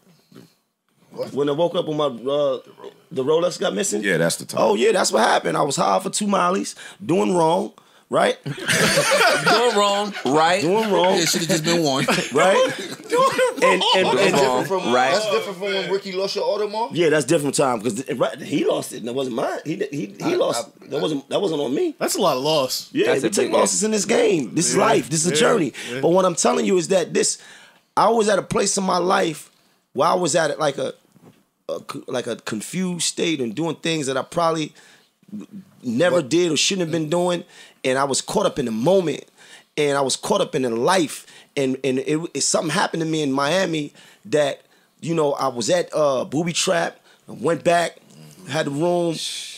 What? When I woke up on my, the Rolex got missing? Yeah, that's the time. Oh, yeah, that's what happened. I was high for 2 miles, doing wrong. Right? Doing wrong, right? Doing wrong. It should have just been one. Right? Doing wrong. And wrong. From, right? That's different from when Ricky lost your Audemars? Yeah, that's different time because he lost it and it wasn't mine. He lost. That wasn't on me. That's a lot of loss. Yeah, we take losses in this game. This is life. This is a journey. Yeah. But what I'm telling you is that I was at a place in my life where I was at like a confused state and doing things that I probably never did or shouldn't have been doing. And I was caught up in the moment, and I was caught up in the life, and something happened to me in Miami that, you know, I was at Booby Trap, I went back, had the room,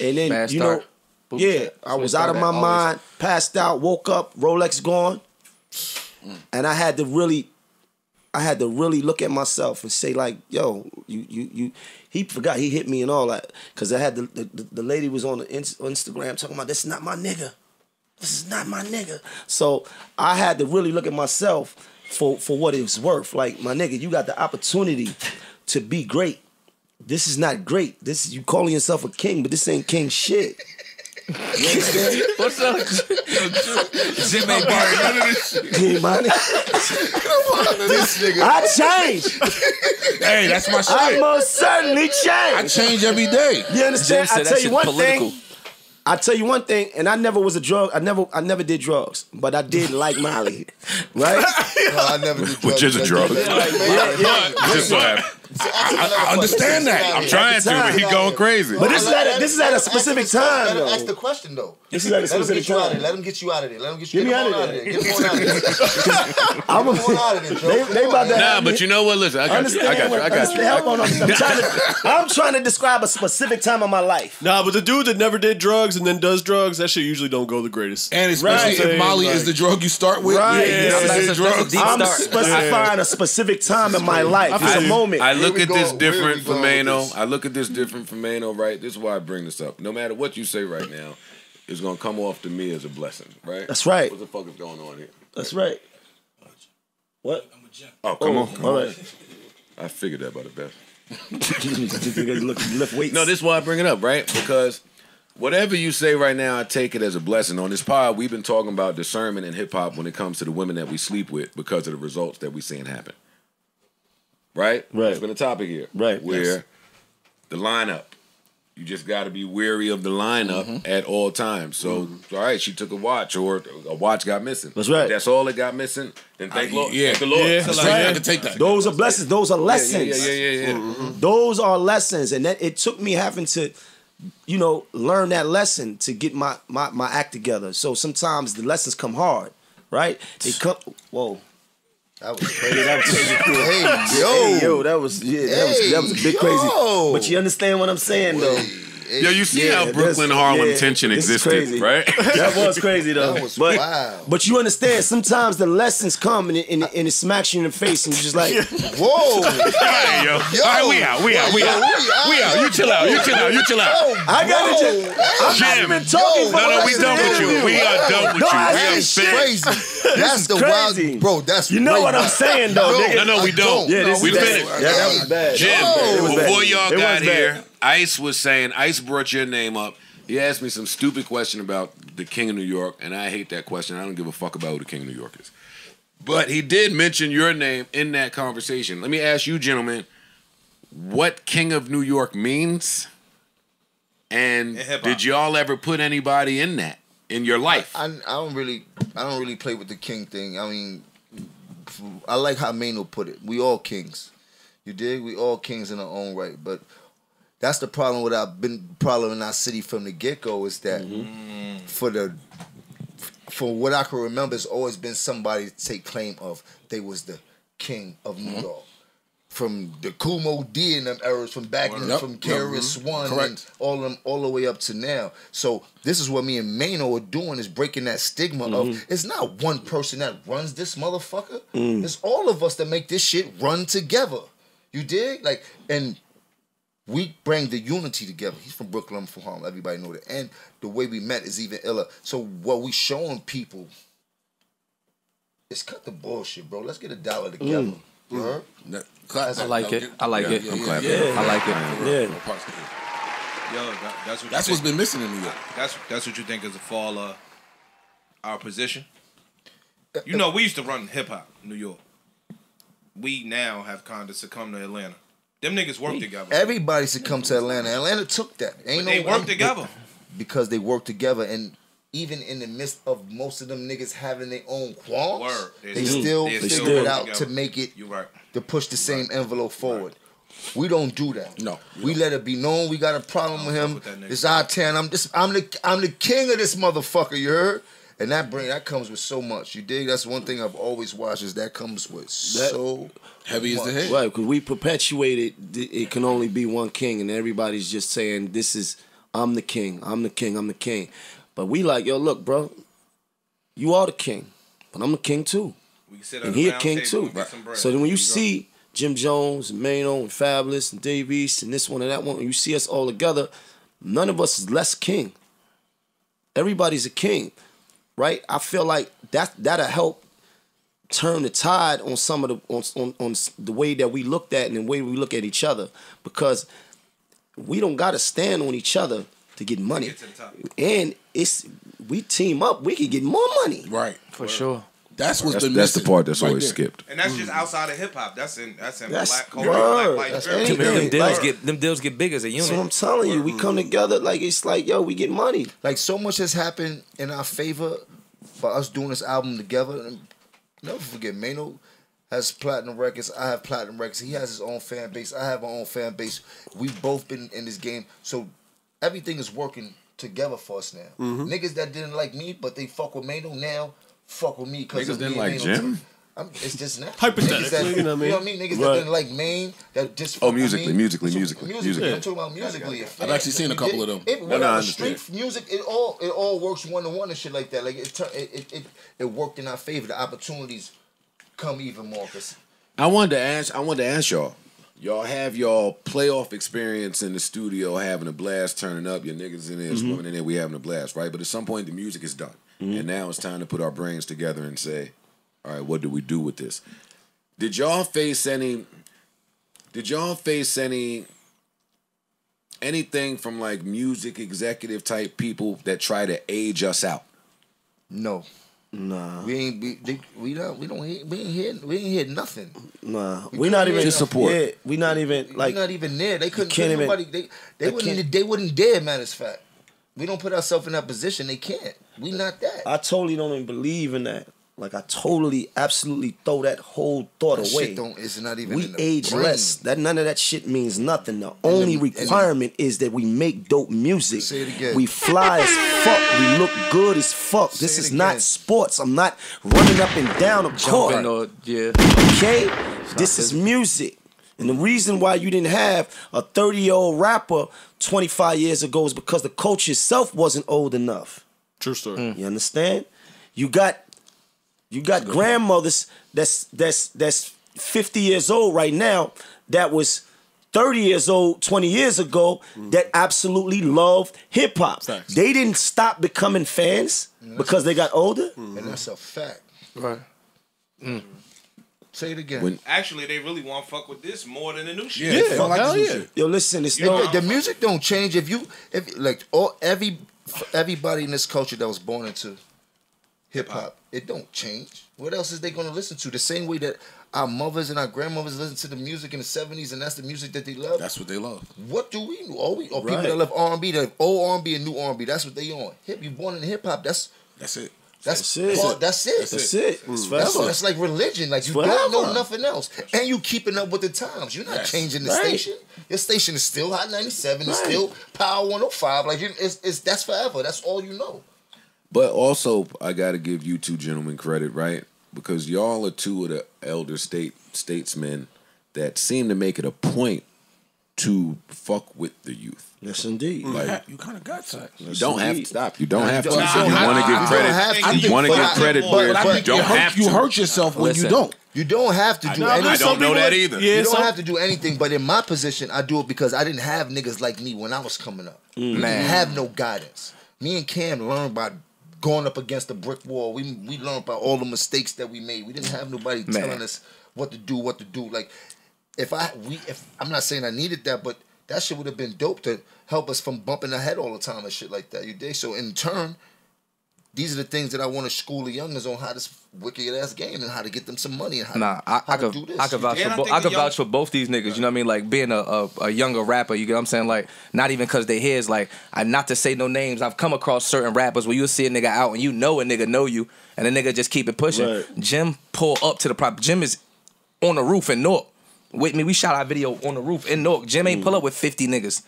and then Bad you start. Know, Booby yeah, trap. I was out of my mind, passed out, woke up, Rolex gone, and I had to really look at myself and say like, yo, you. He forgot he hit me and all that because I had the lady was on the Instagram talking about that's not my nigga. This is not my nigga. So I had to really look at myself for what it was worth. Like, my nigga, you got the opportunity to be great. This is not great. This you calling yourself a king, but this ain't king shit. You understand? What's up? Jim ain't buying none of this shit. Come on, this nigga. I changed. Hey, that's my shit. I most certainly changed. I change every day. You understand? I tell you one thing. And I never did drugs, but I did like Molly, right? No, I never did drugs. Which is a drug. I understand that. I'm trying to, but he going crazy. But this is at a specific time, though. Ask the question, though. This is at a specific time. Let him get you out of there. Get him out of there. I'm out of there, Joe. They about that. Nah, but you know what? Listen, I got you. I'm trying to describe a specific time of my life. Nah, but the dude that never did drugs and then does drugs, that shit usually don't go the greatest. And especially if Molly is the drug you start with. Right. I'm specifying a specific time in my life. It's a moment. I look at this different from Mano, right? This is why I bring this up. No matter what you say right now, it's going to come off to me as a blessing, right? That's right. What the fuck is going on here? That's right. What? Oh, come on. I figured that by the best. No, this is why I bring it up, right? Because whatever you say right now, I take it as a blessing. On this pod, we've been talking about discernment in hip-hop when it comes to the women that we sleep with because of the results that we're seeing happen. Right? It's been a topic here. Right. The lineup. You just got to be wary of the lineup at all times. So, all right, she took a watch or a watch got missing. That's right. If that's all that got missing, then thank the Lord. Yeah. That's right. You have to take that. Those are blessings. Those are lessons. Yeah. Those are lessons. And that it took me having to, you know, learn that lesson to get my act together. So sometimes the lessons come hard, right? They come, whoa. That was crazy. That was a bit crazy. But you understand what I'm saying, though. Yo, you see how Brooklyn-Harlem tension existed, right? That was crazy, though. That was wild. But you understand, sometimes the lessons come and it smacks you in the face, and you're just like, whoa. All right, we out. You chill out. I'm not even talking. No, we done with you. We are done with you. That's crazy. That's the wild, bro. That's you know what I'm saying, though, nigga. No, we don't. Yeah, this is bad. That was bad. Jim, before y'all got here, Ice was saying, Ice brought your name up. He asked me some stupid question about the King of New York, and I hate that question. I don't give a fuck about who the King of New York is. But he did mention your name in that conversation. Let me ask you, gentlemen, what King of New York means? And did y'all ever put anybody in that in your life? I don't really play with the king thing. I mean, I like how Maino put it. We all kings. You dig? We all kings in our own right. But that's the problem with problem in our city from the get-go is that for what I can remember, it's always been somebody to take claim of they was the king of New York. From the Kumo D and them eras from back in from KRS One and all them all the way up to now. So this is what me and Maino are doing is breaking that stigma of it's not one person that runs this motherfucker. It's all of us that make this shit run together. You dig? Like, and we bring the unity together. He's from Brooklyn, I'm from Harlem. Everybody know that. And the way we met is even iller. So what we showing people is cut the bullshit, bro. Let's get a dollar together. You heard? I like it. I like it. I'm clapping. I like it. Yo, that's what's been missing in New York. That's what you think is the fall of our position? You know, we used to run hip-hop in New York. We now have kind of succumbed to Atlanta. Them niggas work together. Everybody succumbed to Atlanta. Atlanta took that. Ain't no, they work together. Because they work together. And even in the midst of most of them niggas having their own qualms, they still figure it out to make it, to push the same envelope forward. We don't do that. No, we let it be known we got a problem with him. It's our town. I'm the king of this motherfucker. You heard? And that comes with so much. You dig? That's one thing I've always watched is that comes with so heavy as the head. Right? Because we perpetuated. It can only be one king, and everybody's just saying, "This is I'm the king. I'm the king. I'm the king." But we like, yo, look, bro, you are the king, but I'm a king too. We can sit and he a king too. So then when you see Jim Jones and Maino and Fabulous and Dave East and this one and that one, and you see us all together, none of us is less king. Everybody's a king, right? I feel like that'll help turn the tide on some of the on the way that we looked at and the way we look at each other, because we don't gotta stand on each other to get money. Get to the top. And we team up, we can get more money. Right. For sure. That's what's been missing. That's the part that's always skipped. And that's just outside of hip hop. That's in black culture. Black life. Them deals get big as a unit. So I'm telling you, we come together like it's like, yo, we get money. Like so much has happened in our favor for us doing this album together. And never forget, Maino has platinum records. I have platinum records. He has his own fan base. I have my own fan base. We've both been in this game. So everything is working together for us now. Niggas that didn't like me, but they fuck with Maino now, fuck with me because of me. Niggas didn't like Jim? It's just now. Hypothetically, you know what I mean? You know what I mean? Niggas that didn't like Maine, that just musically. I'm talking about musically. I've actually seen a couple of them. Street music, it all works one-to-one and shit like that. Like it worked in our favor. The opportunities come even more. I wanted to ask y'all. Y'all have y'all playoff experience in the studio, having a blast, turning up. Your niggas in there, swimming in there, we having a blast, right? But at some point, the music is done. And now it's time to put our brains together and say, all right, what do we do with this? Did y'all face anything from like music executive type people that try to age us out? No. Nah, we ain't hear nothing. Nah, we not even support. Yeah, we not even like we not even there. They couldn't get nobody. They wouldn't dare. Matter of fact, we don't put ourselves in that position. They can't. We not that. I totally don't even believe in that. Like I totally, absolutely throw that whole thought away. Shit it's not even. We age less. That none of that shit means nothing. The only requirement is that we make dope music. Say it again. We fly as fuck. We look good as fuck. This is not sports. I'm not running up and down a court. Okay, this is music. And the reason why you didn't have a 30-year-old rapper 25 years ago is because the culture itself wasn't old enough. True story. You understand? You got grandmothers that's 50 years old right now that was 30 years old 20 years ago that absolutely loved hip-hop. They didn't stop becoming fans because they got older. And that's a fact. Right. Say it again. Actually, they really want to fuck with this more than the new shit. Yeah, like music. Yo, listen, the music don't change. If everybody in this culture that was born into hip-hop. It don't change. What else is they going to listen to? The same way that our mothers and our grandmothers listened to the music in the 70s, and that's the music that they love. That's what they love. What do we know? Or people that love R&B, that have old R&B and new R&B. That's what they on. Hip, you born in hip-hop, that's it. That's it. That's like religion. Like you don't know nothing else, and you keeping up with the times. You're not changing the station. Your station is still Hot 97. It's still Power 105. Like that's forever. That's all you know. But also, I gotta give you two gentlemen credit, right? Because y'all are two of the elder statesmen that seem to make it a point to fuck with the youth. Yes, indeed. Like, you kind of got that. You don't have to stop. You don't have to. You want to give credit where you don't have to. You hurt yourself when you don't. You don't have to do anything. I don't know that either. You don't have to do anything, but in my position, I do it because I didn't have niggas like me when I was coming up. Man, I have no guidance. Me and Cam learned by going up against the brick wall. We learned by all the mistakes that we made. We didn't have nobody telling us what to do, Like, if I'm not saying I needed that, but that shit would have been dope to help us from bumping our head all the time and shit like that. You dig? So in turn, these are the things that I want to school the youngins on, how this wicked ass game and how to get them some money and how to do this. I could vouch for both these niggas. Right. You know what I mean? Like being a younger rapper, you get what I'm saying? Like not even because they heads. Like not to say no names, I've come across certain rappers where you'll see a nigga out and you know a nigga know you and a nigga just keep it pushing. Right. Jim pull up to the prop. Jim is on the roof in Newark. With me, we shot our video on the roof in Newark. Jim ain't pull up with 50 niggas.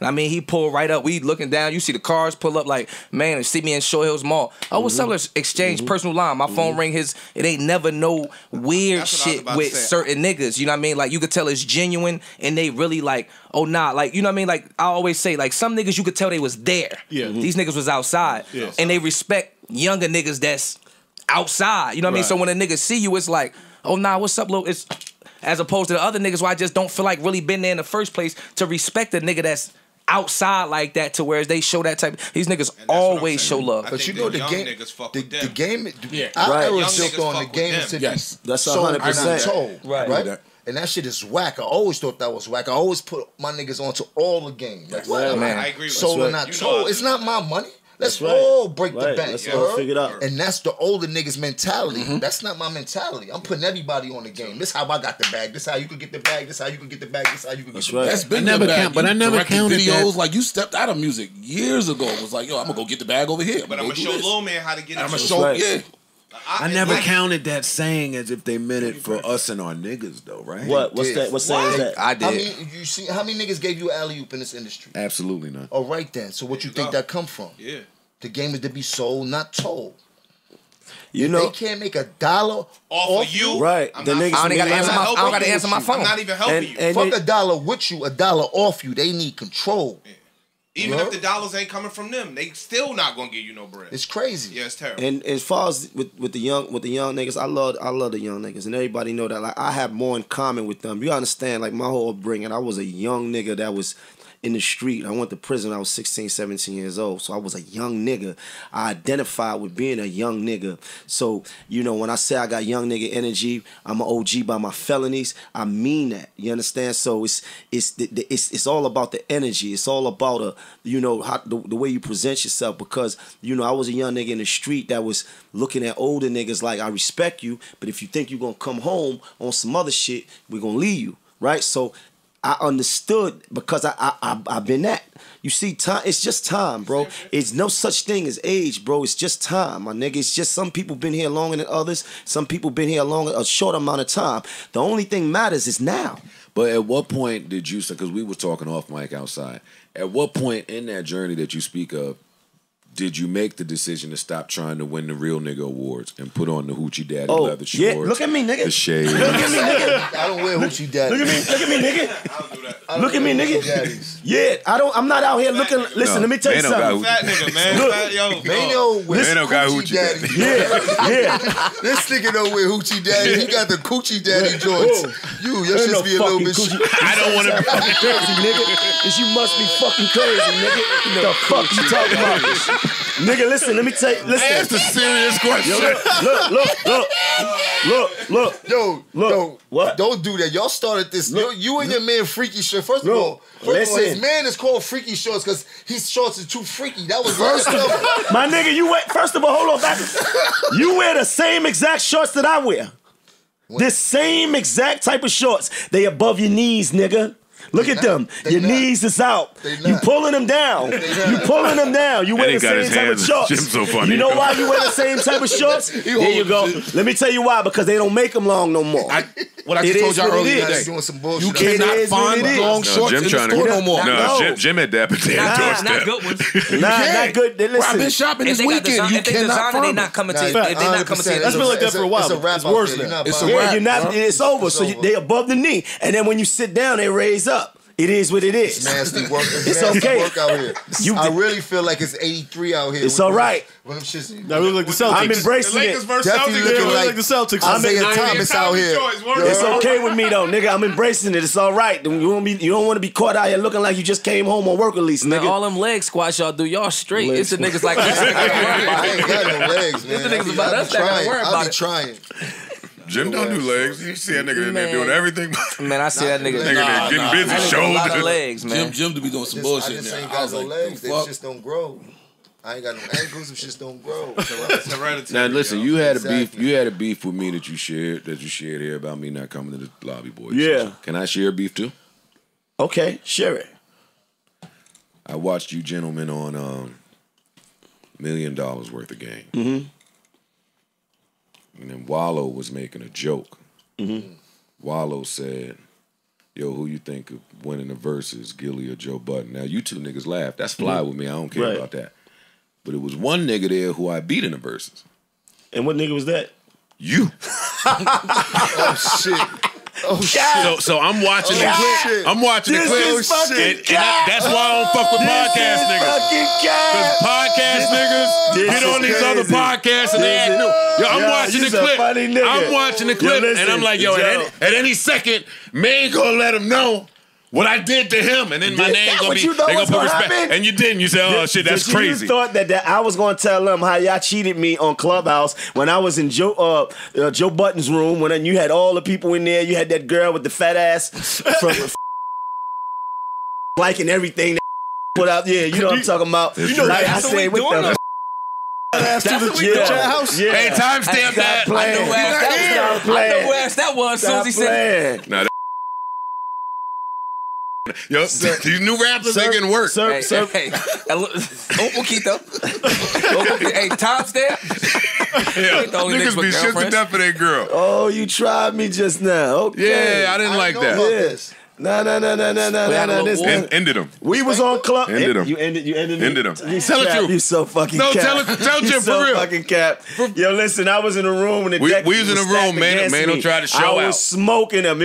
I mean, he pulled right up. We looking down. You see the cars pull up like, man, see me in Short Hills Mall. Oh, what's up? Exchange personal line. My phone ring. It ain't never no weird shit with certain niggas. You know what I mean? Like, you could tell it's genuine and they really like, oh, nah. Like, you know what I mean? Like, I always say, like, some niggas you could tell they was there. Yeah. These niggas was outside. Yeah, outside. And they respect younger niggas that's outside. You know what I mean? So when a nigga see you, it's like, oh, nah, what's up, little? It's... As opposed to the other niggas where I just don't feel like really been there in the first place to respect a nigga that's outside like that to where they show that type. These niggas always show love. But you know the game, the game. Yeah, I was just on the game. Yes, that's 100%. Right. And that shit is whack. I always thought that was whack. I always put my niggas onto all the game. That's right, man. I agree with you. Sold and not told. It's not my money. Let's all break the bank. Let's all figure it out. And that's the older niggas' mentality. That's not my mentality. I'm putting everybody on the game. This how I got the bag. This how you could get the bag. This how you could get the bag. This how you could get the bag. That's been the bag. But I never counted videos. Like, you stepped out of music years ago. It was like, yo, I'm going to go get the bag over here. But I'm going to show Lil Man how to get it. I'm going to show, I never counted that saying as if they meant it for us and our niggas, though, right? What saying is that? I did. I mean, you see, how many niggas gave you alley-oop in this industry? Absolutely none. All right, then. So what you think that come from? Yeah. The game is to be sold, not told. You know, they can't make $1 off of you. Right. The niggas, I don't got to answer my phone. I'm not even helping you. Fuck $1 with you, $1 off you. They need control. Yeah. Even if the dollars ain't coming from them, they still not gonna give you no bread. It's crazy. Yeah, it's terrible. And as far as with the young niggas, I love the young niggas, and everybody know that. Like, I have more in common with them. You understand? Like, my whole upbringing, I was a young nigga that was in the street. I went to prison. I was 16, 17 years old, so I was a young nigga. I identified with being a young nigga. So you know, when I say I got young nigga energy, I'm an OG by my felonies. I mean that. You understand? So it's all about the energy. It's all about a, you know, how, the way you present yourself, because, you know, I was a young nigga in the street that was looking at older niggas like, I respect you, but if you think you're going to come home on some other shit, we're going to leave you, right? So I understood because I've been that. You see, time, it's just time, bro. It's no such thing as age, bro. It's just time, my nigga. It's just some people been here longer than others. Some people been here a short amount of time. The only thing matters is now. But at what point did you, because we were talking off mic outside, at what point in that journey that you speak of did you make the decision to stop trying to win the real nigga awards and put on the Hoochie Daddy leather shorts? Yeah, look at me, nigga. The shade. Look at me, nigga. I don't wear Hoochie Daddy. Look at me, nigga. I don't do that. Look at me, nigga. Yeah, I'm not out here looking. Listen, let me tell you something. Fat nigga, man. Look, Mano got Hoochie Daddy. Yeah. This nigga don't wear Hoochie Daddy. He got the Coochie Daddy joints. Your shit be a little bit. I don't want to be fucking crazy, nigga. Cause you must be fucking crazy, nigga. The fuck you talking about? Nigga, listen, let me tell you. Listen. That's a serious question. Yo, look. Yo, what? Don't do that. Y'all started this. Look, you and your man Freaky Shorts. First of all, his man is called Freaky Shorts because his shorts are too freaky. That was first of all. My nigga, you wear, first of all, hold on. Back. You wear the same exact shorts that I wear. What? This same exact type of shorts. They above your knees, nigga. Look at them. Your knees is out. You pulling them down. You pulling them down. You wear the same type of shorts. So funny, you know why you wear the same type of shorts? There you go. Let me tell you why. Because they don't make them long no more. What I just told y'all earlier today. You cannot find long shorts in the store no more. No, Jim had that potato doorstep. Not good ones. Not good. I've been shopping this weekend. You cannot find them. They're not coming to you. That's been like that for a while. It's worse now. It's over. So they above the knee. And then when you sit down, they raise up. It is what it is. It's nasty work. It's nasty work out here. I really feel like it's 83 out here. It's all right. Well, them shits, really like the Celtics. I'm embracing it. Definitely looking like the Celtics. I'm in Thomas out here. It's okay with me though, nigga. I'm embracing it. It's all right. You don't want to be caught out here looking like you just came home on work release, nigga. All them leg squats y'all do, y'all straight. It's the niggas like this. I ain't got no legs, man. It's the niggas about us that gotta worry about it. I be trying. Jim don't do legs. You see that nigga in there doing everything. Man, I see that nigga. Nigga getting busy, shoulders. I got legs, man. Jim to be doing some bullshit. I just ain't got no legs. They just don't grow. I ain't got no ankles. Them shits don't grow. Now listen, you had a beef with me that you shared here about me not coming to the Lobby Boys. Yeah. Can I share a beef too? Okay, share it. I watched you gentlemen on $1 million worth of game. Mm-hmm. And then Wallow was making a joke. Mm-hmm. Wallow said, yo, who you think of winning the versus, Gilly or Joe Budden? Now, you two niggas laughed. That's fly with me. I don't care about that. But it was one nigga there who I beat in the versus. And what nigga was that? You. Oh, shit. Oh, so I'm watching the clip. I'm watching the clip. That's why I don't fuck with podcast niggas. Because podcast niggas get on these other podcasts and they act new. Yo, I'm watching the clip. I'm watching the clip and I'm like, yo, at any second, man gonna let him know what I did to him, and then my name gonna be, they gonna put respect. And you didn't. You said, "Oh shit, that's crazy." You thought that I was gonna tell them how y'all cheated me on Clubhouse when I was in Joe Button's room when you had all the people in there. You had that girl with the fat ass from liking everything that put out. Yeah, you know what I'm talking about. You know, like I say with them. That's what we do at your house. Hey, timestamp that. I know who ass that was. Susie said. Yo, these new rappers, they can work. Hey, Oquito. Hey, Tom's there. Yeah, niggas be shit to death for that girl. Oh, you tried me just now. Okay. Yeah, I didn't like that. Yes. No. This ended him. We was on club. Ended him. You ended him. Tell the truth. You so fucking cap. No, tell Jim for real. You so fucking cap. Yo, listen, I was in a room and the deck was stacked against me. We was in a room, man. Mano tried to show out. I was smoking him.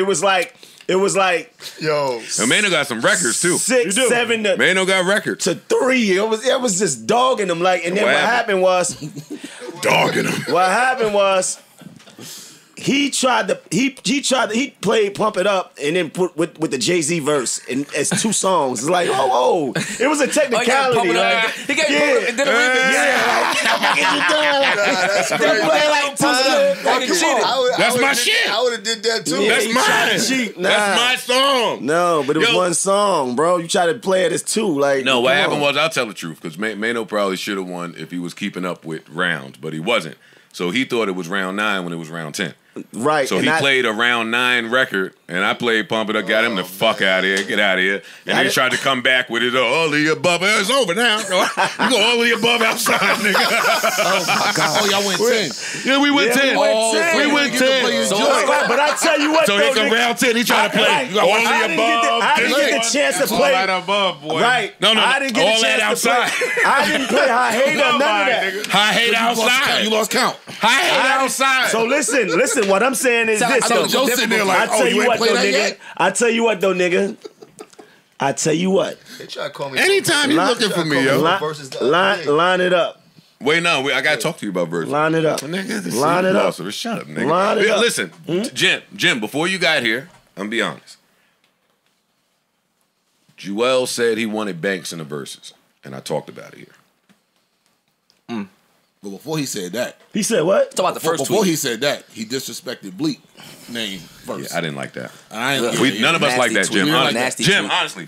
It was like, yo, Mano got some records too. 6, 7. Mano got records to 3. It was just dogging them like. And then what happened was dogging them. What happened was he played Pump It Up and then put with the Jay-Z verse and as 2 songs. It's like it was a technicality. That's my shit. I would have did that too. Yeah, that's mine. That's my song. No, but it was one song, bro. You try to play it as 2. Like no, what happened was, I'll tell the truth, because Mano probably should have won if he was keeping up with rounds, but he wasn't. So he thought it was round 9 when it was round 10. Right. So he played a round 9 record, and I played Pump It Up, got him the fuck out of here, get out of here. And he tried to come back with it, all the above, it's over now. You go all the above outside, nigga. Oh, my God. Oh, y'all went 10. Yeah, we went 10. We went 10. But I tell you what, so he come round 10, he tried to play. You all the above. I didn't get the chance to play. All that above, boy. Right. No, I didn't get the chance to play. I didn't play High Hater, none of that. High Hater outside. You lost count. High Hater outside. So listen, what I'm saying is this. I tell you what though, nigga. I tell you what. They try to call me. Anytime you're looking for me, yo. Line it up. Wait, no, I gotta talk to you about verses. Line it up. Line it up. Shut up, nigga. Line it up. Listen, Jim, before you got here, I'm gonna be honest. Joel said he wanted Banks in the verses, and I talked about it here. But before he said that, he said what? Talk about the first. Before tweet. He said that, he disrespected Bleak name first. Yeah, I didn't like that. None of us like that, Jim. Honestly,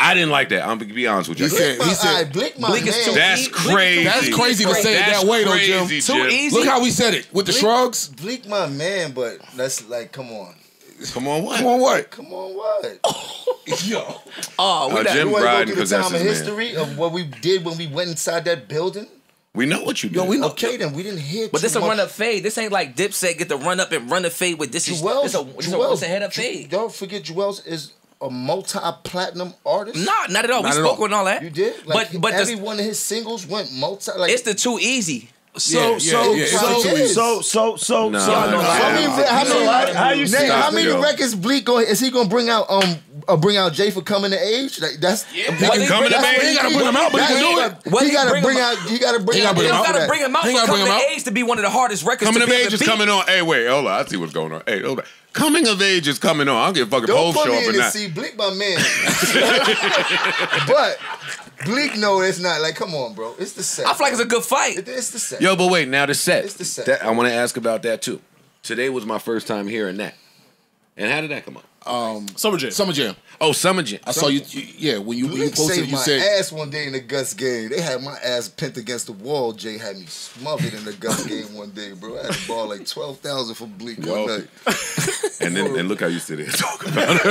I didn't like that. I'm gonna be honest with you. He said Bleak my Bleak is man. That's crazy. That's crazy to say it that way, though, Jim. Too easy. Look how we said it with the shrugs. Bleak my man, but that's like, come on. Come on, what? Come on, what? Come on, what? Yo. Oh, Jim Bryden, because that's his history man. Of what we did when we went inside that building. We know what you did. Yo, we know. Okay, then we didn't hit. But this a run up fade. This ain't like Dipset get the run up and run a fade with this. It's a head up fade. Don't forget, Juelz is a multi-platinum artist. Nah, not at all. Not we spoke on all that. You did, like, but every one of his singles went multi. Like, it's the too easy. How many records Bleak is he gonna bring out? Bring out Jay for Coming to Age. Like, that's Coming to Age. He gotta bring him out, but he can do it. He gotta bring out. He gotta bring him out. He gotta bring him out. Coming to Age to be one of the hardest records. Coming to Age is coming on. Hey, wait, hold on. I see what's going on. Hey, hold on. Coming of Age is coming on. I don't give a fuck if Hov show up or not. Don't put me in to see Bleak, my man. But Bleak, no, it's not. Like, come on, bro. It's the set. I feel like it's a good fight. It's the set. Yo, but wait, now the set. It's the set. I want to ask about that too. Today was my first time hearing that. And how did that come up? Summer Jam. Summer Jam. Oh, Summer Jam. I saw you. Yeah, when you posted, you said my ass one day in the Gus game. They had my ass pinned against the wall. Jay had me smothered in the Gus game one day, bro. I had to ball like 12,000 for Bleak one night. And look how you sit there talking about it.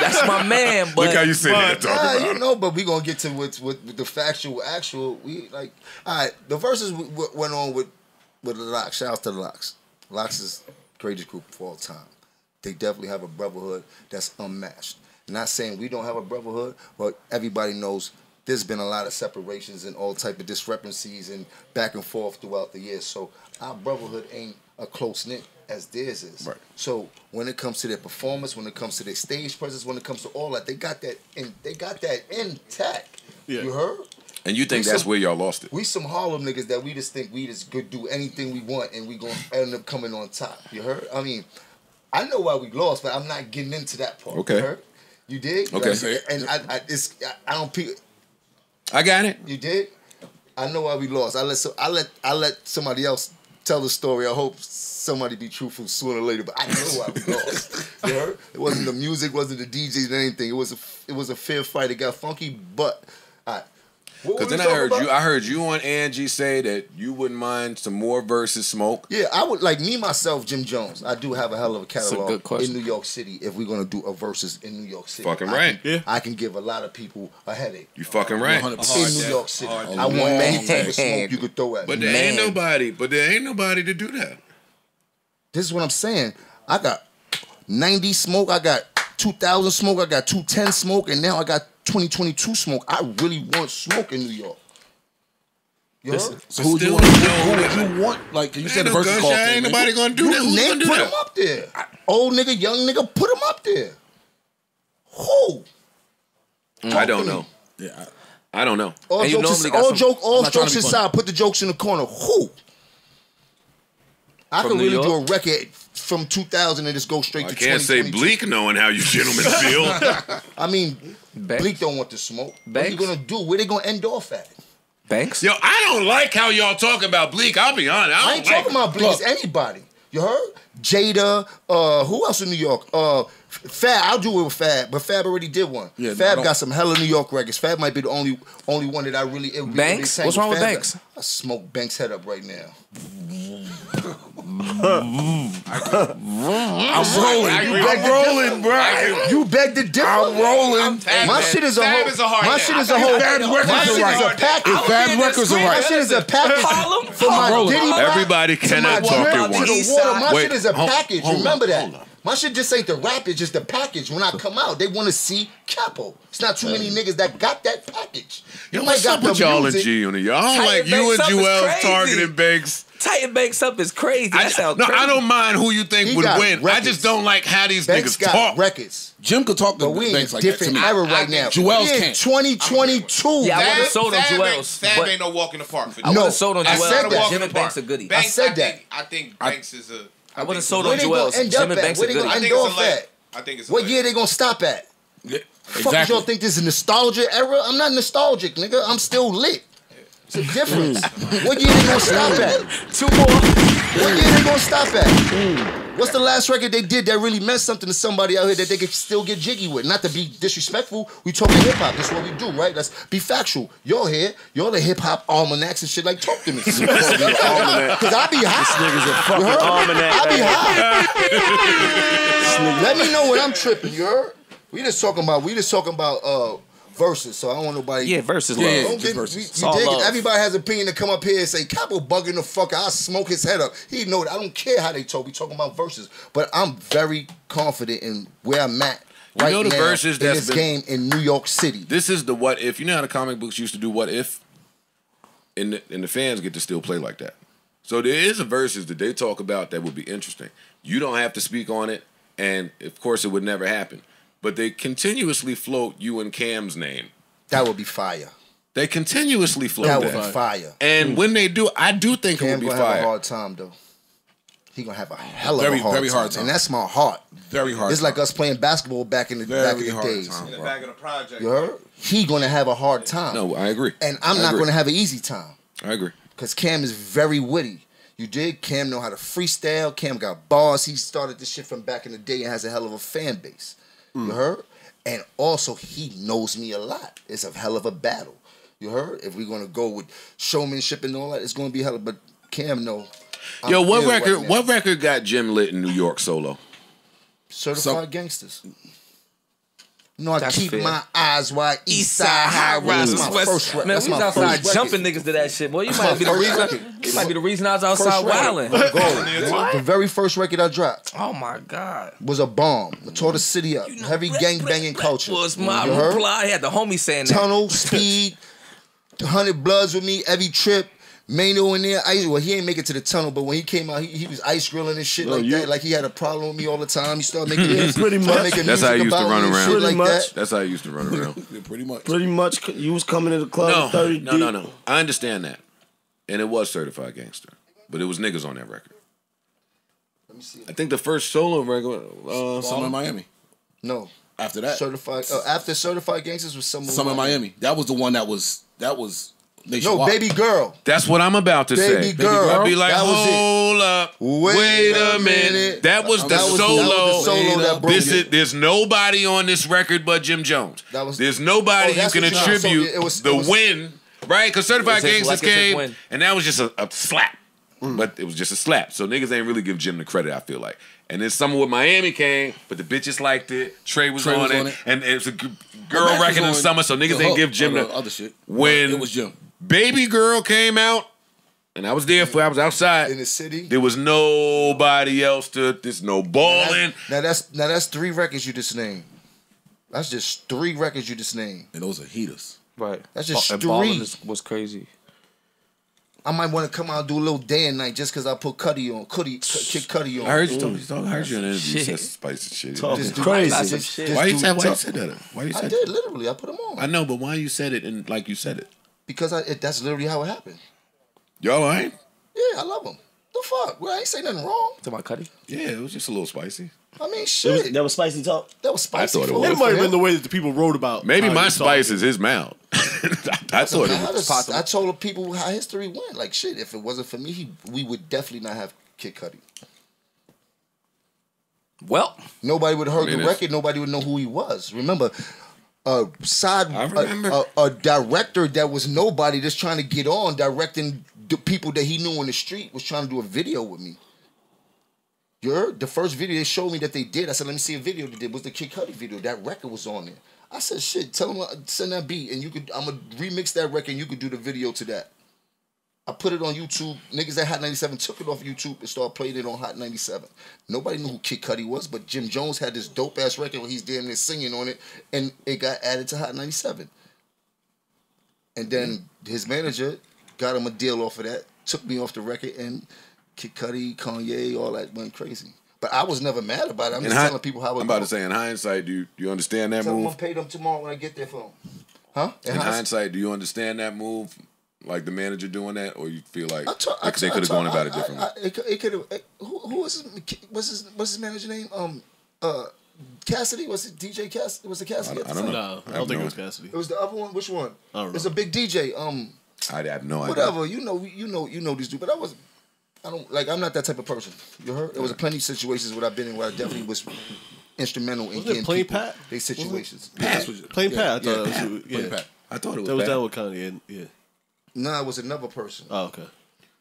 That's my man. But look how you sit there talking about it. You know, but we gonna get to with the factual, actual. We like, all right. The verses went on with the Lox. Shout out to the Lox. Lox is greatest group of all time. They definitely have a brotherhood that's unmatched. Not saying we don't have a brotherhood, but everybody knows there's been a lot of separations and all type of discrepancies and back and forth throughout the years. So our brotherhood ain't a close-knit as theirs is. Right. So when it comes to their performance, when it comes to their stage presence, when it comes to all that, they got that intact. Yeah. You heard? And you think that's where y'all lost it? We some Harlem niggas that we just think we just could do anything we want and we gonna end up coming on top. You heard? I mean, I know why we lost, but I'm not getting into that part. Okay, you dig? Okay, like, and I don't. I got it. You dig? I know why we lost. I let somebody else tell the story. I hope somebody be truthful sooner or later. But I know why we lost. You heard? It wasn't the music, wasn't the DJs, or anything. It was a fair fight. It got funky, but because then I heard you on Angie say that you wouldn't mind some more verses smoke. Yeah, I would like me myself, Jim Jones. I do have a hell of a catalog in New York City. If we're gonna do a verses in New York City, fucking right. Yeah, I can give a lot of people a headache. You fucking right. In New York City, I want any type of smoke you could throw at me. But there ain't nobody. But there ain't nobody to do that. This is what I'm saying. I got 90 smoke. I got 2000 smoke. I got 210 smoke, and now I got 2022 smoke. I really want smoke in New York. You listen, so who you want? Who you want? Like you said, the verse call. Ain't nobody gonna do that. Who's gonna do that? Put him up there. Old nigga, young nigga, put him up there. Who? I don't know. Yeah, I don't know. All jokes aside, put the jokes in the corner. Who? I could really do a record from 2000 and just go straight to 2022. I can't say Bleak knowing how you gentlemen feel. I mean, Banks. Bleak don't want the smoke. Banks. What are you gonna do? Where they gonna end off at? Banks? Yo, I don't like how y'all talking about Bleak. I'll be honest. I ain't talking about Bleak. It's anybody. You heard? Jada. Who else in New York? Fab. I'll do it with Fab, but Fab already did one. Yeah, Fab got some hella New York records. Fab might be the only one that I really. Banks. What's wrong with Banks? I smoke Banks' head up right now. I'm rolling, bro. You beg the difference. I'm rolling. My shit is a hard. My shit is a whole. My shit is a package. For my Diddy. Everybody cannot talk at once. My shit is a package. Remember that. My shit just ain't the rap, it's just the package. When I come out, they want to see Capo. It's not too many niggas that got that package. You might got the y'all and G on it. I don't like you and Juelz targeting Banks. Tighten Banks up is crazy. I don't mind who you think would win. Records. I just don't like how these niggas got talk. Records. Jim could talk to Banks like that to me. But we in different era right now. Juelz can't. 2022. Yeah, I would have sold on Juelz. Sab ain't no walk in the park for you. I would have sold on Juelz. Jim and Banks are goodies. I said that. I think Banks is a... I would have sold on Juelz. Jim and Banks are goodies. I think it's a... What year they going to stop at? Fuck, y'all think this is nostalgia era? I'm not nostalgic, nigga. I'm still lit. It's a difference. What year they gonna stop at? Two more. What year they gonna stop at? What's the last record they did that really meant something to somebody out here that they could still get jiggy with? Not to be disrespectful, we talking hip-hop, that's what we do, right? Let's be factual. You're here, you're the hip-hop almanacs and shit, like, talk to me. Because I be hot. This nigga's a fucking almanac. I be hot. Let me know when I'm tripping, you heard? We just talking about verses, so I don't want nobody. Yeah, verses. Yeah, don't get, verses. You dig it? Everybody has an opinion to come up here and say, Capo bugging the fucker. I'll smoke his head up. He know that. I don't care how they talk. We talking about verses. But I'm very confident in where I'm at right now in this game in New York City. This is the what if. You know how the comic books used to do what if? And the fans get to still play like that. So there is a verses that they talk about that would be interesting. You don't have to speak on it. And, of course, it would never happen. But they continuously float you and Cam's name. That would be fire. They continuously float that. That would be fire. And when they do, I do think Cam it would be fire. Cam's going to have a hard time, though. He's going to have a hell of a very hard time. And that's my heart. Very hard It's like us playing basketball back in the days. In the back of the project. You heard? He's going to have a hard time. No, I agree. And I'm not going to have an easy time. I agree. Because Cam is very witty. You dig? Cam know how to freestyle. Cam got bars. He started this shit from back in the day and has a hell of a fan base. You heard? And also, he knows me a lot. It's a hell of a battle. You heard? If we're going to go with showmanship and all that, it's going to be hell of a... But Cam know. Yo, what record got Jim Litt in New York solo? Certified Gangsters. No, I keep my eyes wide. Eastside High Rise. That's my first record. Man, we was outside jumping niggas to that shit. Boy, you might be the reason. You might be the reason I was outside wilding. The very first record I dropped. Oh my God. Was a bomb. It tore the city up. You know, heavy gangbanging culture. Was my reply. I had the homie saying that. Tunnel, Speed, 100 Bloods with me every trip. Mano in there, well, he ain't make it to the tunnel, but when he came out, he was ice grilling and shit like that. Like he had a problem with me all the time. He started making music. That's how I used to run around. That's how I used to run around. Pretty much. Pretty much. You was coming to the club. No, 30 no, deep. No, no. I understand that, and it was Certified Gangster, but it was niggas on that record. Let me see. I think the first solo record, Summer in Miami. No. After that, after Certified Gangsters was Summer in Miami. That was the one that was. No, Baby Girl. That's what I'm about to say. Baby Girl. I'd be like, hold up. Wait a minute. That was the solo. There's nobody on this record but Jim Jones. There's nobody you can attribute the win, right? Because Certified Gangsters came, and that was just a slap. But it was just a slap. So niggas ain't really give Jim the credit, I feel like. And then someone with Miami came, but the bitches liked it. Trey was on it. And it was a girl record in summer, so niggas ain't give Jim the other shit. When it was Jim. Baby Girl came out, and I was there for. I was outside in the city. There was nobody else to. There's no balling. Now that's three records you just named. That's just three records you just named, and those are heaters. Right. That's just three. Balling was crazy. I might want to come out and do a little day and night just because I put Kid Cudi on. I heard you talking. I heard you in an interview. That's spicy shit. Just crazy. Shit. Why you said that? Why you said? I did literally. I put them on. I know, but why you said it and like you said it. Because that's literally how it happened. Y'all ain't? Yeah, I love him. The fuck? Well, I ain't say nothing wrong. To my Cudi? Yeah, it was just a little spicy. I mean, shit. That was spicy talk? That was spicy. I thought it might have been the way that the people wrote about. Maybe my spice is his mouth. I thought it was possible. I told the people how history went. Like, shit, if it wasn't for me, we would definitely not have Kid Cudi. Well. Nobody would have heard the record. Nobody would know who he was. Remember... a director that was nobody, just trying to get on, directing the people that he knew on the street, was trying to do a video with me. You heard? The first video they showed me that they did, I said, let me see a video they did. Was the Kid Cudi video. That record was on there. I said, shit, tell him, send that beat, and you could, I'm going to remix that record, and you could do the video to that. I put it on YouTube. Niggas at Hot 97 took it off YouTube and started playing it on Hot 97. Nobody knew who Kid Cudi was, but Jim Jones had this dope-ass record where he's damn near singing on it, and it got added to Hot 97. And then his manager got him a deal off of that, took me off the record, and Kid Cudi, Kanye, all that went crazy. But I was never mad about it. I'm just telling people how it was. I'm about to say, in hindsight, do you understand that move? I'm going to pay them tomorrow when I get there for them. Huh? In hindsight, do you understand that move? Like the manager doing that, or you feel like they could have gone about it differently? It could have. Who was what's his manager name? Cassidy? Was it DJ Cassidy? Was it Cassidy? I don't know. I don't think it was Cassidy. It was the other one. Which one? I don't know. It's a big DJ. I have no idea. Whatever, you know these dudes, but I'm not that type of person. You heard? There was plenty of situations where I've been in where I definitely was instrumental in getting people their situations. Plain Pat. I thought that was Plain Pat. I thought it was that. Was that with Kanye? Yeah. No, it was another person. Oh, okay.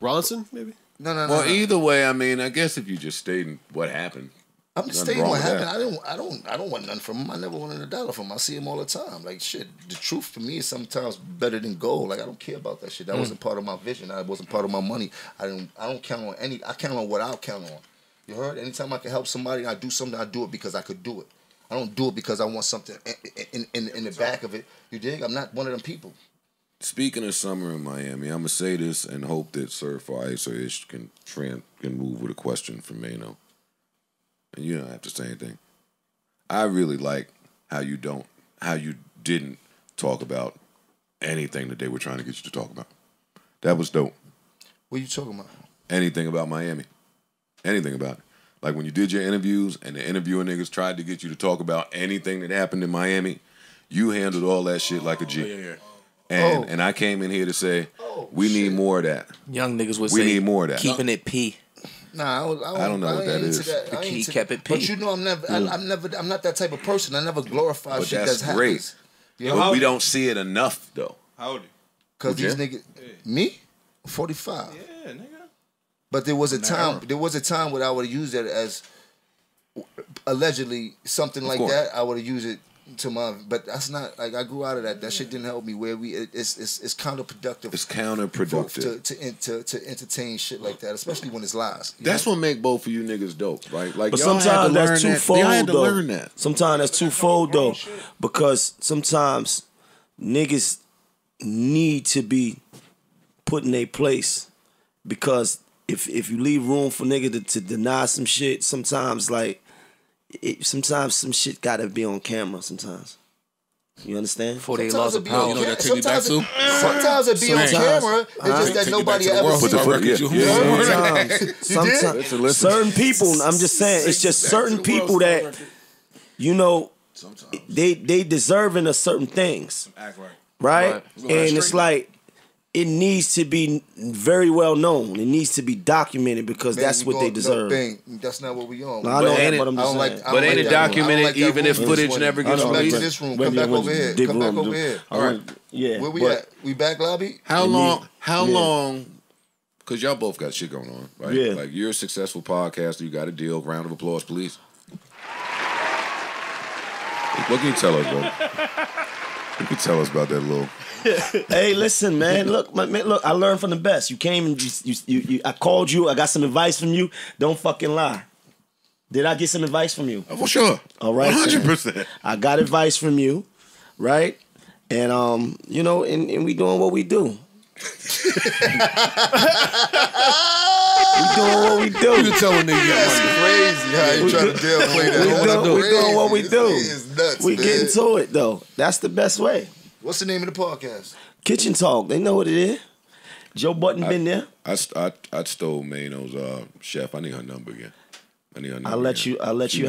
Ronson, maybe. No. Well, either way, I mean, I guess if you just stayed in what happened. I'm just stating what happened. I don't want nothing from him. I never wanted $1 from him. I see him all the time. Like shit, the truth for me is sometimes better than gold. Like I don't care about that shit. That wasn't part of my vision. That wasn't part of my money. I don't count on any. I count on what I'll count on. You heard? Anytime I can help somebody, I do something. I do it because I could do it. I don't do it because I want something in the back of it. You dig? I'm not one of them people. Speaking of summer in Miami, I'm gonna say this and hope that Sir Ice or Ish can move with a question from Mano. And you don't have to say anything. I really like how you didn't talk about anything that they were trying to get you to talk about. That was dope. What are you talking about? Anything about Miami. Anything about it. Like when you did your interviews and the interviewing niggas tried to get you to talk about anything that happened in Miami, you handled all that shit like a G. Yeah. And I came in here to say, we need more of that. Young niggas would say, we need more of that. Keeping it P. Nah, I don't know what that is. That. He kept it P. But you know, I'm not that type of person. I never glorify shit that's great. You know, but we don't see it enough though. How old? Because these niggas, me, 45. Yeah, nigga. But there was a time. There was a time where I would have used it as allegedly something like that. I would have used it to my, but that's not like I grew out of that. That shit didn't help me. Where we, it's counterproductive. It's counterproductive to entertain shit like that, especially when it's lies. That's what make both of you niggas dope, right? Like, but sometimes that's twofold. I had to learn that. Sometimes that's twofold though, because sometimes niggas need to be put in a place, because if you leave room for niggas to deny some shit, sometimes like. Sometimes some shit gotta be on camera. Sometimes, you understand. 48 laws of power. You know that take me back to. Sometimes it be on camera. It's just that nobody ever sees it. Sometimes, certain people. I'm just saying, it's just certain people that, you know, they deserving of certain things, right? And it's like. It needs to be very well known. It needs to be documented because that's what they deserve. That's not what we on. No, I know that's what I'm saying. But ain't it documented even if footage never gets released? Come back to this room. Come back over here. Come back over here. All right. Yeah. Where we at? We back lobby? How long? Because y'all both got shit going on, right? Yeah. Like you're a successful podcaster. You got a deal. Round of applause, please. What can you tell us, bro? You can tell us about that little. Hey, listen, man. Look. I learned from the best. You came and I called you. I got some advice from you. Don't fucking lie. Did I get some advice from you? For sure. All right, 100%. I got advice from you, right? And you know, and we doing what we do. We doing what we do. You telling niggas that's crazy how you trying to deal play that. We doing what we do. Nuts, we getting to it though. That's the best way. What's the name of the podcast? Kitchen Talk. They know what it is. Joe Button been there. I stole Mano's chef. I need her number again. I'll let you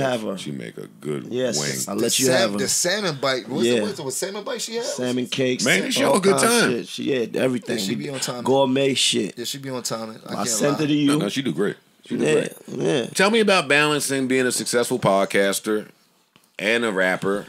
have her. She make a good wing. I'll let you have her. The salmon bite. What salmon bite she had? Salmon cakes. Man, she all a good time. Shit. She had everything. Yeah, she be on time. Gourmet shit. Yeah, she be on time. I sent her to you. No, she do great. She do great. Tell me about balancing being a successful podcaster and a rapper.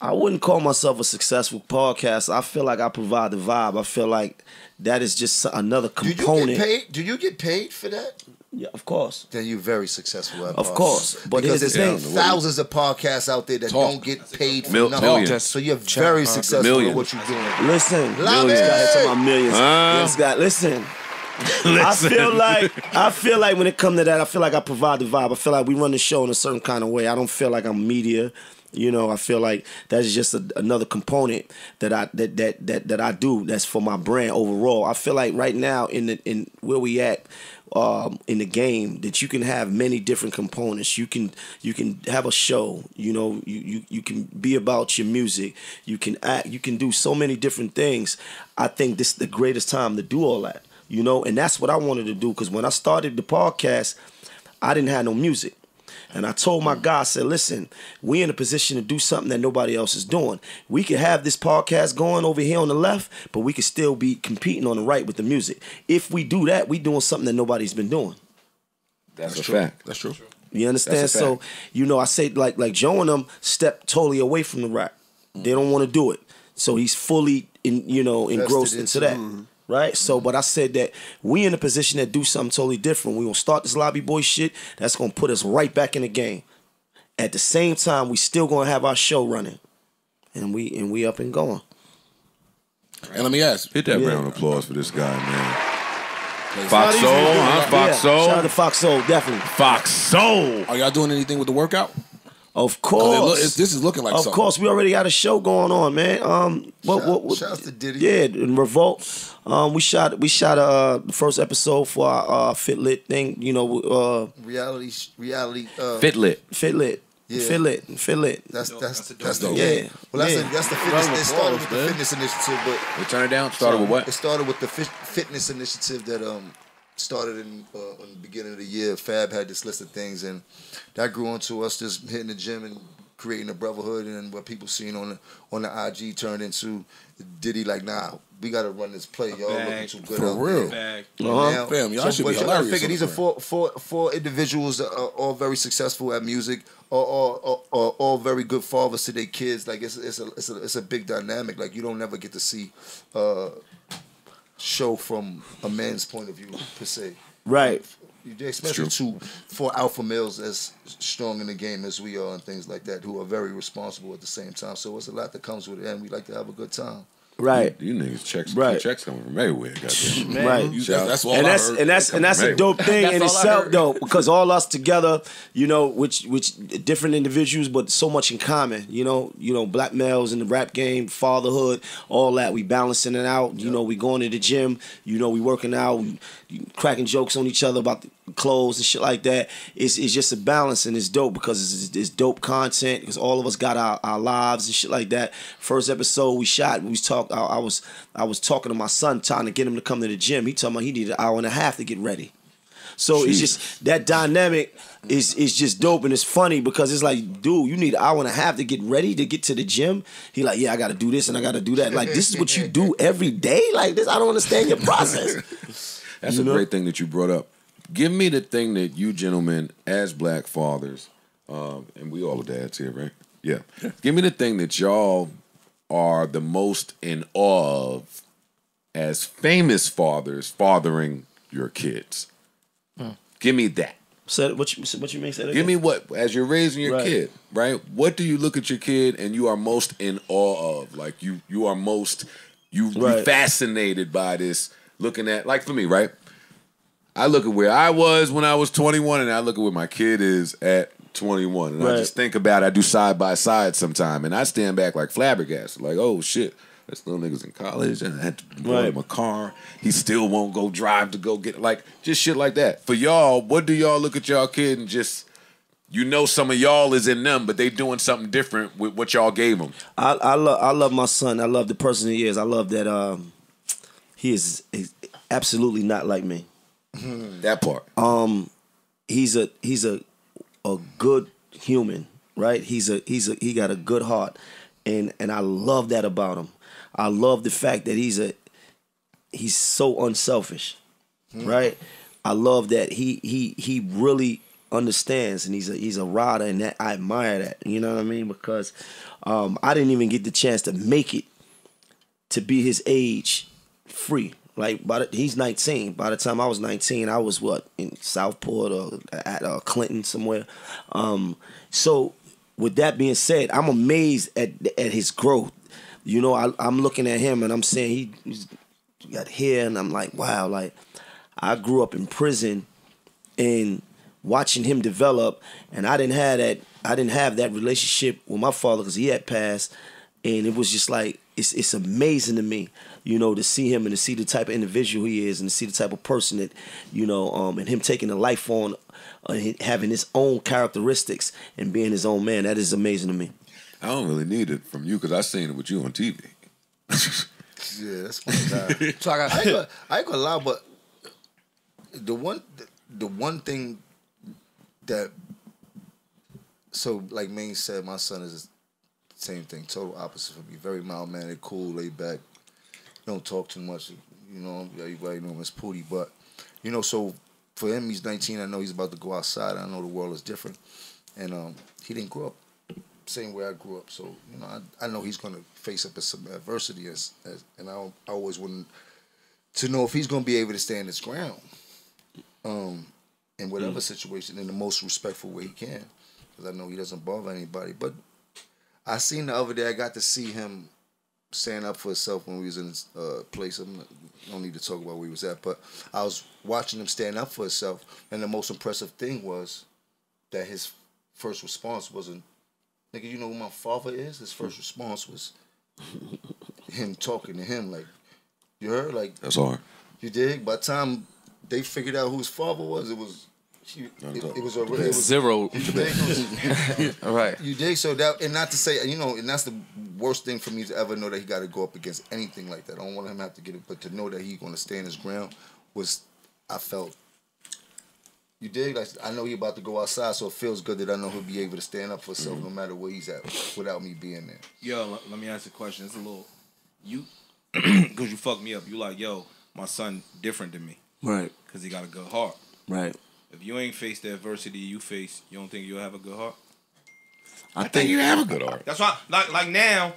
I wouldn't call myself a successful podcaster. I feel like I provide the vibe. I feel like that is just another component. Do you get paid? Do you get paid for that? Yeah, of course. Then you're very successful at podcasts. Of course. But because there's thousands of podcasts out there that don't get paid for nothing. So you're very successful at what you're doing. Listen. Millions. Listen. I feel like when it comes to that, I feel like I provide the vibe. I feel like we run the show in a certain kind of way. I don't feel like I'm media. You know, I feel like that is just another component that I do. That's for my brand overall. I feel like right now in where we at in the game, that you can have many different components. You can have a show. You know, you can be about your music. You can act. You can do so many different things. I think this is the greatest time to do all that. You know, and that's what I wanted to do. Because when I started the podcast, I didn't have no music. And I told my guy, I said, listen, we're in a position to do something that nobody else is doing. We could have this podcast going over here on the left, but we could still be competing on the right with the music. If we do that, we're doing something that nobody's been doing. That's a true fact. That's true. You understand? So, you know, I say like Joe and them step totally away from the rap. They don't want to do it. So he's fully, engrossed into that. Right? So, but I said that we in a position to do something totally different. We're going to start this Lobby Boy shit. That's going to put us right back in the game. At the same time, we still going to have our show running. And we up and going. And let me ask. Hit that round of applause for this guy, man. Fox Soul, huh? Fox Soul. Shout out to Fox Soul, definitely. Fox Soul. Are y'all doing anything with the workout? Of course. This is looking like something. Of course, we already got a show going on, man. Shout out to Diddy. Yeah, in Revolt. We shot the first episode for our Fitlit thing, Fitlit. Yeah. Fitlit. That's dope. Yeah. Well, that's the fitness. It started with the fitness initiative, but turn it down. Started with what? It started with the fitness initiative that started in the beginning of the year. Fab had this list of things, and that grew onto us just hitting the gym and creating a brotherhood, and what people seen on the IG turned into Diddy. Like, nah, we gotta run this play. Y'all looking too good for real. Fam, y'all should be hilarious. I figure these are four individuals that are all very successful at music. Are all very good fathers to their kids. Like it's a big dynamic. Like you don't never get to see show from a man's point of view per se. Right. Especially four alpha males as strong in the game as we are and things like that, who are very responsible at the same time. So it's a lot that comes with it, and we like to have a good time. Right. You niggas checks coming from everywhere, goddamn. Right. That's all I heard. And that's a dope thing in itself though, because all us together, which different individuals but so much in common, black males in the rap game, fatherhood, all that. We balancing it out, we going to the gym, we working out, we cracking jokes on each other about the clothes and shit like that. It's just a balance, and it's dope because it's dope content, because all of us got our lives and shit like that. First episode we shot, we was talking. I was talking to my son, trying to get him to come to the gym. He told me he needed an hour and a half to get ready. So Jeez. It's just that dynamic is just dope, and it's funny because it's like, dude, you need an hour and a half to get ready to get to the gym. He like, yeah, I gotta do this and I gotta do that. Like, this is what you do every day. Like this, I don't understand your process. That's a great thing that you brought up. Give me the thing that you gentlemen, as black fathers, and we all are dads here, right? Yeah. Give me the thing that y'all are the most in awe of as famous fathers fathering your kids. Give me that. So what you mean? Say that again? Give me what, as you're raising your kid, right? What do you look at your kid and you are most in awe of? Like you are most, you fascinated by this, looking at, like for me, right? I look at where I was when I was 21, and I look at where my kid is at 21. And I just think about it. I do side by side sometime, and I stand back like flabbergasted. Like, oh, shit, this little nigga's in college, and I had to borrow him a car. He still won't go drive to go get, like, just shit like that. For y'all, what do y'all look at y'all kid and just, some of y'all is in them, but they doing something different with what y'all gave them? I love my son. I love the person he is. I love that he is absolutely not like me. That part. He's a good human, right? He got a good heart, and I love that about him. I love the fact that he's so unselfish, right? I love that he really understands, and he's a rider, and that I admire that. You know what I mean? Because I didn't even get the chance to make it to be his age free. Like, he's 19. By the time I was 19, I was, in Southport or at Clinton somewhere. So with that being said, I'm amazed at his growth. I'm looking at him and I'm saying he's got hair, and I'm like, wow, like, I grew up in prison and watching him develop, and I didn't have that relationship with my father because he had passed, and it was just like, it's amazing to me, to see him and to see the type of individual he is and to see the type of person that, and him taking a life on, having his own characteristics and being his own man. That is amazing to me. I don't really need it from you because I seen it with you on TV. Yeah, that's funny. So I ain't gonna lie, but the one thing that So like Maine said, my son is the same thing, total opposite for me. Very mild-mannered, cool, laid back. Don't talk too much. You know, everybody knows him as Pootie. But, you know, so for him, he's 19. I know he's about to go outside. I know the world is different. And he didn't grow up same way I grew up. So, you know, I know he's going to face up at some adversity. And I always wouldn't to know if he's going to be able to stand his ground in whatever situation in the most respectful way he can. Because I know he doesn't bother anybody. But I seen the other day, I got to see him stand up for himself when we was in a place. I don't need to talk about where he was at, but I was watching him stand up for himself, and the most impressive thing was that his first response wasn't, nigga, you know who my father is? His first response was him talking to him like, you heard? Like, that's hard. You dig? By the time they figured out who his father was, it was zero. You dig? All right. You dig? So that, and not to say, you know, and that's the worst thing for me to ever know that he got to go up against anything like that. I don't want him to have to get it, but to know that he's going to stand his ground was, I felt. You dig? Like, I know he about to go outside, so it feels good that I know he'll be able to stand up for himself no matter where he's at without me being there. Yo, let me ask you a question. It's a little, you, because you fucked me up. You like, yo, my son different than me. Right. Because he got a good heart. Right. If you ain't faced the adversity you face, you don't think you'll have a good heart? I think you have a good heart. That's why, like now,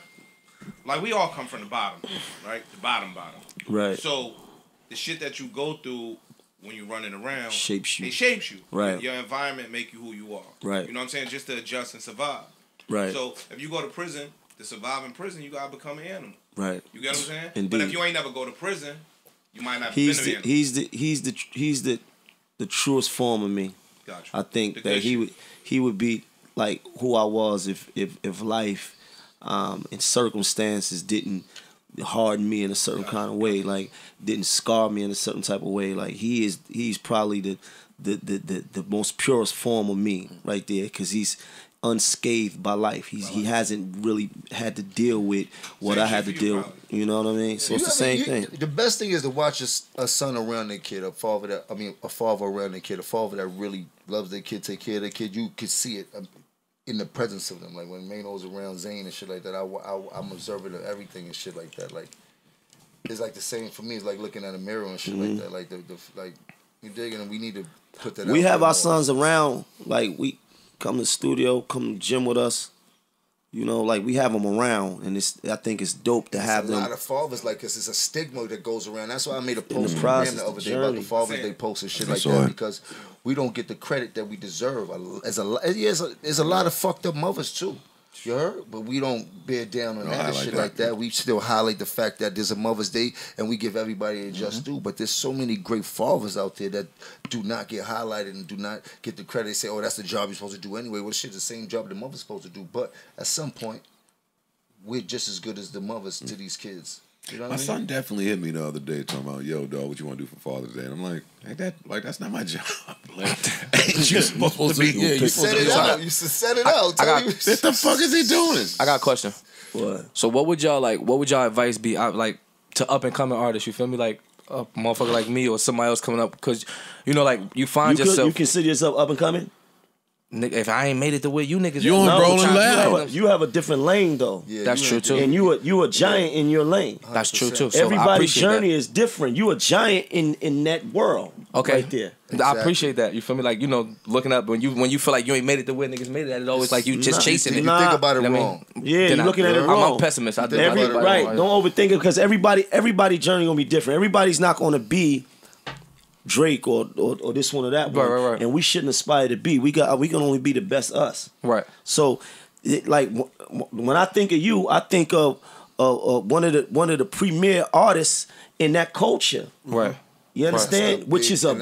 like we all come from the bottom, right? The bottom. Right. So the shit that you go through when you're running around shapes you. It shapes you. Right. Your environment make you who you are. Right. You know what I'm saying? Just to adjust and survive. Right. So if you go to prison, to survive in prison, you gotta become an animal. Right. You get what I'm saying? Indeed. But if you ain't never go to prison, you might not be an animal. He's the truest form of me. Gotcha. I think the that he shit. he would be like who I was if life and circumstances didn't harden me in a certain kind of way, like didn't scar me in a certain type of way. Like he's probably the most purest form of me right there, because he's unscathed by life. He hasn't really had to deal with what I had to deal with. You know what I mean? So it's the same thing. The best thing is to watch a son around their kid, a father that really loves their kid, take care of their kid. You could see it in the presence of them. Like when Mano's around Zane and shit like that, I'm observant of everything and shit like that. Like it's like the same for me. It's like looking at a mirror and shit like that. Like like you digging, and we need to put that out. We have our sons around. Like we. Come to the studio, come to the gym with us. You know, like we have them around, and I think it's dope to have them. A lot of fathers like this. It's a stigma that goes around. That's why I made a post the other day about the fathers they post and shit like that, because we don't get the credit that we deserve. There's a lot of fucked up mothers too. You heard? But we don't bear down on that shit like that. We still highlight the fact that there's a Mother's Day and we give everybody a just due. But there's so many great fathers out there that do not get highlighted and do not get the credit. They say, oh, that's the job you're supposed to do anyway. Well, shit, the same job the mother's supposed to do. But at some point, we're just as good as the mothers to these kids. You know what I mean? My son definitely hit me the other day talking about, yo, dog, what you want to do for Father's Day? And I'm like, that's not my job. Like, you're supposed to be. Yeah, you set it out. You set it out. What the fuck is he doing? I got a question. What? So what would y'all advice be like to up and coming artists? You feel me? Like a motherfucker like me or somebody else coming up? Because, you know, like you find yourself. You consider yourself up and coming? Nigga, if I ain't made it the way you niggas, you on rolling loud. You have a different lane though. Yeah, that's true too. And you a giant in your lane. 100%. That's true too. So everybody's journey is different. You a giant in that world. Okay, right there. Exactly. I appreciate that. You feel me? Like, you know, looking up when you feel like you ain't made it the way niggas made it. It's always like you just chasing it. You think about it wrong. Yeah, you're looking at it wrong. I'm a pessimist. I think about it wrong. Right. Don't overthink it, because everybody's journey gonna be different. Everybody's not gonna be Drake or this one or that one, right. And we shouldn't aspire to be. We can only be the best us. Right. So, when I think of you, I think of one of the premier artists in that culture. Right. You understand? Right. Which is a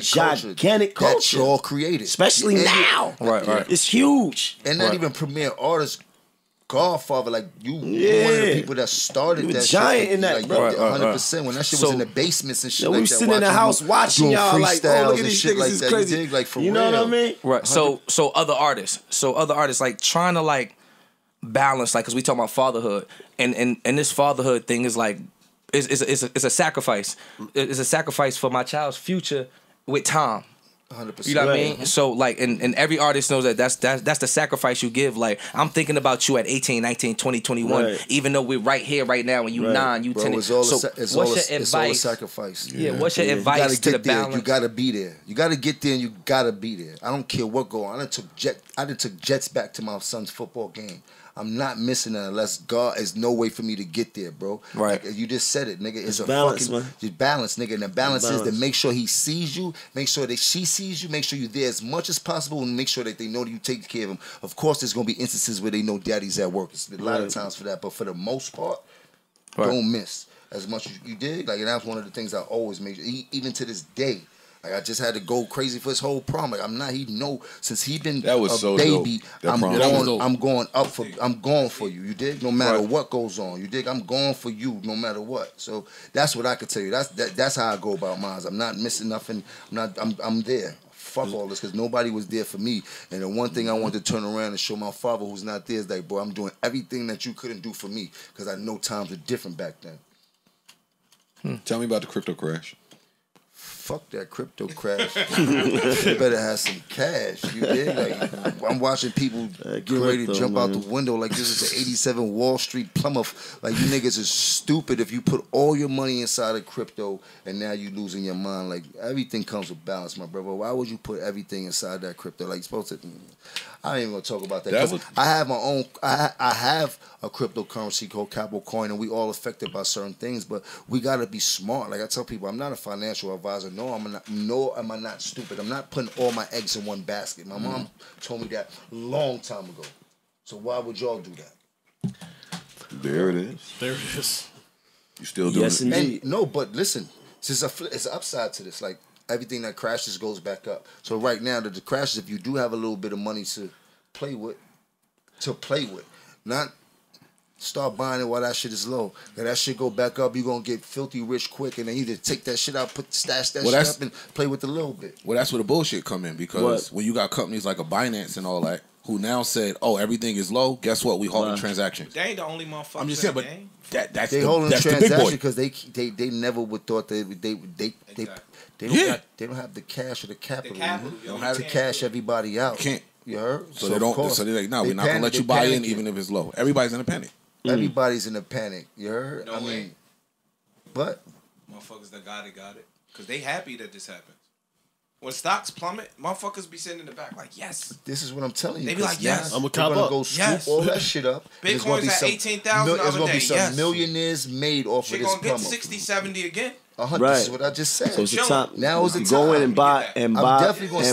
gigantic culture that y'all created, especially now. Right. Right. It's huge. And not even premier artists. Godfather, like you, one of the people that started that giant shit. In that, like, bro, 100%. When that shit was in the basements and shit, yo, like we that, sitting in the house watching y'all, like, oh, look at these niggas, like is crazy. Dig, like, for you know real. What I mean? Right. So other artists, like trying to like balance, like, because we talk about fatherhood, and this fatherhood thing is like, it's a sacrifice. It's a sacrifice for my child's future with time. 100%. You know what I mean? So like, and every artist knows that that's the sacrifice you give. Like, I'm thinking about you at 18, 19, 20, 21, even though we're right here, right now, and you 9, you 10. So what's your advice? It's all a sacrifice. Yeah, what's your advice to the balance? You gotta be there. You gotta get there and you gotta be there. I don't care what go on. I done took Jets back to my son's football game. I'm not missing it unless God is no way for me to get there, bro. Right. Like, you just said it, nigga. It's a balance, fucking, man. Just balance, nigga. And the balance is to make sure he sees you, make sure that she sees you, make sure you're there as much as possible, and make sure that they know that you take care of them. Of course, there's going to be instances where they know daddy's at work. It's a lot of times for that. But for the most part, don't miss as much as you did. Like, and that's one of the things I always made, even to this day. Like, I just had to go crazy for his whole prom. Like, I'm not, he know, since he been a so baby, I'm going for you. You dig? No matter what goes on. You dig? I'm going for you no matter what. So that's what I could tell you. That's how I go about mine. I'm not missing nothing. I'm there. Fuck all this, because nobody was there for me. And the one thing I wanted to turn around and show my father, who's not there, is like, boy, I'm doing everything that you couldn't do for me, because I know times were different back then. Tell me about the crypto crash. Fuck that crypto crash. You better have some cash. You did. Like, I'm watching people getting ready to jump out the window like this is the 87 Wall Street plumber. Like, you niggas is stupid if you put all your money inside of crypto and now you losing your mind. Like, everything comes with balance, my brother. Why would you put everything inside that crypto? Like, you're supposed to. I ain't even gonna talk about that. I have my own. I have a cryptocurrency called Capital Coin, and we all affected by certain things. But we gotta be smart. Like I tell people, I'm not a financial advisor. No, I'm not. No, am I not stupid? I'm not putting all my eggs in one basket. My mom told me that long time ago. So why would y'all do that? There it is. There it is. You still doing it? Indeed. And, no, but listen, it's an upside to this. Like, everything that crashes goes back up. So right now, the crashes, if you do have a little bit of money to play with, not start buying it while that shit is low. If that shit go back up, you're going to get filthy rich quick, and then you just take that shit out, stash that shit up, and play with a little bit. Well, that's where the bullshit come in, because when you got companies like a Binance and all that, who now said, "Oh, everything is low. Guess what? We holding transactions." They ain't the only motherfuckers. I'm just saying, but that's they holding transactions because they never would thought they don't have the cash or the capital. They don't have to cash everybody out. Can't you heard? So they don't. So they're like, "No, we're not gonna let you buy in, even if it's low." Everybody's in a panic. Everybody's in a panic. You heard? No, I mean, but motherfuckers that got it because they happy that this happened. When stocks plummet, motherfuckers be sitting in the back like, yes. This is what I'm telling you. They be like, yes. I'm going to go scoop all that shit up. Bitcoin's at 18,000 other day. There's going to be some millionaires made off of this plummet. She's going to get 60, 70 again. 100. This is what I just said. So it's the time. Now is the time. Go in and buy now. I'm definitely going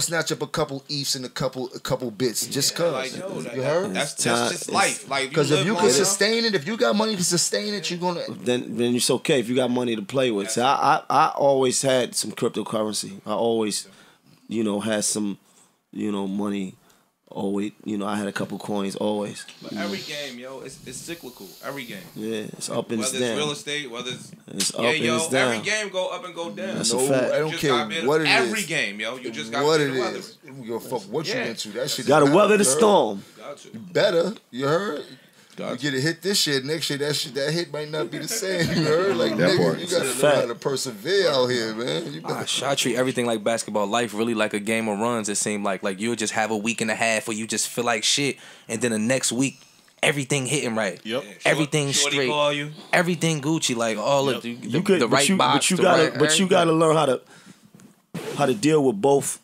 to snatch up a couple ETHs and a couple bits just because. You heard? That's just life. Because if you can sustain it, if you got money to sustain it, you're going to... Then it's okay if you got money to play with. So I always had some cryptocurrency. I always, you know, had some, you know, money. Always, you know, I had a couple coins always. But every game, yo, it's cyclical. Every game. Yeah, it's up and down. Whether it's real estate, whether it's up and it's down. Every game go up and go down. That's a fact. I don't care what it is. Every game, yo, you just got to weather it. I don't give a fuck what you into. That shit. Got to weather the storm. Got to. Better, you heard. You get a hit this year, next year that hit might not be the same. You heard? Like, nigga, you gotta learn how to persevere out here, man. You I treat everything like basketball. Life really like a game of runs. It seemed like you'll just have a week and a half where you just feel like shit, and then the next week everything hitting right. Yep. Everything straight. Call you. Everything Gucci. Like all of the right box. But you gotta learn how to deal with both.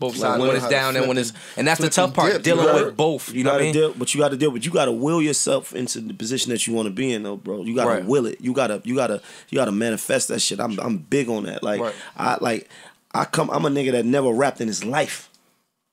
Both sides, when it's down and when it's... And that's the tough part, dealing with both. You know what I mean? But you got to deal with... You got to will yourself into the position that you want to be in, though, bro. You got to will it. You got to manifest that shit. I'm big on that. Like, I'm a nigga that never rapped in his life.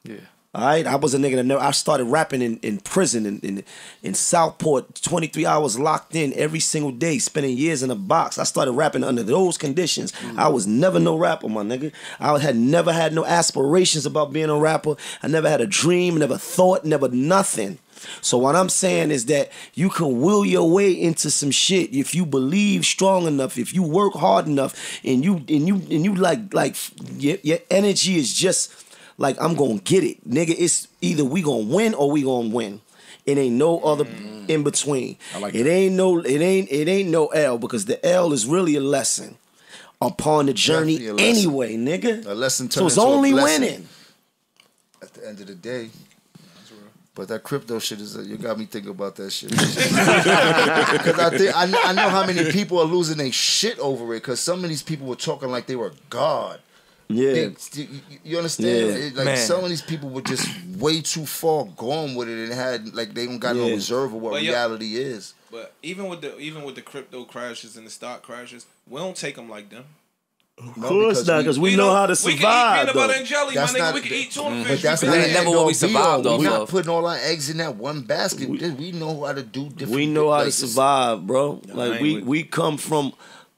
Yeah. All right? I was a nigga that never... I started rapping in prison, in Southport, 23 hours locked in every single day, spending years in a box. I started rapping under those conditions. I was never no rapper, my nigga. I had never had no aspirations about being a rapper. I never had a dream, never thought, never nothing. So what I'm saying is that you can will your way into some shit if you believe strong enough, if you work hard enough, and you like your energy is just... Like, I'm going to get it. Nigga, it's either we going to win or we going to win. It ain't no other in between. I like it. It ain't no L, because the L is really a lesson. upon the journey anyway, nigga. A lesson so it's only winning. At the end of the day. But that crypto shit is, you got me thinking about that shit. Because I know how many people are losing their shit over it. Because some of these people were talking like they were God. Yeah. You understand? Yeah. Like, man, some of these people were just way too far gone with it and had, like, they don't got no reserve of what reality is. But even with the crypto crashes and the stock crashes, we don't take them like them. Of course not, because we know how to survive. We can eat peanut butter and jelly, my nigga. We can eat tuna fish. That's never what we survived on. We're not putting all our eggs in that one basket. We know how to do different. We know how to survive, bro. Like we come from,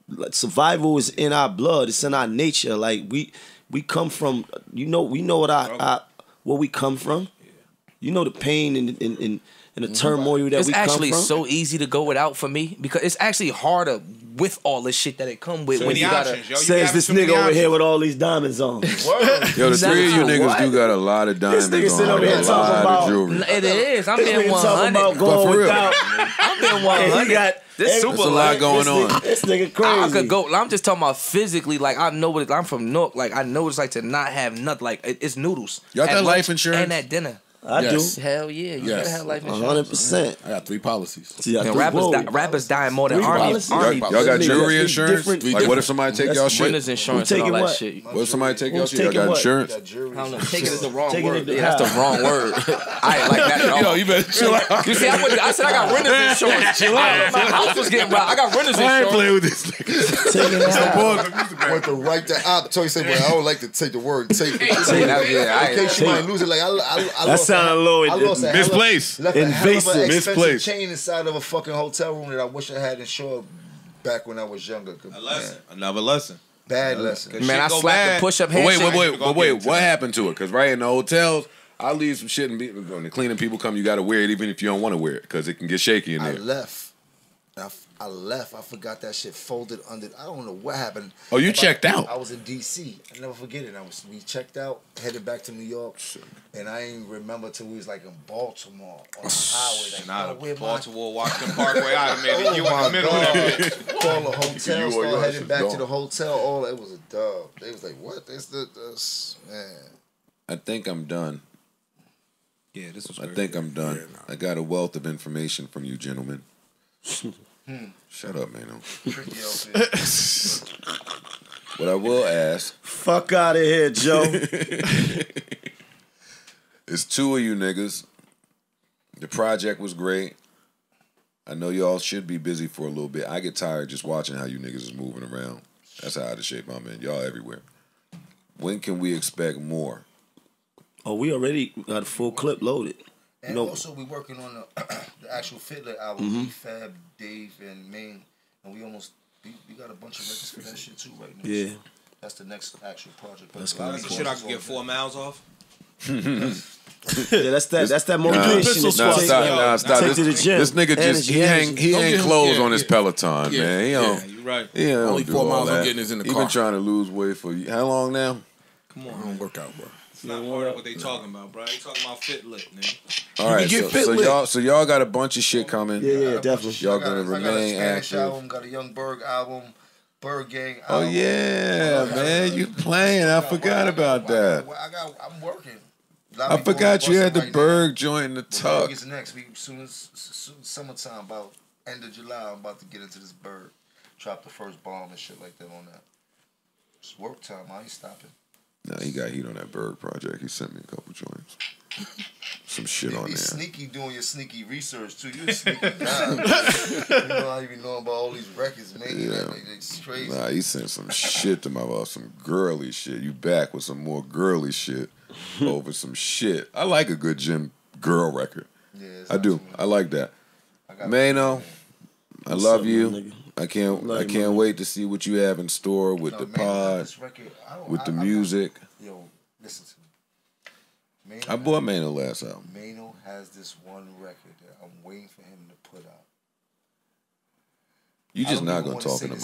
like, survival is in our blood. It's in our nature. Like we come from. You know, we know what where we come from. You know the pain and the turmoil that we come from. It's actually so easy to go without for me, because it's actually harder with all this shit that it come with. So when you options, gotta, yo, says this nigga over here with all these diamonds on. Yo, the three of you niggas do got a lot of diamonds. This nigga sitting over here talking about jewelry. It is. I'm being 100. About going for real. I'm being 100. This super a lot going on. This nigga crazy. I could go. I'm just talking about physically. Like I know what I'm from Newark. Like I know what it's like to not have nothing. Like it's noodles. Y'all got life insurance and at dinner. I do. Hell yeah. You gotta have life insurance. 100%. I got 3 policies. See, man, rappers dying more than army. Y'all got jewelry insurance? Like, what if somebody take y'all shit? Winners insurance and all that shit. What if somebody take y'all shit? Y'all got insurance? I don't know. Take it is the wrong word. Yeah, that's the wrong word. I ain't like that at all. Yo, you better chill out. You see, I said I got renters insurance. Chill out. My house was getting robbed. I got renters insurance. I ain't playing with this nigga. Take it out. I want the right to opt. Toy said, well, I don't like to take the word take. In case you might lose it, like, I lost. Sound low. Misplaced. Invasive. Misplaced. Chain inside of a fucking hotel room that I wish I had insured back when I was younger. A lesson. Man. Another lesson. Bad lesson. Man, I slapped the push-up handshake. Wait. What happened to it? Because right in the hotels, I leave some shit, and when the cleaning people come, you got to wear it even if you don't want to wear it because it can get shaky in there. I left. I forgot that shit folded under. I don't know what happened. Oh, you checked out. I was in D.C. I never forget it. We checked out, headed back to New York, and I ain't remember till we was like in Baltimore on the highway. Like, Baltimore, Washington Parkway. I made it. You in the middle of that. Call the hotel. Started headed back to the hotel. All it was a dub. They was like, "What? This man." I think I'm done. Yeah, this was. I'm done. Yeah, I got a wealth of information from you, gentlemen. Shut up, man. What I will ask, fuck out of here, Joe. It's 2 of you niggas. The project was great. I know y'all should be busy for a little bit. I get tired just watching how you niggas is moving around. That's how out of shape I'm in. Y'all everywhere. When can we expect more? Oh, we already got a full clip loaded. And also, we're working on the actual Fitlet album. Fab, Dave, and Maine, and we got a bunch of records for that shit too right now. Yeah, so that's the next actual project. That's the shit I can get 4 miles off. Yeah, that's that motivation. Nah, stop. Take to the gym. This nigga just he ain't clothes on his Peloton, man. Yeah, you're right. Yeah, only 4 miles I'm getting is in the car. He been trying to lose weight for how long now? Come on, I don't work out, bro. It's not part of what they talking about, bro. They talking about Fitlet, nigga. All right, so y'all got a bunch of shit coming. Yeah, definitely. Y'all gonna remain active. I got a Spanish album, got a Young Berg album, Berg Gang album. Oh yeah, man, you playing? I forgot about that. I'm working. I forgot you had the Berg joint in the tuck. It's next week, soon as summertime, about end of July. I'm about to get into this Berg, drop the first bomb and shit like that on that. It's work time. I ain't stopping. Nah, he got heat on that Berg project. He sent me a couple joints. Some shit on there. Sneaky doing your sneaky research too. You a sneaky guy. You know how you be knowing about all these records, man. Yeah. It's crazy. Nah, he sent some shit to my boss. Some girly shit. You back with some more girly shit over some shit. I like a good gym girl record. Yeah, I do. I like that. Mano, I love you. Nigga? I can't wait to see what you have in store with the pod, with the music. Yo, listen to me. Mano, I bought Mano last album. Mano has this one record that I'm waiting for him to put out. You just not gonna talk in the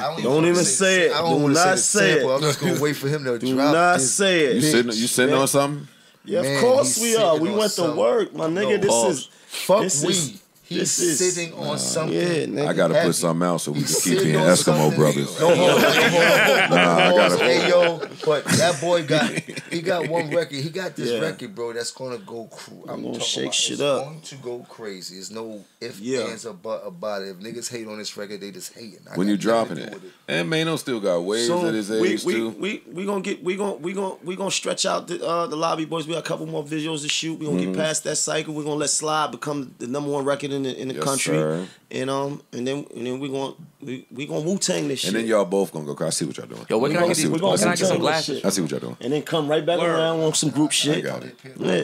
mic. Don't even say it. Do not say it. I'm just gonna wait for him to drop. Do not say it. You sitting on something? Yeah, of course we are. We went to work, my nigga. This is fuck weed. He's sitting on something. Yeah, I gotta put something out so we can keep being Eskimo brothers. No, hold on, I gotta. Hey yo, but that boy got one record. He got this record, bro. That's gonna go. I'm gonna shake shit up. It's going to go crazy. There's no ifs, ands, or buts about it. If niggas hate on this record, they just hating. When you dropping it, and Mano still got waves at his age too. We gonna stretch out the Lobby Boys. We got a couple more visuals to shoot. We gonna get past that cycle. We are gonna let Slide become the #1 record in the country, and then we gonna Wu-Tang this shit. And then y'all both gonna go. 'Cause I see what y'all doing. Yo, can I get some glasses? I see what y'all doing. And then come right back around on some group shit. I got it. Yeah.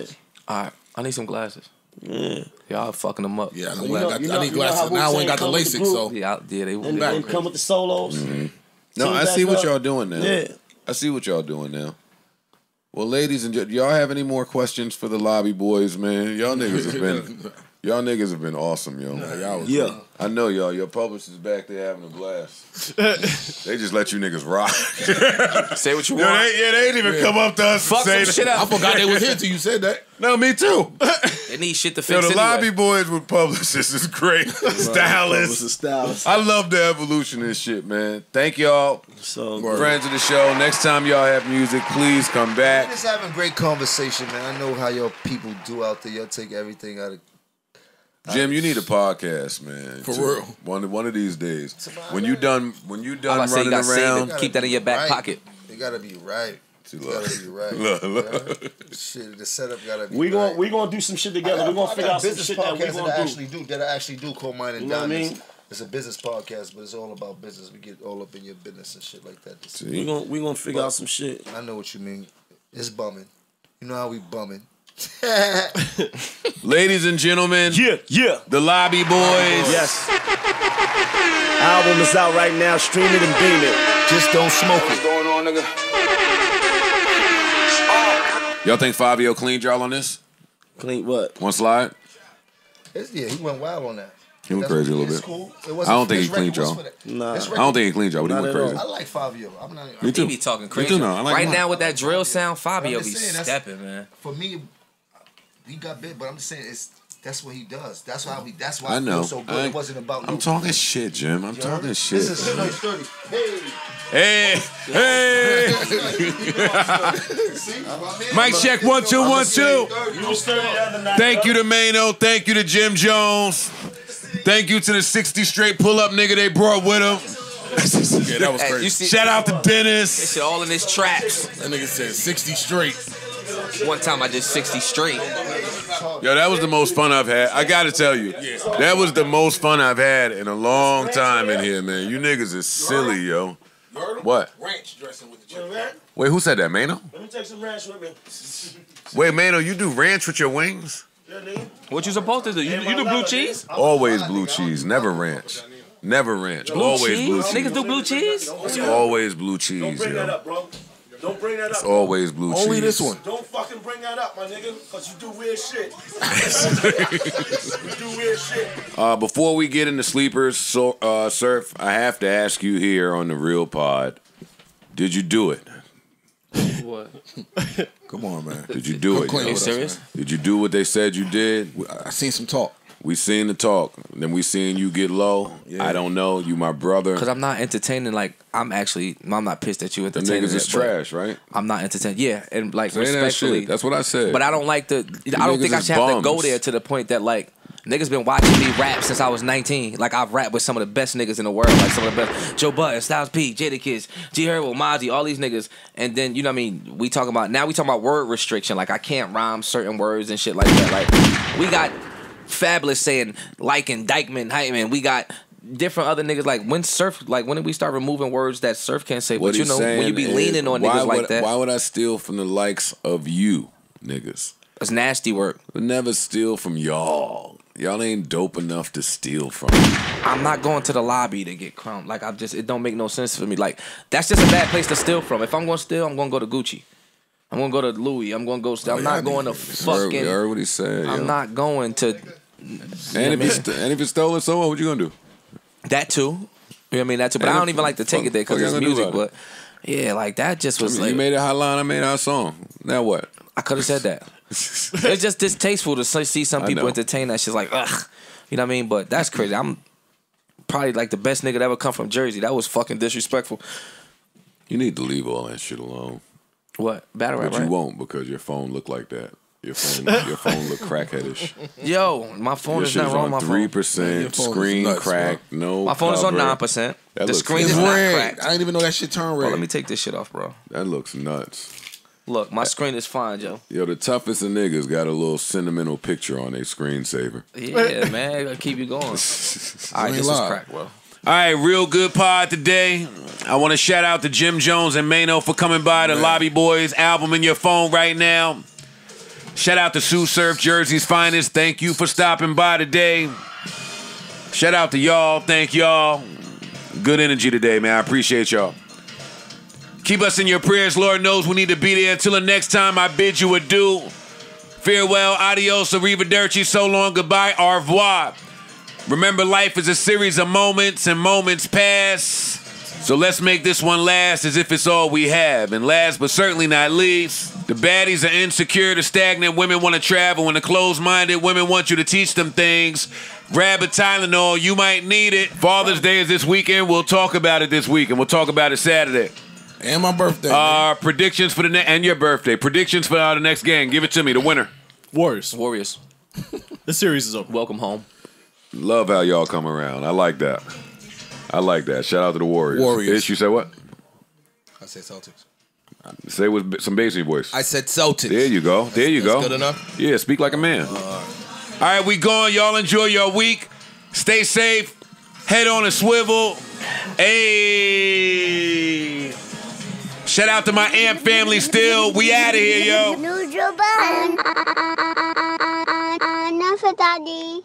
All right, I need some glasses. Yeah, y'all fucking them up. Yeah, I need glasses. Now I ain't got the LASIK, so yeah, they and come with the solos. No, I see what y'all doing now. Yeah, I see what y'all doing now. Well, ladies and gentlemen, y'all have any more questions for the Lobby Boys, man? Y'all niggas have been, awesome, yo. Yeah, I know y'all. Your publishers back there having a blast. They just let you niggas rock. Say what you want. They ain't even come up to us. Fuck and say shit up. I forgot they was here till you said that. No, me too. They need shit to fix. Yo, the Lobby Boys with publicists is great. Stylists. I love the evolution of this shit, man. Thank y'all. So friends of the show. Next time y'all have music, please come back. We're just having great conversation, man. I know how y'all people do out there. Y'all take everything out of. Jim, you need a podcast, man. For real. One of these days. When you done running around, keep that in your back pocket. You gotta be right. Shit, the setup gotta be right. We gonna do some shit together. We gonna figure out some shit that we gonna do. Called Mine and Diamonds. You know what I mean? It's a business podcast, but it's all about business. We get all up in your business and shit like that. We gonna figure out some shit. I know what you mean. It's bumming. You know how we bumming. Ladies and gentlemen, the Lobby Boys. Yes. Album is out right now. Stream it and beam it. Just don't smoke it. What's going on, nigga? Y'all think Fabio cleaned y'all on this? Cleaned what? One slide? Yeah, he went wild on that. He went crazy a little bit. Cool. I don't think he cleaned y'all. Nah. I don't think he cleaned y'all, but he went crazy. I like Fabio. Me too. He be talking crazy. Right now with that drill sound, Fabio be stepping, man. For me. He got bit, but I'm just saying that's what he does. That's why I feel so good. It wasn't about I'm talking shit, Jim. I'm talking shit. This is 30. Hey. Mic check 1 2 1 2. Thank you to Mano. Thank you to Jim Jones. Thank you to the 60 straight pull up nigga they brought with him. Yeah, that was crazy. Shout out to Dennis. That shit all in his traps. That nigga said 60 straight. One time I did 60 straight. Yo, that was the most fun I've had. I gotta tell you, that was the most fun I've had in a long time in here, man. You niggas is silly, yo. What? Ranch dressing with the chicken. Wait, who said that, Mano? Let me take some ranch with me. Wait, Mano, you do ranch with your wings? What you supposed to do? You do blue cheese? Always blue cheese, never ranch. Never ranch. Always blue cheese. Niggas do blue cheese? It's always blue cheese, yo. Don't bring that up, bro. Don't bring that up. It's always blue cheese. Only this one. Don't fucking bring that up, my nigga, because you do weird shit. You do weird shit. Before we get into Sleepers, Surf, I have to ask you here on The Real Pod, did you do it? What? Come on, man. Did you do it? Are you serious? Did you do what they said you did? I seen some talk. We seen the talk. Then we seen you get low. Yeah. I don't know. You my brother. Because I'm not entertaining. Like, I'm not pissed at you entertaining. The niggas is trash, right? I'm not entertaining. Yeah, and like, respectfully. That's what I said. But I don't like the... I don't think I should have to go there to the point that, like... Niggas been watching me rap since I was 19. Like, I've rapped with some of the best niggas in the world. Like, some of the best. Joe Budden, Styles P, Jadakiss, G Herbo, Mozzie, all these niggas. And then, you know what I mean, we talking about word restriction. Like, I can't rhyme certain words and shit like that. Like, we got... Fabulous saying liking Dykeman, Hyman. We got different other niggas. Like when Surf, like when did we start removing words that Surf can't say? But you know, when you be leaning on niggas like that, why would I steal from the likes of you niggas? That's nasty work. I'll never steal from y'all. Y'all ain't dope enough to steal from. I'm not going to the lobby to get crumbed. Like it don't make no sense for me. Like that's just a bad place to steal from. If I'm gonna steal, I'm gonna go to Gucci. I'm gonna go to Louis. I'm gonna go. I'm not going to fucking. You heard what he said. I'm not going to. And if it's stolen, so what you gonna do? That too. You know what I mean? That too. But I don't even like to take it there because it's music. But yeah, like that just was like. You made a hotline. I made our song. Now what? I could have said that. It's just distasteful to see some people entertain that shit. Like, ugh. You know what I mean? But that's crazy. I'm probably like the best nigga that ever come from Jersey. That was fucking disrespectful. You need to leave all that shit alone. What? Battle rap, right? But you won't, because your phone look like that. Your phone look crackheadish. Yo, my phone is not wrong. My phone is on 3%, screen crack, no. My phone is on 9%. The screen is not cracked. I didn't even know that shit turned red. Let me take this shit off, bro. That looks nuts. Look, my screen is fine, yo. Yo, the toughest of niggas got a little sentimental picture on their screensaver. Yeah, man, gotta keep you going. All right, this was crack, bro. All right, real good pod today. I want to shout out to Jim Jones and Mano for coming by. The Lobby Boys album in your phone right now. Shout out to Sue Surf, Jersey's finest. Thank you for stopping by today. Shout out to y'all. Thank y'all. Good energy today, man. I appreciate y'all. Keep us in your prayers. Lord knows we need to be there. Until the next time, I bid you adieu. Farewell, adios, arrivederci, so long, goodbye, au revoir. Remember, life is a series of moments, and moments pass. So let's make this one last as if it's all we have. And last but certainly not least, the baddies are insecure, the stagnant women want to travel, and the closed-minded women want you to teach them things. Grab a Tylenol, you might need it. Father's Day is this weekend. We'll talk about it this week, and we'll talk about it Saturday. And my birthday. Predictions for the next, and your birthday. Predictions for the next game. Give it to me, the winner. Warriors. The series is over. Welcome home. Love how y'all come around. I like that. I like that. Shout out to the Warriors. Warriors. You said what? I said Celtics. Say with some bassy voice. I said Celtics. There you go. There you go. Good enough. Yeah, speak like a man. All right, we gone. Y'all enjoy your week. Stay safe. Head on a swivel. Hey. Shout out to my amp family. Still, we out of here, yo. Enough, Daddy.